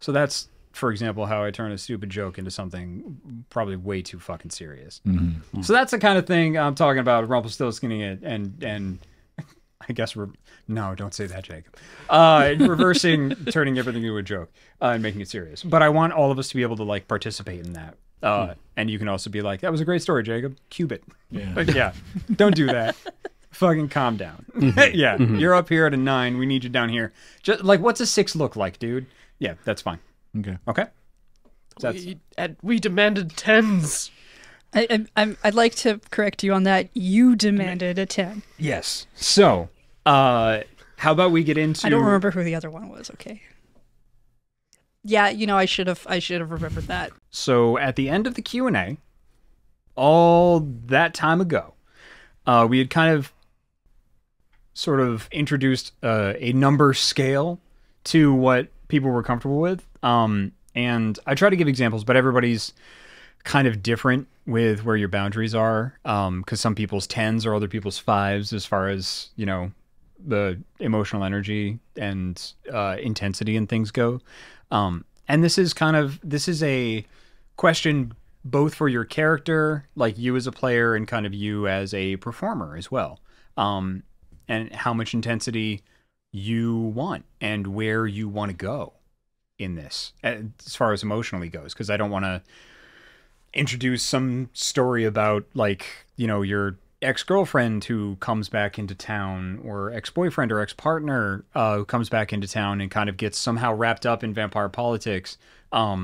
So that's, for example, how I turn a stupid joke into something probably way too fucking serious. Mm-hmm. So that's the kind of thing I'm talking about, Rumpelstiltskinning it, and I guess we're, no, don't say that, Jacob. Reversing, turning everything into a joke and making it serious. But I want all of us to be able to like participate in that. And you can also be like, that was a great story, Jacob. Cube it. Yeah. But yeah, don't do that. Fucking calm down. Yeah, you're up here at a 9. We need you down here. Just like, what's a 6 look like, dude? Yeah, that's fine. Okay. Okay. We demanded 10s. I'd like to correct you on that. You demanded a 10. Yes. So, how about we get into? I don't remember who the other one was. Okay. Yeah, you know, I should have remembered that. So at the end of the Q&A, all that time ago, we had kind of, sort of introduced a number scale to what people were comfortable with. And I try to give examples, but everybody's kind of different with where your boundaries are. Cause some people's 10s or other people's 5s as far as, you know, the emotional energy and, intensity and things go. And this is kind of, this is a question both for your character, like you as a player and kind of you as a performer as well. And how much intensity you want and where you want to go in this as far as emotionally goes, because I don't want to introduce some story about, like, you know, your ex-girlfriend who comes back into town, or ex-boyfriend or ex-partner who comes back into town and kind of gets somehow wrapped up in vampire politics. You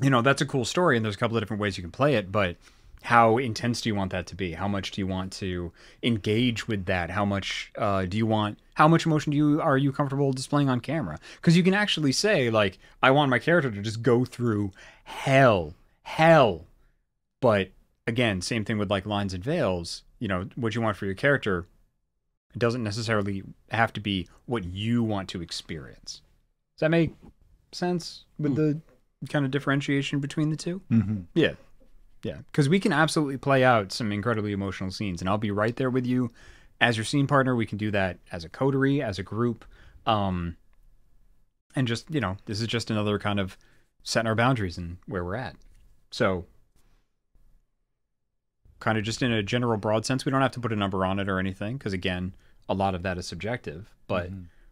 know, that's a cool story and there's a couple of different ways you can play it, but how intense do you want that to be? How much do you want to engage with that? How much do you want? How much emotion do you are you comfortable displaying on camera? Because you can actually say, like, I want my character to just go through hell. But again, same thing with like lines and veils. You know, what you want for your character, it doesn't necessarily have to be what you want to experience. Does that make sense with the kind of differentiation between the two? Mm-hmm. Yeah. Yeah, because we can absolutely play out some incredibly emotional scenes, and I'll be right there with you as your scene partner. We can do that as a coterie, as a group, and just, you know, this is just another kind of setting our boundaries and where we're at. So kind of just in a general broad sense, we don't have to put a number on it or anything, because again, a lot of that is subjective, but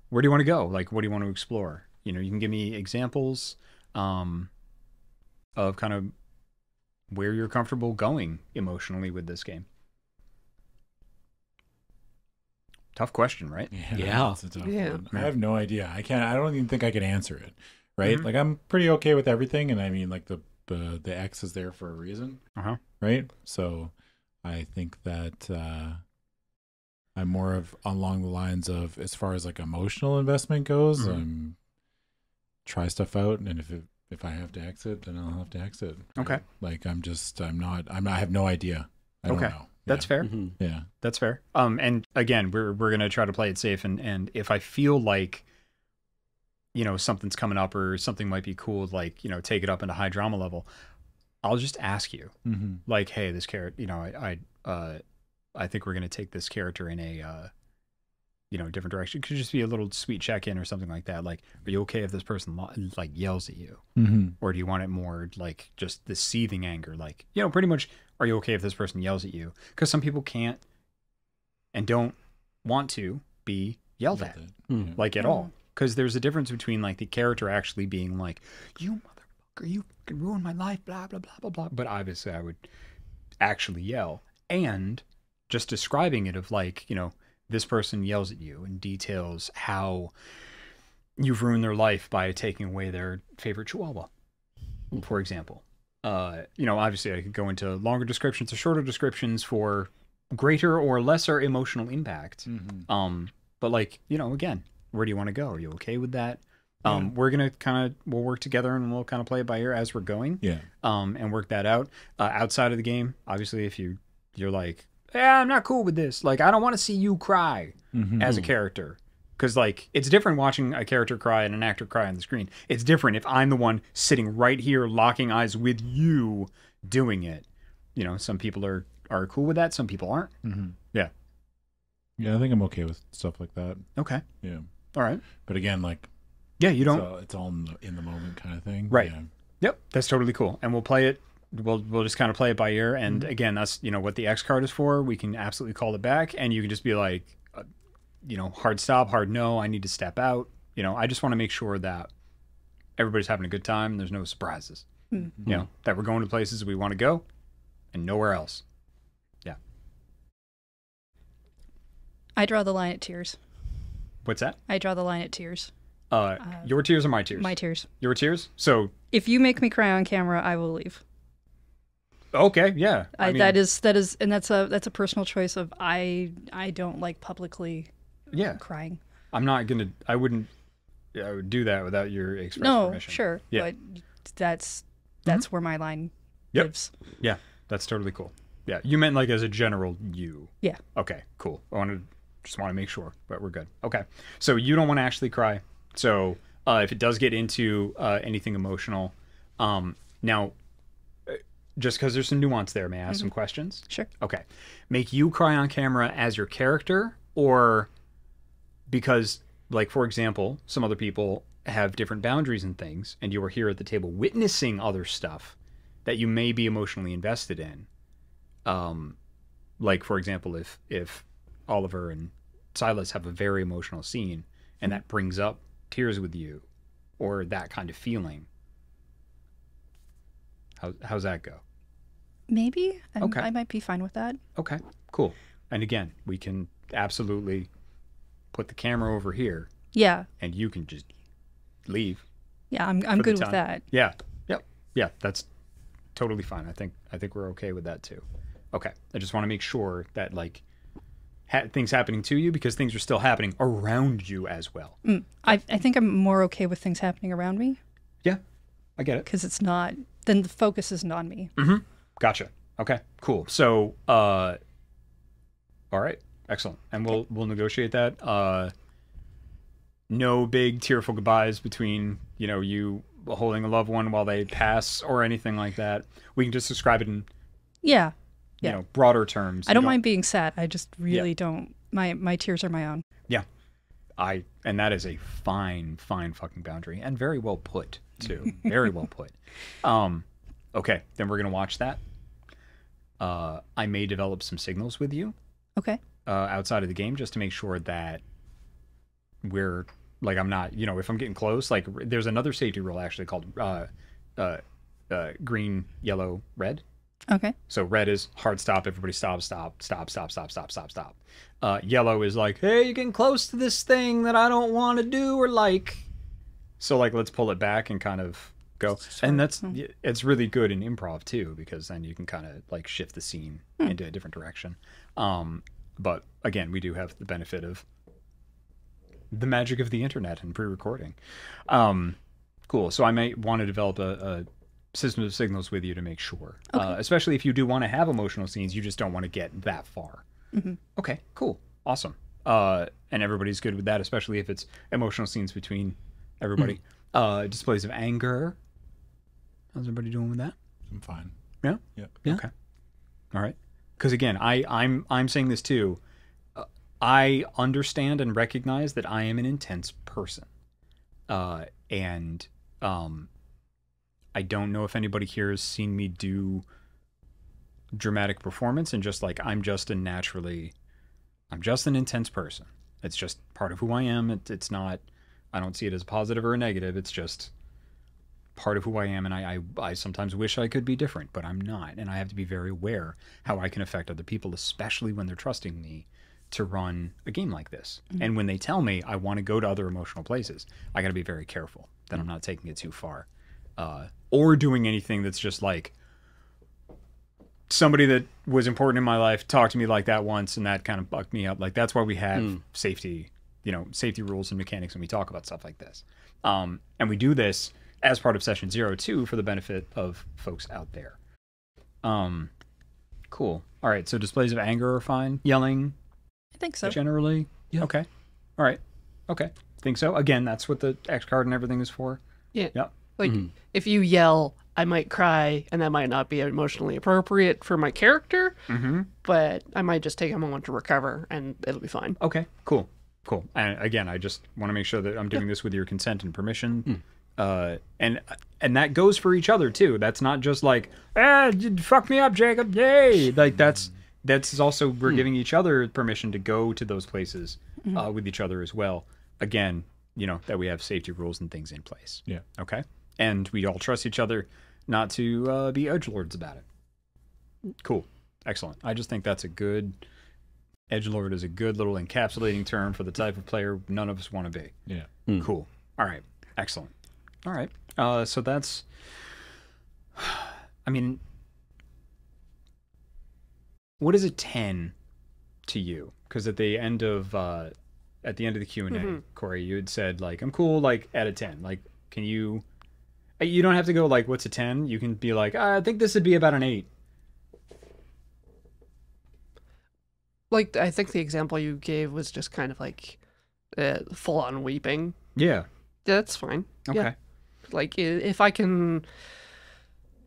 where do you want to go? Like, what do you want to explore? You know, you can give me examples of kind of where you're comfortable going emotionally with this game. Tough question, right? Yeah. That's a tough one. I have no idea. I don't even think I can answer it. Right. Like, I'm pretty okay with everything. And I mean, like, the X is there for a reason. Right. So I think that, I'm more of along the lines of, as far as like emotional investment goes, I'm try stuff out. And if I have to exit, then I'll have to exit. Okay. Like, I have no idea. I don't know. That's fair. Yeah. That's fair. And again, we're going to try to play it safe. And if I feel like, you know, something's coming up or something might be cool, like, you know, take it up into high drama level, I'll just ask you like, hey, this character, you know, I think we're going to take this character in a, you know, different direction. It could just be a little sweet check-in or something like that. Like, are you okay if this person like yells at you? Or do you want it more like just the seething anger? Like, you know, pretty much, are you okay if this person yells at you? Because some people can't and don't want to be yelled at, like, at all. Because there's a difference between like the character actually being like, you motherfucker, you can ruin my life, blah, blah, blah, blah, blah. But obviously I would actually yell. and just describing it of like, you know, this person yells at you and details how you've ruined their life by taking away their favorite chihuahua, for example. You know, obviously I could go into longer descriptions or shorter descriptions for greater or lesser emotional impact. Mm-hmm. But like, you know, again, where do you want to go? Are you okay with that? We're going to we'll work together and we'll kind of play it by ear as we're going. Yeah. And work that out outside of the game. Obviously, if you're like, yeah, I'm not cool with this. Like, I don't want to see you cry as a character. Because, like, it's different watching a character cry and an actor cry on the screen. It's different if I'm the one sitting right here, locking eyes with you doing it. You know, some people are cool with that. Some people aren't. Mm-hmm. Yeah. Yeah, I think I'm okay with stuff like that. Okay. Yeah. All right. But again, like, yeah, you don't. It's all in the moment kind of thing. Right. Yeah. Yep. That's totally cool. And we'll play it. We'll just kind of play it by ear. And again, that's, you know, what the X card is for. We can absolutely call it back. And you can just be like, you know, hard stop, hard no, I need to step out. You know, I just want to make sure that everybody's having a good time and there's no surprises. Mm-hmm. You know, that we're going to places we want to go and nowhere else. Yeah. I draw the line at tears. What's that? I draw the line at tears. Your tears or my tears? My tears. Your tears? So if you make me cry on camera, I will leave. Okay, yeah. I mean, that is and that's a personal choice of I don't like publicly crying. I'm not gonna I would do that without your express permission. No, sure. Yeah. But that's where my line lives. Yeah, that's totally cool. Yeah. You meant like as a general you. Yeah. Okay, cool. I just want to make sure, but we're good. Okay. So you don't want to actually cry. So if it does get into anything emotional, now just because there's some nuance there, may I ask some questions? Sure. Okay. Make you cry on camera as your character, or because, like, for example, some other people have different boundaries and things, and you were here at the table witnessing other stuff that you may be emotionally invested in. Like, for example, if Oliver and Silas have a very emotional scene and that brings up tears with you or that kind of feeling. How's that go? Maybe. Okay. I might be fine with that. Okay, cool. And again, we can absolutely put the camera over here. Yeah. And you can just leave. Yeah, I'm good with that. Yeah. Yep. Yeah, that's totally fine. I think we're okay with that too. Okay. I just want to make sure that like things happening to you, because things are still happening around you as well. I think I'm more okay with things happening around me. Yeah, I get it. Because it's not, then the focus isn't on me. Mm-hmm. Gotcha. Okay, cool. So, all right, excellent. And we'll negotiate that. No big tearful goodbyes between, you know, you holding a loved one while they pass or anything like that. We can just describe it in... Yeah. You know, broader terms. I don't mind being sad. I just really don't. My tears are my own. Yeah. And that is a fine fucking boundary, and very well put too. Very well put. Okay, then we're gonna watch that. I may develop some signals with you. Okay. Outside of the game, just to make sure that we're like, I'm not, you know, if I'm getting close, like there's another safety rule actually called green, yellow, red. Okay. So red is hard stop. Everybody stop. Yellow is like, hey, you're getting close to this thing that I don't want to do or like. So like, let's pull it back and kind of go. Sorry. And it's really good in improv too, because then you can kind of like shift the scene into a different direction. But again, we do have the benefit of the magic of the internet and pre-recording. Cool. So I might want to develop a system of signals with you to make sure. Okay. Especially if you do want to have emotional scenes, you just don't want to get that far. Mm-hmm. Okay, cool. Awesome. And everybody's good with that, especially if it's emotional scenes between everybody. Displays of anger. How's everybody doing with that? I'm fine. Yeah? Yeah. Okay. All right. Because again, I'm saying this too. I understand and recognize that I am an intense person. I don't know if anybody here has seen me do dramatic performance, and just like, I'm just an intense person. It's just part of who I am. It's not, I don't see it as positive or a negative. It's just part of who I am, and I sometimes wish I could be different, but I'm not, and I have to be very aware how I can affect other people, especially when they're trusting me to run a game like this. Mm-hmm. And when they tell me I want to go to other emotional places, I got to be very careful that I'm not taking it too far, or doing anything that's just like somebody that was important in my life talked to me like that once, and that kind of bucked me up. Like, that's why we have safety, you know, safety rules and mechanics when we talk about stuff like this. And we do this as part of Session 02 for the benefit of folks out there. Cool. All right. So displays of anger are fine. Yelling. I think so. Generally. Yeah. Okay. All right. Okay. Think so. Again, that's what the X card and everything is for. Yeah. Yep. Like if you yell, I might cry, and that might not be emotionally appropriate for my character, but I might just take a moment to recover, and it'll be fine. Okay, cool, cool. And again, I just want to make sure that I'm doing this with your consent and permission, and that goes for each other too. That's not just like, ah, fuck me up, Jacob, yay! Like that's also we're giving each other permission to go to those places with each other as well. Again, you know that we have safety rules and things in place. Yeah. Okay. And we all trust each other not to be edgelords about it. Cool. Excellent. I just think that's a good... Edgelord is a good little encapsulating term for the type of player none of us want to be. Yeah. Cool. All right. Excellent. All right. So that's... I mean... What is a 10 to you? Because at the end of... at the end of the Q&A, Corey, you had said, like, I'm cool, like, at a 10. Like, can you... You don't have to go like, what's a 10? You can be like, I think this would be about an 8. Like, I think the example you gave was just kind of like full on weeping. Yeah. Yeah, that's fine. Okay. Yeah. Like, if I can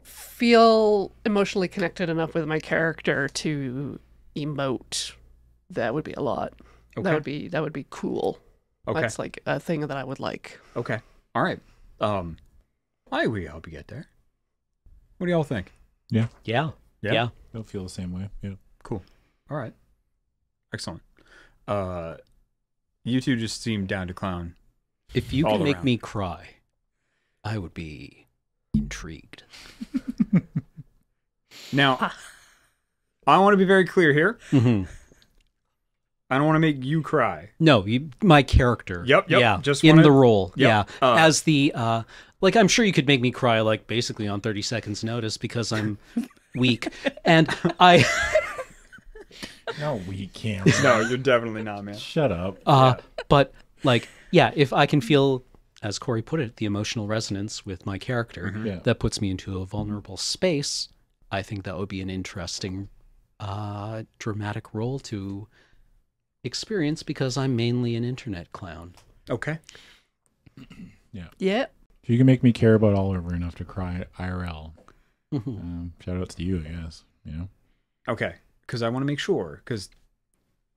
feel emotionally connected enough with my character to emote, that would be a lot. Okay. That would be cool. Okay. That's like a thing that I would like. Okay. All right. I hope you get there. What do y'all think? Yeah. Yeah. Yeah. They'll feel the same way. Yeah. Cool. All right. Excellent. You two just seem down to clown. If you can make me cry, I would be intrigued. Now, I want to be very clear here. I don't want to make you cry. No, my character. Yep. Yeah. Just in the role. Yep. Yeah. As the... like, I'm sure you could make me cry, like, basically on 30 seconds notice because I'm weak. And I... No, weak, Cameron. No, you're definitely not, man. Shut up. But, like, yeah, if I can feel, as Corey put it, the emotional resonance with my character, that puts me into a vulnerable space, I think that would be an interesting dramatic role to experience because I'm mainly an internet clown. Okay. Yeah. Yeah. If you can make me care about Oliver enough to cry IRL, shout outs to you, I guess. Yeah. Okay. Because I want to make sure, because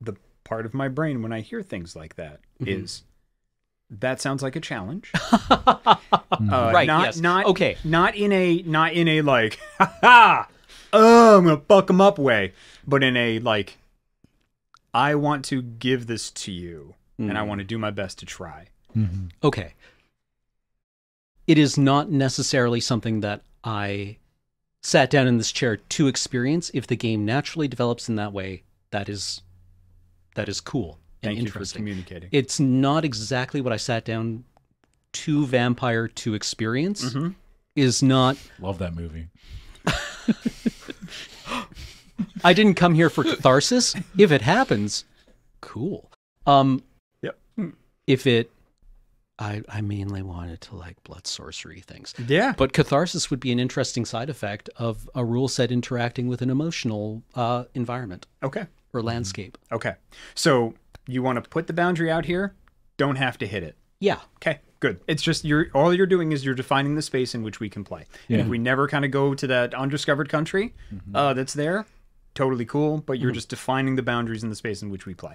the part of my brain when I hear things like that is, that sounds like a challenge. Right. Not okay. Not in a like, I'm gonna fuck him up way, but in a like, I want to give this to you, and I want to do my best to try. Okay. It is not necessarily something that I sat down in this chair to experience. If the game naturally develops in that way, that is cool and interesting. Thank you for communicating. It's not exactly what I sat down to Vampire to experience. Is not. Love that movie. I didn't come here for catharsis. If it happens, cool. Yep. If it. I mainly wanted to like blood sorcery things. Yeah. But catharsis would be an interesting side effect of a rule set interacting with an emotional environment. Okay. Or landscape. Okay. So you want to put the boundary out here, don't have to hit it. Yeah. Okay, good. It's just all you're doing is you're defining the space in which we can play. Yeah. And if we never kind of go to that undiscovered country that's there, totally cool, but you're just defining the boundaries in the space in which we play.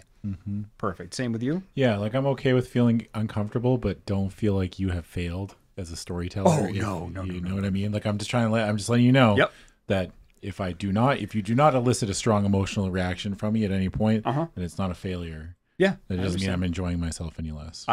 Perfect. Same with you? Yeah, like I'm okay with feeling uncomfortable, but don't feel like you have failed as a storyteller. Oh, no, you know what I mean? Like I'm just trying to I'm just letting you know that if you do not elicit a strong emotional reaction from me at any point, then it's not a failure. Yeah. That doesn't mean I'm enjoying myself any less.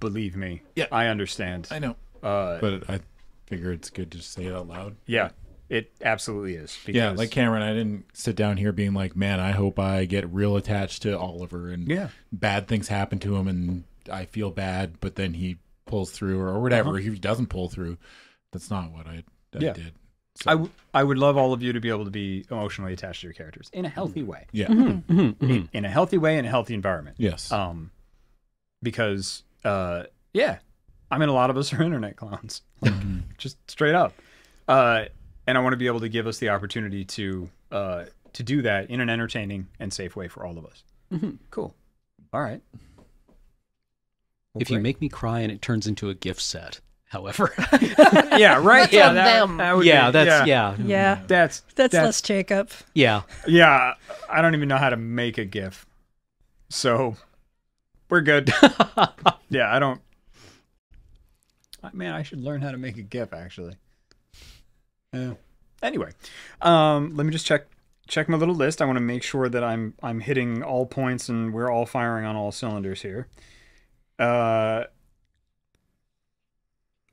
Believe me. Yeah. I understand. I know. But I figure it's good to say it out loud. Yeah, it absolutely is. Because... yeah, like Cameron, I didn't sit down here being like, man, I hope I get real attached to Oliver and bad things happen to him and I feel bad, but then he pulls through or whatever. He doesn't pull through. That's not what I did. So. I would love all of you to be able to be emotionally attached to your characters in a healthy way. Yeah. Mm-hmm. Mm-hmm. In a healthy way, in a healthy environment. Yes. Because, I mean, a lot of us are internet clowns, like, just straight up. And I want to be able to give us the opportunity to do that in an entertaining and safe way for all of us. Mm-hmm. Cool. All right. Well, if you make me cry and it turns into a gift set. However, yeah, right. Yeah, that's less Jacob. Yeah, yeah. I don't even know how to make a GIF, so we're good. Yeah, I don't. Man, I should learn how to make a GIF actually. Anyway, let me just check my little list. I want to make sure that I'm hitting all points and we're all firing on all cylinders here.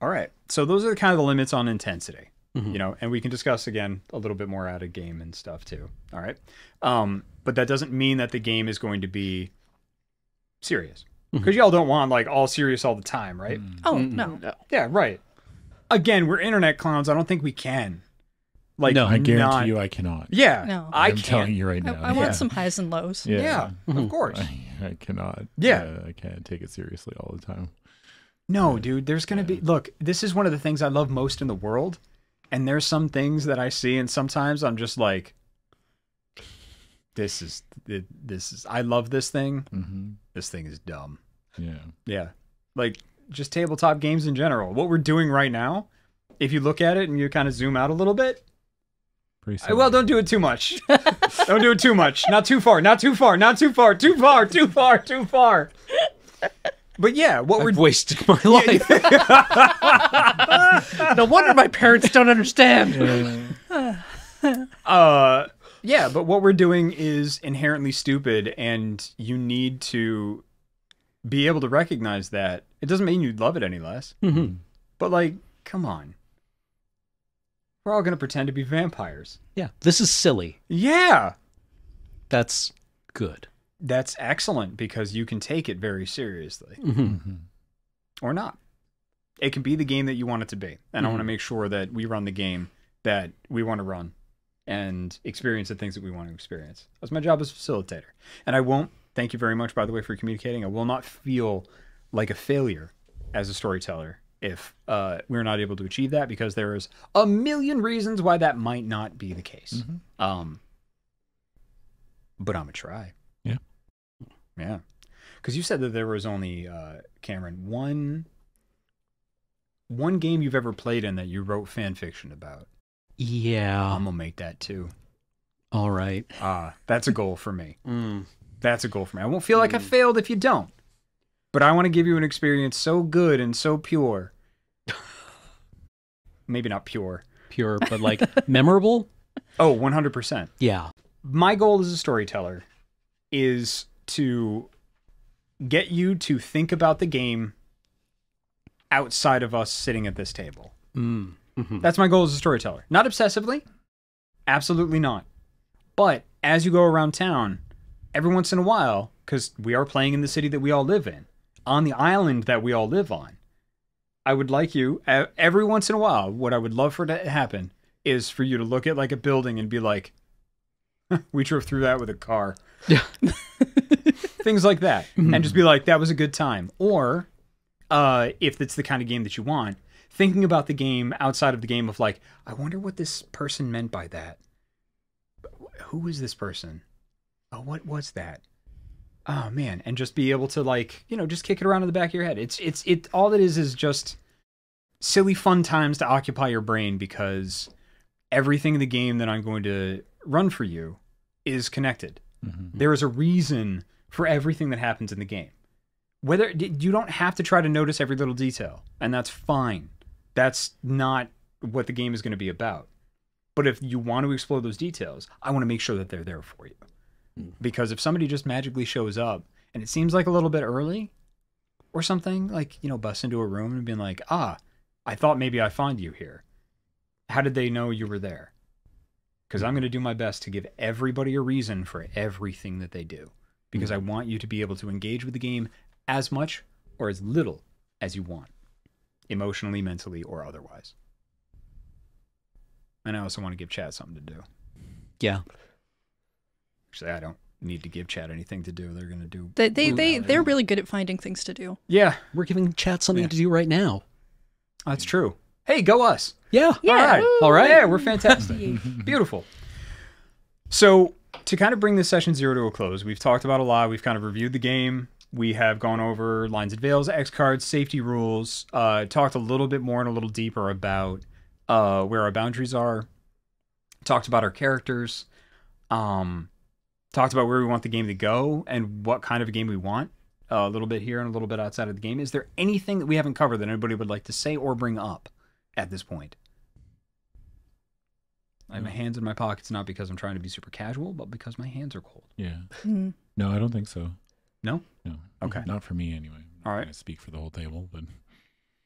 All right. So those are kind of the limits on intensity, you know, and we can discuss again a little bit more out of game and stuff too. All right. But that doesn't mean that the game is going to be serious because y'all don't want like all serious all the time, right? Oh, no. Yeah, right. Again, we're internet clowns. I don't think we can. Like, no, I guarantee you I cannot. Yeah. No, I'm telling you right now. I want some highs and lows. Yeah, of course. I cannot. Yeah. I can't take it seriously all the time. No, dude, there's going to be... Look, this is one of the things I love most in the world, and there's some things that I see, and sometimes I'm just like, this is I love this thing. Mm-hmm. This thing is dumb. Yeah. Yeah. Like, just tabletop games in general. What we're doing right now, if you look at it and you kind of zoom out a little bit... Well, don't do it too much. Don't do it too much. Not too far. Not too far. Not too far. Too far. Too far. Too far. But yeah, I've wasted my life. No wonder my parents don't understand. Yeah, but what we're doing is inherently stupid, and you need to be able to recognize that. It doesn't mean you love it any less. Mm-hmm. But like, come on. We're all going to pretend to be vampires. Yeah, this is silly. Yeah. That's good. That's excellent because you can take it very seriously or not. It can be the game that you want it to be. And I want to make sure that we run the game that we want to run and experience the things that we want to experience. That's my job as facilitator. And I won't, thank you very much, by the way, for communicating. I will not feel like a failure as a storyteller if we're not able to achieve that, because there is a million reasons why that might not be the case. But I'm going to try. Yeah, because you said that there was only, Cameron, one game you've ever played in that you wrote fan fiction about. Yeah. I'm going to make that too. All right. That's a goal for me. That's a goal for me. I won't feel like I failed if you don't, but I want to give you an experience so good and so pure. Maybe not pure. Pure, but like memorable? Oh, 100%. Yeah. My goal as a storyteller is... to get you to think about the game outside of us sitting at this table. That's my goal as a storyteller. Not obsessively. Absolutely not. But as you go around town, every once in a while, because we are playing in the city that we all live in, on the island that we all live on, I would like you, every once in a while, what I would love for to happen is for you to look at like a building and be like, we drove through that with a car. Yeah. Things like that. And just be like, that was a good time. Or if it's the kind of game that you want, thinking about the game outside of the game of like, I wonder what this person meant by that. Who was this person? Oh, what was that? Oh, man. And just be able to like, you know, just kick it around in the back of your head. It all that is just silly fun times to occupy your brain, because everything in the game that I'm going to run for you is connected. There is a reason for everything that happens in the game. Whether you don't have to try to notice every little detail, and that's fine. That's not what the game is going to be about. But if you want to explore those details, I want to make sure that they're there for you. Because if somebody just magically shows up and it seems like a little bit early or something, like, you know, busts into a room and being like, ah, I thought maybe I find you here. How did they know you were there? Because I'm going to do my best to give everybody a reason for everything that they do. Because I want you to be able to engage with the game as much or as little as you want. Emotionally, mentally, or otherwise. And I also want to give Chad something to do. Yeah. Actually, I don't need to give Chad anything to do. They're going to do... They're really good at finding things to do. Yeah. We're giving Chad something to do right now. That's true. Hey, go us. Yeah. All right. Yeah, we're fantastic. Beautiful. So to kind of bring this session zero to a close, we've talked about a lot. We've kind of reviewed the game. We have gone over lines and veils, X cards, safety rules, talked a little bit more and a little deeper about where our boundaries are, talked about our characters, talked about where we want the game to go and what kind of a game we want, a little bit here and a little bit outside of the game. Is there anything that we haven't covered that anybody would like to say or bring up at this point? I have my hands in my pockets, not because I'm trying to be super casual, but because my hands are cold. Yeah. No, I don't think so. No? No. Okay. Not for me, anyway. All right. I speak for the whole table, but...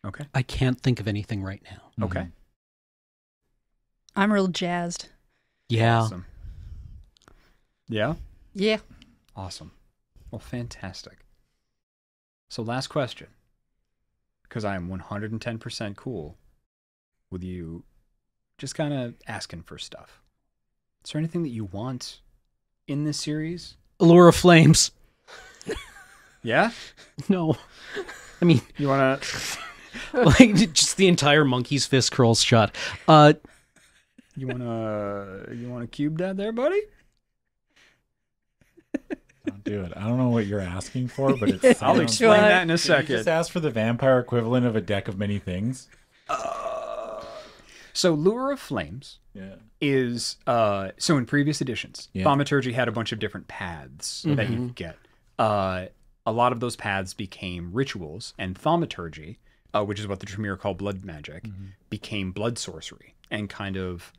Okay. I can't think of anything right now. Okay. I'm real jazzed. Yeah. Awesome. Yeah? Yeah. Awesome. Well, fantastic. So last question, because I am 110% cool with you just kind of asking for stuff. Is there anything that you want in this series? Allure of Flames. Yeah? No. I mean... You want to... like, just the entire monkey's fist curls shot. You want to cube that there, buddy? Don't do it. I don't know what you're asking for, but it's... I'll explain that in a second. You just ask for the vampire equivalent of a deck of many things. So Lure of Flames is... so in previous editions, Thaumaturgy had a bunch of different paths that you could get. A lot of those paths became rituals, and Thaumaturgy, which is what the Tremere call blood magic, became blood sorcery and kind of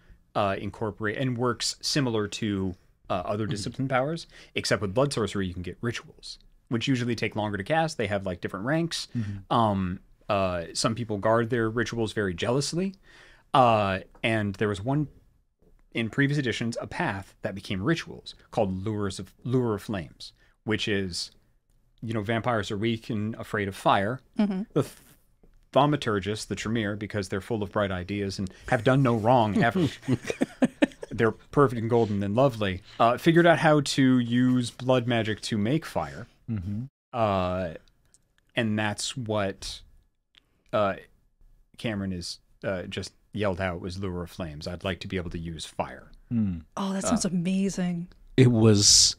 incorporate and works similar to other discipline powers, except with blood sorcery you can get rituals, which usually take longer to cast. They have like different ranks. Some people guard their rituals very jealously. And there was one in previous editions, a path that became rituals called Lure of Flames, which is, you know, vampires are weak and afraid of fire. The thaumaturgists, the Tremere, because they're full of bright ideas and have done no wrong ever, they're perfect and golden and lovely, figured out how to use blood magic to make fire. And that's what Cameron is just yelled out was Lure of Flames. I'd like to be able to use fire. Oh, that sounds amazing. It was...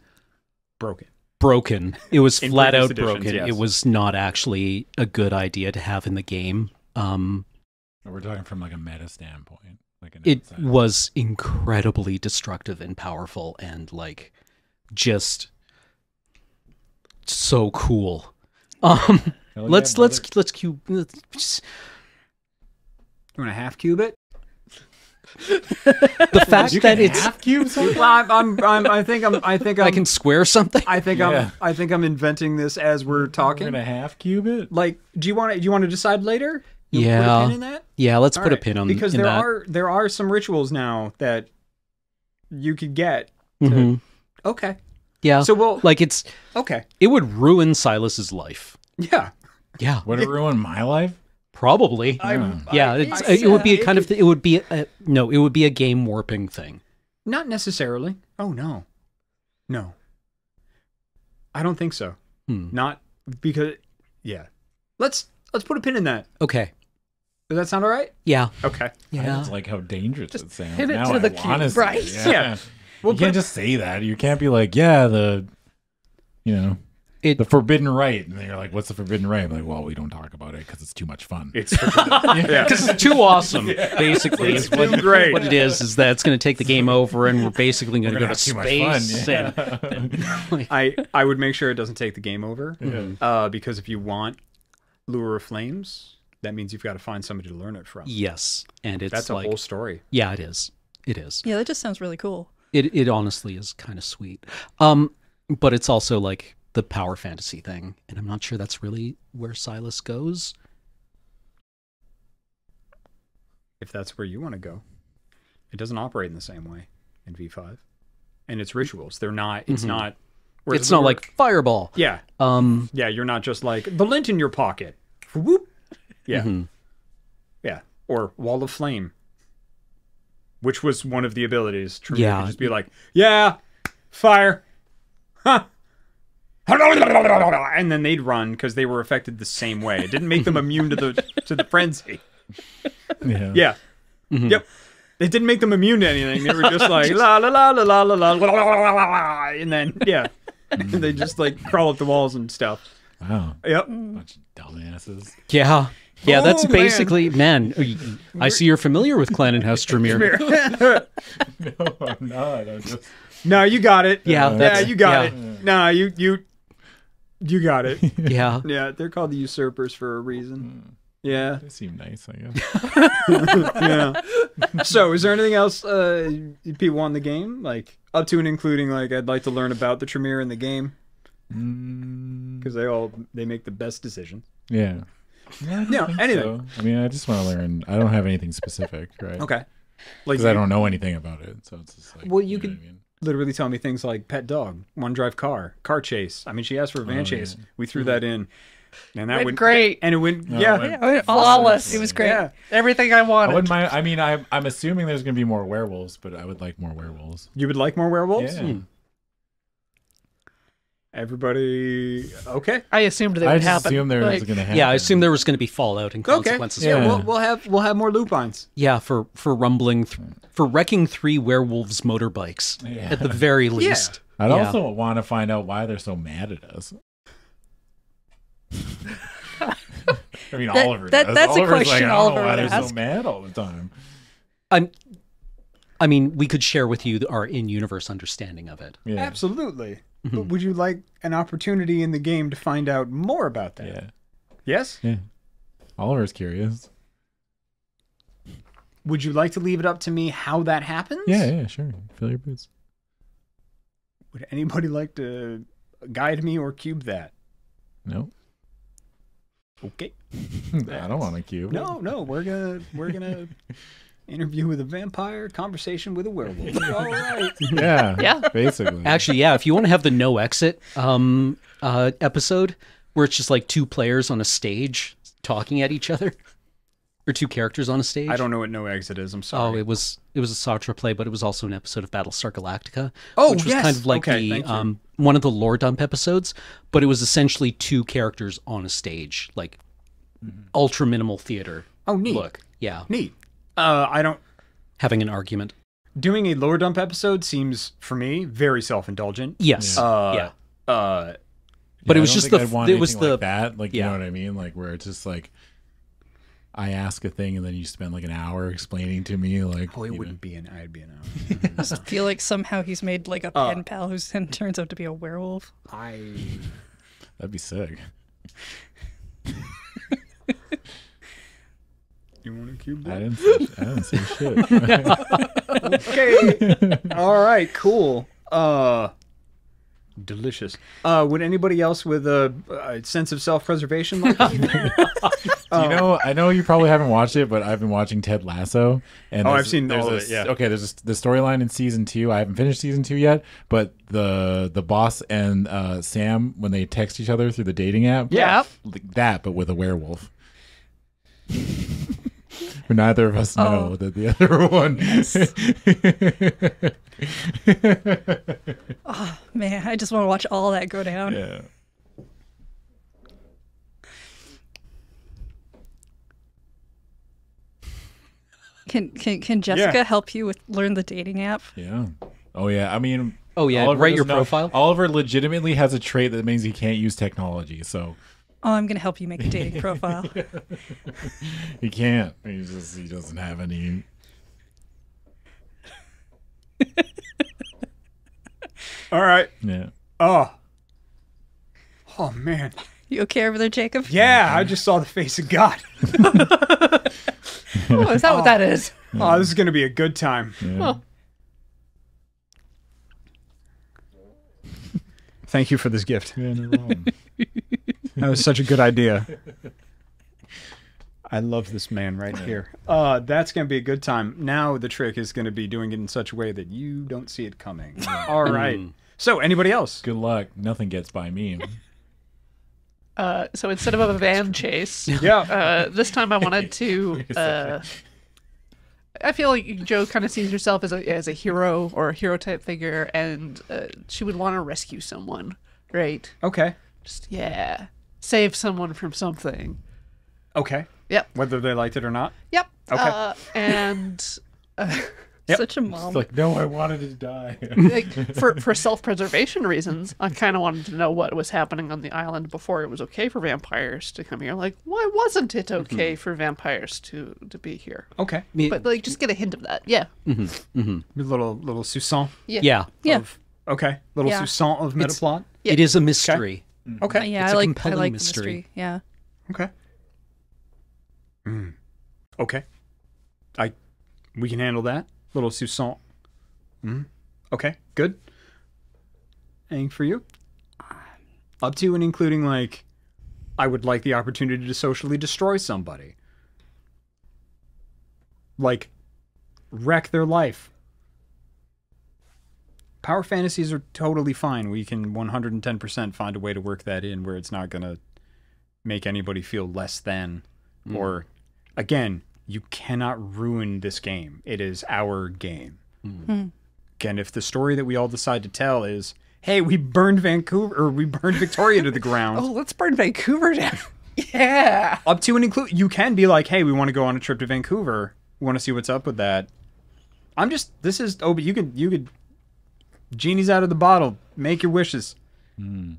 Broken. It was flat out broken. Yes. It was not actually a good idea to have in the game. We're talking from like a meta standpoint. Like an it outside. Was incredibly destructive and powerful and like just so cool. Let's cube. Let's... You want to half cube it? The fact that it's half cube something? Well, I can square something. I think I'm inventing this as we're talking. We're gonna half cube it. Like, do you want to decide later? Put a pin in that? Yeah, let's put a pin on because in there are some rituals now that you could get. To... Okay. Yeah. So we'll like it's okay. It would ruin Silas's life. Yeah. Yeah. Would it ruin my life? Probably. It would be a game warping thing. Not necessarily. Oh, no. No. I don't think so. Not because, yeah. Let's put a pin in that. Okay. Does that sound all right? Yeah. Okay. Yeah. I just like how dangerous it sounds. Hit it to the key. Right. Yeah. Well, you can't just say that. You can't be like, yeah, the forbidden right, and they're like, "What's the forbidden right?" I'm like, "Well, we don't talk about it because it's too much fun. It's because it's too awesome." Basically, it's great. What it is that it's going to take the game over, and we're basically going to go to space. Much fun. Yeah. And, like, I would make sure it doesn't take the game over, because if you want Lure of Flames, that means you've got to find somebody to learn it from. Yes, and it's that's a whole story. Yeah, it is. It is. Yeah, that just sounds really cool. It honestly is kind of sweet, but it's also like the power fantasy thing, and I'm not sure that's really where Silas goes. if that's where you want to go. It doesn't operate in the same way in V5. And it's rituals. They're not, it's not... It's not like Fireball. Yeah. Yeah, you're not just like, the lint in your pocket. Whoop. Yeah. Mm-hmm. Yeah. Or Wall of Flame, which was one of the abilities. Tremere could just be like, yeah, fire. Huh. And then they'd run because they were affected the same way. It didn't make them immune to the frenzy. Yeah. Yeah. Mm-hmm. Yep. It didn't make them immune to anything. They were just like la la la la la la la la la, and then and they just like crawl up the walls and stuff. Wow. Yep. Bunch of dumbasses. Yeah. Yeah, oh, that's basically, man, I see you're familiar with Clan & House Tremere. No, I'm not. I'm just... No, you got it. Yeah, that's, you got it. No, you got it. Yeah. Yeah, they're called the Usurpers for a reason. Yeah. They seem nice, I guess. Yeah. So, is there anything else people want in the game? Like, up to and including, like, I'd like to learn about the Tremere in the game. Because they make the best decisions. Yeah. No, anything. So. I mean, I just want to learn. I don't have anything specific, right? Okay. Because I don't know anything about it, so it's just like. Well, you could literally tell me things like pet dog, one drive car, car chase. I mean, she asked for a van chase. Yeah. We threw that in, and that went great. And it went, it went flawless. It was great. Yeah. Everything I wanted. I wouldn't mind, I mean, I'm assuming there's going to be more werewolves, but I would like more werewolves. You would like more werewolves? Yeah. Everybody okay? I assumed that would happen. I assumed there was going to happen. Yeah, I assumed there was going to be fallout and consequences. Okay. Yeah, we'll have more lupines. Yeah, for rumbling, for wrecking 3 werewolves' motorbikes at the very least. Yeah. I'd also want to find out why they're so mad at us. I mean, Oliver. That's Oliver's a question. Like, Oliver, I don't know why they're so mad all the time. I mean, we could share with you our in-universe understanding of it. Yeah. Absolutely. Mm-hmm. But would you like an opportunity in the game to find out more about that? Yeah. Yes? Yeah. Oliver's curious. Would you like to leave it up to me how that happens? Yeah, yeah, sure. Fill your boots. Would anybody like to guide me or cube that? No. Okay. I don't want to cube. No, we're gonna interview with a vampire, conversation with a werewolf. All right. Yeah. Yeah. Basically. Actually, yeah. If you want to have the no exit episode where it's just like 2 players on a stage talking at each other, or 2 characters on a stage. I don't know what no exit is. I'm sorry. Oh, it was a Sartre play, but it was also an episode of Battlestar Galactica. Oh, which was kind of like the one of the lore dump episodes, but it was essentially 2 characters on a stage, like ultra minimal theater. Oh, neat. Look, yeah, neat. I don't... Having an argument. Doing a lore dump episode seems, for me, very self-indulgent. Yes. Yeah. But it was just it was the... Like that. Like, you know what I mean? Like, where it's just like, I ask a thing and then you spend like an hour explaining to me, like... Oh, it wouldn't be an... I'd be an hour. I just feel like somehow he's made like a pen pal who then turns out to be a werewolf. That'd be sick. You want to cube that? I didn't say shit. Okay. All right. Cool. Delicious. Would anybody else with a sense of self-preservation like that? You know, I know you probably haven't watched it, but I've been watching Ted Lasso. And I've seen all of it. Yeah. Okay. There's the storyline in season 2. I haven't finished season 2 yet, but the boss and Sam, when they text each other through the dating app, that, but with a werewolf. But neither of us know that the other one. Yes. Oh man, I just want to watch all that go down. Yeah. Can Jessica help you with learn the dating app? Yeah. Oh yeah. I mean. Oh yeah. Oliver write your profile. Oliver legitimately has a trait that means he can't use technology. So. Oh, I'm going to help you make a dating profile. He can't. He doesn't have any. All right. Yeah. Oh, man. You okay over there, Jacob? Yeah, I just saw the face of God. Oh, is that what that is? Oh, this is going to be a good time. Yeah. Oh. Thank you for this gift. Yeah, no problem. That was such a good idea. I love this man right here. That's going to be a good time. Now the trick is going to be doing it in such a way that you don't see it coming. All right. So anybody else? Good luck. Nothing gets by me. So instead of a van chase, this time I wanted to... I feel like Joe kind of sees herself as a hero or a hero-type figure, and she would want to rescue someone, right? Okay. Just, yeah. Save someone from something. Okay. Yep. Whether they liked it or not? Yep. Okay. Such a mom. It's like, no, I wanted to die. Like, for self-preservation reasons, I kind of wanted to know what was happening on the island before it was okay for vampires to come here. Like, why wasn't it okay for vampires to be here? Okay. But, like, just get a hint of that. Yeah. Mm-hmm. Mm-hmm. Little Susan. Yeah. Yeah. Okay. Little Susan of metaplot. Yeah. It is a mystery. Okay. Okay. Yeah, it's a compelling mystery. Yeah. Okay. Mm. Okay. We can handle that. Little Susan. Mm. Okay, good. Anything for you? Up to and including, like, I would like the opportunity to socially destroy somebody. Like, wreck their life. Power fantasies are totally fine. We can 110% find a way to work that in where it's not going to make anybody feel less than. Mm. Or, again... You cannot ruin this game. It is our game. Mm. Again, if the story that we all decide to tell is, hey, we burned Vancouver, or we burned Victoria to the ground. Oh, let's burn Vancouver down. Yeah. Up to and include. You can be like, hey, we want to go on a trip to Vancouver. We want to see what's up with that. I'm just, this is, oh, but you could, genie's out of the bottle. Make your wishes. Mm.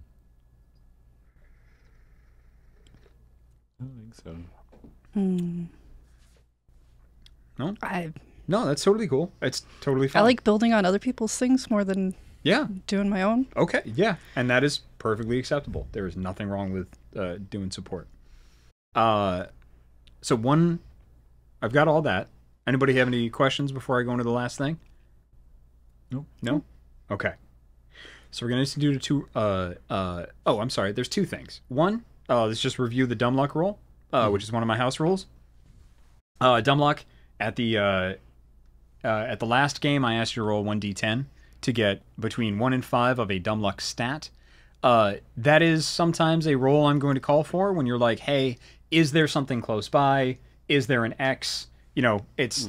I don't think so. Hmm. No? No, that's totally cool. It's totally fine. I like building on other people's things more than doing my own. Okay, yeah. And that is perfectly acceptable. There is nothing wrong with doing support. So I've got all that. Anybody have any questions before I go into the last thing? Nope. No? Okay. So we're going to do two... oh, I'm sorry. There's two things. One, let's just review the dumb luck roll, which is one of my house rules. Dumb luck... At the last game, I asked you to roll 1d10 to get between 1 and 5 of a dumb luck stat. That is sometimes a roll I'm going to call for when you're like, hey, is there something close by? Is there an X? You know, is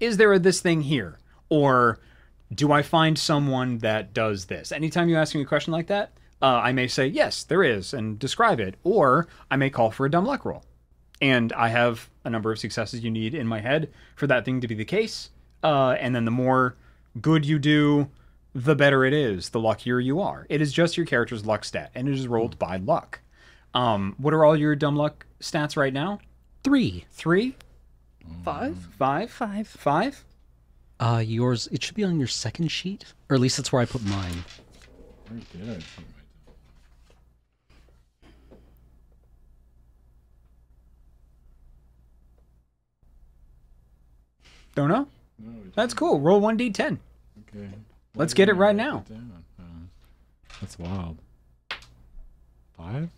there this thing here? Or do I find someone that does this? Anytime you ask me a question like that, I may say, yes, there is, and describe it. Or I may call for a dumb luck roll. And I have a number of successes you need in my head for that thing to be the case. And then the more good you do, the better it is, the luckier you are. It is just your character's luck stat, and it is rolled by luck. What are all your dumb luck stats right now? 3. 3? 5? 5? 5. 5? Yours, it should be on your second sheet, or at least that's where I put mine. Where did I put mine? Don't know? No, that's cool. Roll 1d10. Okay. Let's get it right now. That's wild. 5?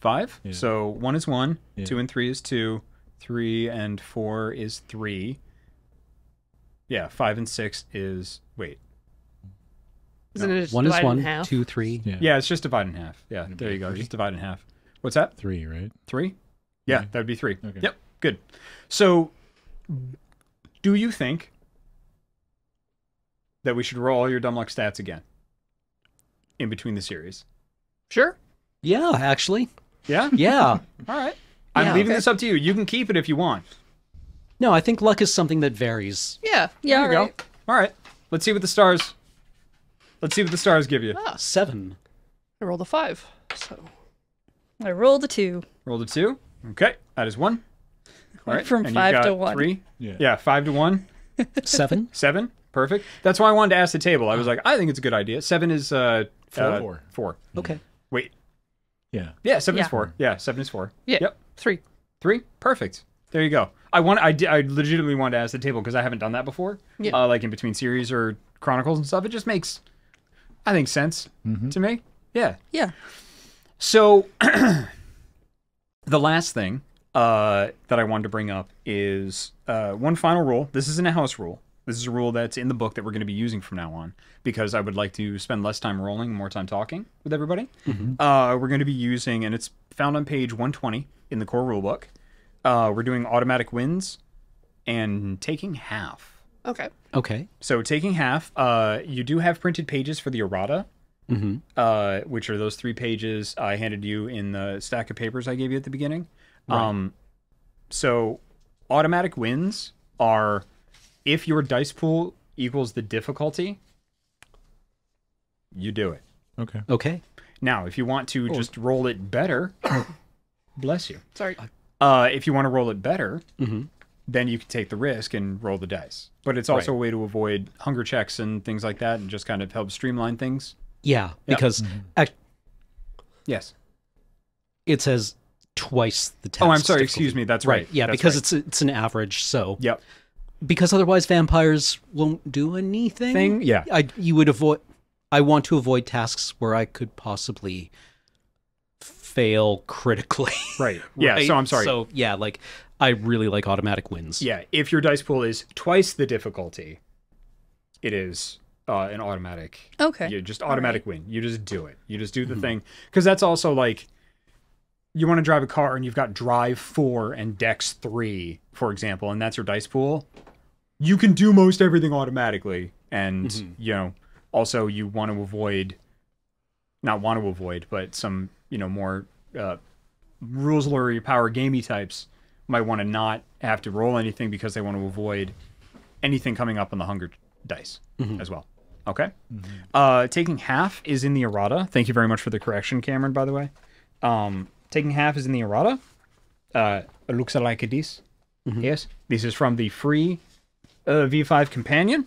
5? Yeah. So 1 is 1, 2 and 3 is 2, 3 and 4 is 3. Yeah, 5 and 6 is... Wait. Isn't it just 1 is 1, 2, 3. Yeah. It's just divide in half. Yeah, there you go. Three. Just divide in half. What's that? 3, right? 3? Yeah, that would be 3. Okay. Yep, good. So... Do you think that we should roll all your dumb luck stats again in between the series? Sure. Yeah, actually. Yeah? Yeah. All right. I'm leaving this up to you. You can keep it if you want. No, I think luck is something that varies. Yeah. Yeah, there you go. All right. Let's see what the stars... Let's see what the stars give you. 7. I rolled a 5. So I rolled a 2. Rolled a 2. Okay. That is 1. All right. From 5 to 1. 3? Yeah. 5 to 1. 7. 7. Perfect. That's why I wanted to ask the table. I was like, I think it's a good idea. 7 is 4. 4. Okay. Wait. Yeah. Yeah. 7 is 4. Yeah. 7 is 4. Yeah. Yep. 3. Perfect. There you go. I legitimately wanted to ask the table because I haven't done that before. Yeah. Like in between series or chronicles and stuff. It just makes, I think, sense to me. Yeah. Yeah. So, the last thing. that I wanted to bring up is one final rule. This isn't a house rule. This is a rule that's in the book that we're going to be using from now on, because I would like to spend less time rolling and more time talking with everybody. Mm-hmm. We're going to be using, and it's found on page 120 in the core rule book. We're doing automatic wins and taking half. Okay. Okay. So taking half, you do have printed pages for the errata, mm-hmm. Which are those 3 pages I handed you in the stack of papers I gave you at the beginning. Right. So automatic wins are... if your dice pool equals the difficulty, you do it. Okay. Okay. Now, if you want to just roll it better, bless you. Sorry. If you want to roll it better, mm-hmm. then you can take the risk and roll the dice. But it's also a way to avoid hunger checks and things like that, and just kind of help streamline things. Yeah, because yes, it says twice the test. Oh, I'm sorry. Difficulty. Excuse me. That's right. Yeah, that's because it's an average. So yep. Because otherwise vampires won't do anything. Yeah. I want to avoid tasks where I could possibly fail critically. Right. Yeah. Right? So I'm sorry. So yeah, like I really like automatic wins. Yeah. If your dice pool is twice the difficulty, it is an automatic. Okay. You just automatic win. You just do it. You just do the thing. Because that's also like, you want to drive a car and you've got drive 4 and dex 3, for example, and that's your dice pool. You can do most everything automatically, and you know, also you want to avoid, but some more rules lawyer power gamey types might want to not have to roll anything because they want to avoid anything coming up on the hunger dice as well. Okay, taking half is in the errata. Thank you very much for the correction, Cameron. By the way, taking half is in the errata. It looks like it is. Yes, this is from the free V5 companion,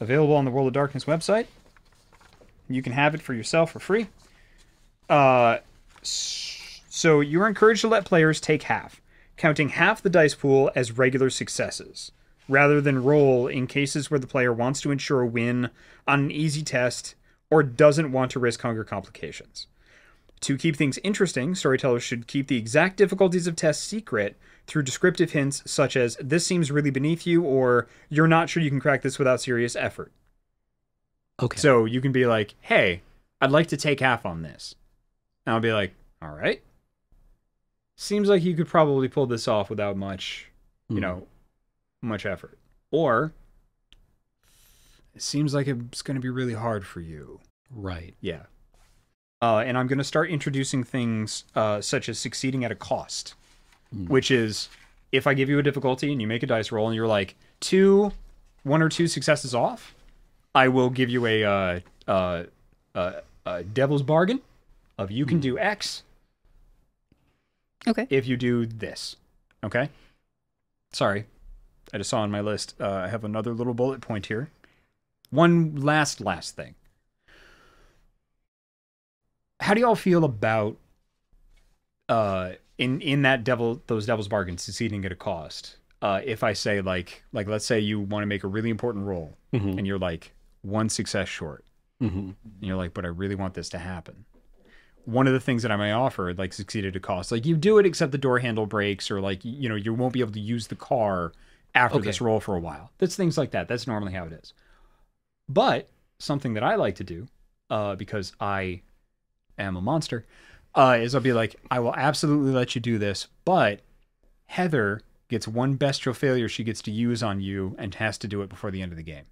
available on the World of Darkness website. You can have it for yourself for free. So you're encouraged to let players take half, counting half the dice pool as regular successes, rather than roll in cases where the player wants to ensure a win on an easy test or doesn't want to risk hunger complications. To keep things interesting, storytellers should keep the exact difficulties of tests secret through descriptive hints such as, this seems really beneath you, or you're not sure you can crack this without serious effort. Okay. So you can be like, hey, I'd like to take half on this. And I'll be like, all right. Seems like you could probably pull this off without much, much effort. Or, it seems like it's going to be really hard for you. Right. Yeah. And I'm going to start introducing things such as succeeding at a cost, which is if I give you a difficulty and you make a dice roll and you're like 1 or 2 successes off, I will give you a devil's bargain of you can do X. Okay. If you do this. Okay. Sorry. I just saw on my list. I have another little bullet point here. One last thing. How do y'all feel about in that those devil's bargains, succeeding at a cost? If I say like let's say you want to make a really important roll and you're like 1 success short, and you're like, but I really want this to happen. One of the things that I may offer, like succeed at a cost, like you do it except the door handle breaks, or like you won't be able to use the car after this roll for a while. That's things like that. That's normally how it is. But something that I like to do because I am a monster, is I'll be like, I will absolutely let you do this, but Heather gets 1 bestial failure she gets to use on you and has to do it before the end of the game.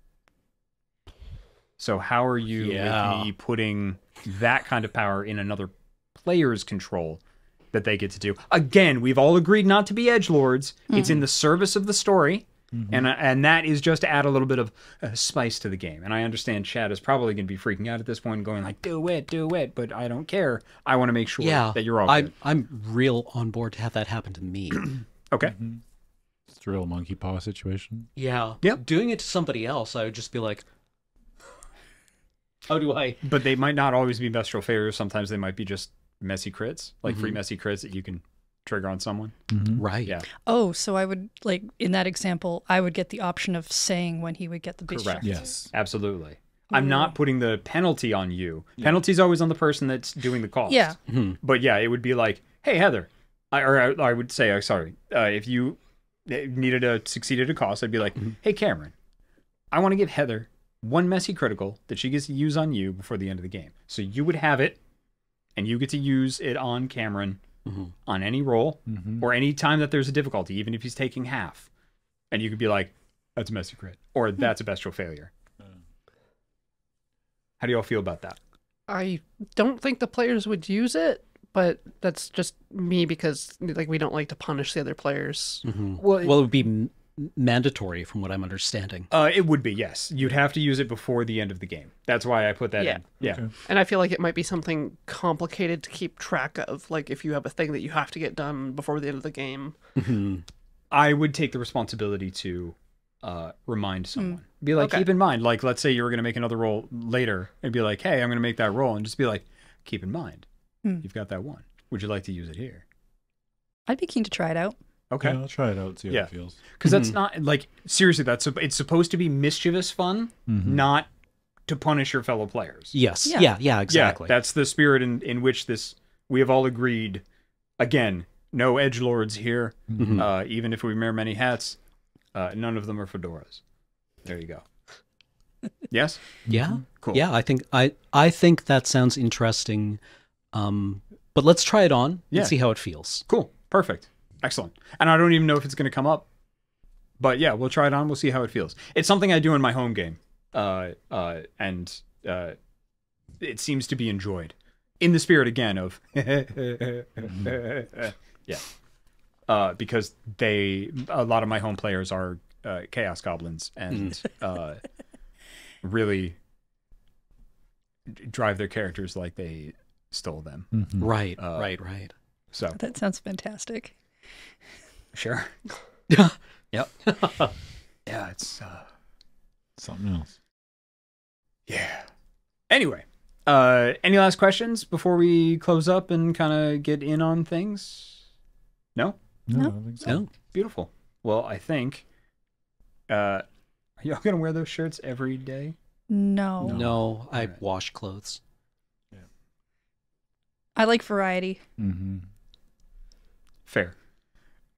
So how are you with me putting that kind of power in another player's control that they get to do? Again, we've all agreed not to be edgelords. It's in the service of the story. And that is just to add a little bit of spice to the game. And I understand Chad is probably going to be freaking out at this point, going like, do it, but I don't care. I want to make sure that you're all good. I'm real on board to have that happen to me. Okay. It's a real monkey paw situation. Yeah. Yep. Doing it to somebody else, I would just be like, how do I? But they might not always be bestial failures. Sometimes they might be just messy crits, like free messy crits that you can trigger on someone. Right. Yeah. Oh, so I would, like, in that example, I would get the option of saying when he would get the big shot. Yes. Absolutely. I'm not putting the penalty on you. Penalty's always on the person that's doing the cost. Yeah. But yeah, it would be like, hey, Heather, I would say, sorry, if you needed to succeed at a cost, I'd be like, hey, Cameron, I want to give Heather one messy critical that she gets to use on you before the end of the game. So you would have it, and you get to use it on Cameron on any roll or any time that there's a difficulty, even if he's taking half. And you could be like, that's a messy crit, or that's a bestial failure. How do y'all feel about that? I don't think the players would use it, but that's just me because like we don't like to punish the other players. Well, it would be mandatory from what I'm understanding. It would be, yes. You'd have to use it before the end of the game. That's why I put that in. Yeah. Okay. And I feel like it might be something complicated to keep track of, like if you have a thing that you have to get done before the end of the game. I would take the responsibility to remind someone. Be like, keep in mind, like let's say you were going to make another roll later and be like, hey, I'm going to make that roll, and just be like, keep in mind, you've got that one. Would you like to use it here? I'd be keen to try it out. Okay. Yeah, I'll try it out, see how it feels. Because that's not, like, seriously, it's supposed to be mischievous fun, not to punish your fellow players. Yes. Yeah, exactly. Yeah, that's the spirit in which this, we have all agreed, again, no edgelords here, even if we wear many hats, none of them are fedoras. There you go. Yes? Yeah. Cool. Yeah, I think that sounds interesting, but let's try it on and see how it feels. Cool. Perfect. Excellent. And I don't even know if it's going to come up, but yeah, we'll try it on. We'll see how it feels. It's something I do in my home game, and it seems to be enjoyed in the spirit again of because a lot of my home players are chaos goblins and really drive their characters like they stole them. Right. So that sounds fantastic. Sure. Yep. Yeah, it's something else. Yeah. Anyway, any last questions before we close up and kind of get in on things? No? No, I don't think so. No. Beautiful. Well, I think are y'all gonna wear those shirts every day? No. No, I wash clothes. Yeah. I like variety. Fair.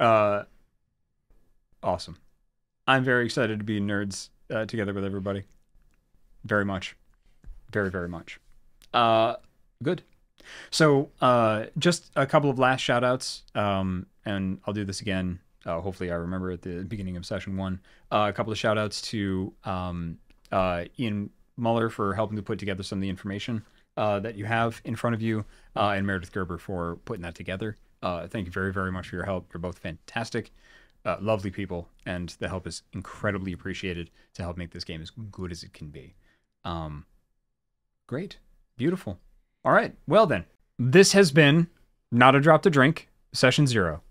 Awesome. I'm very excited to be nerds together with everybody. Very much. Very, very much. Good. So just a couple of last shout outs, and I'll do this again. Hopefully I remember at the beginning of session one. A couple of shout outs to Ian Muller for helping to put together some of the information that you have in front of you, and Meredith Gerber for putting that together. Thank you very, very much for your help. You're both fantastic, lovely people, and the help is incredibly appreciated to help make this game as good as it can be. Great. Beautiful. All right. Well, then, this has been Not a Drop to Drink, Session 0.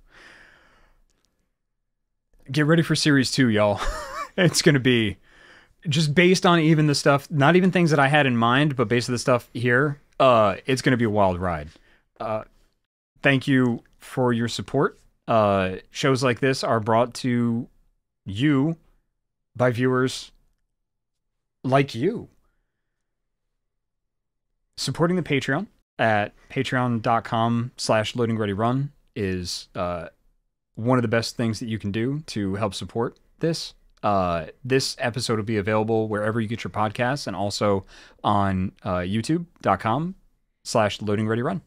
Get ready for Series 2, y'all. It's going to be just based on even the stuff, not even things that I had in mind, but based on the stuff here, it's going to be a wild ride. Thank you for your support. Shows like this are brought to you by viewers like you. Supporting the Patreon at patreon.com/loadingreadyrun is one of the best things that you can do to help support this. This episode will be available wherever you get your podcasts and also on youtube.com/loadingreadyrun.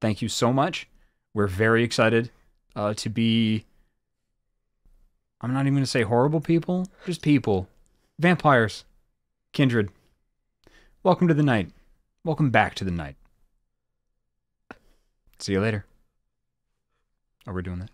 Thank you so much. We're very excited to be, I'm not even going to say horrible people, just people. Vampires. Kindred. Welcome to the night. Welcome back to the night. See you later. Oh, we're doing that.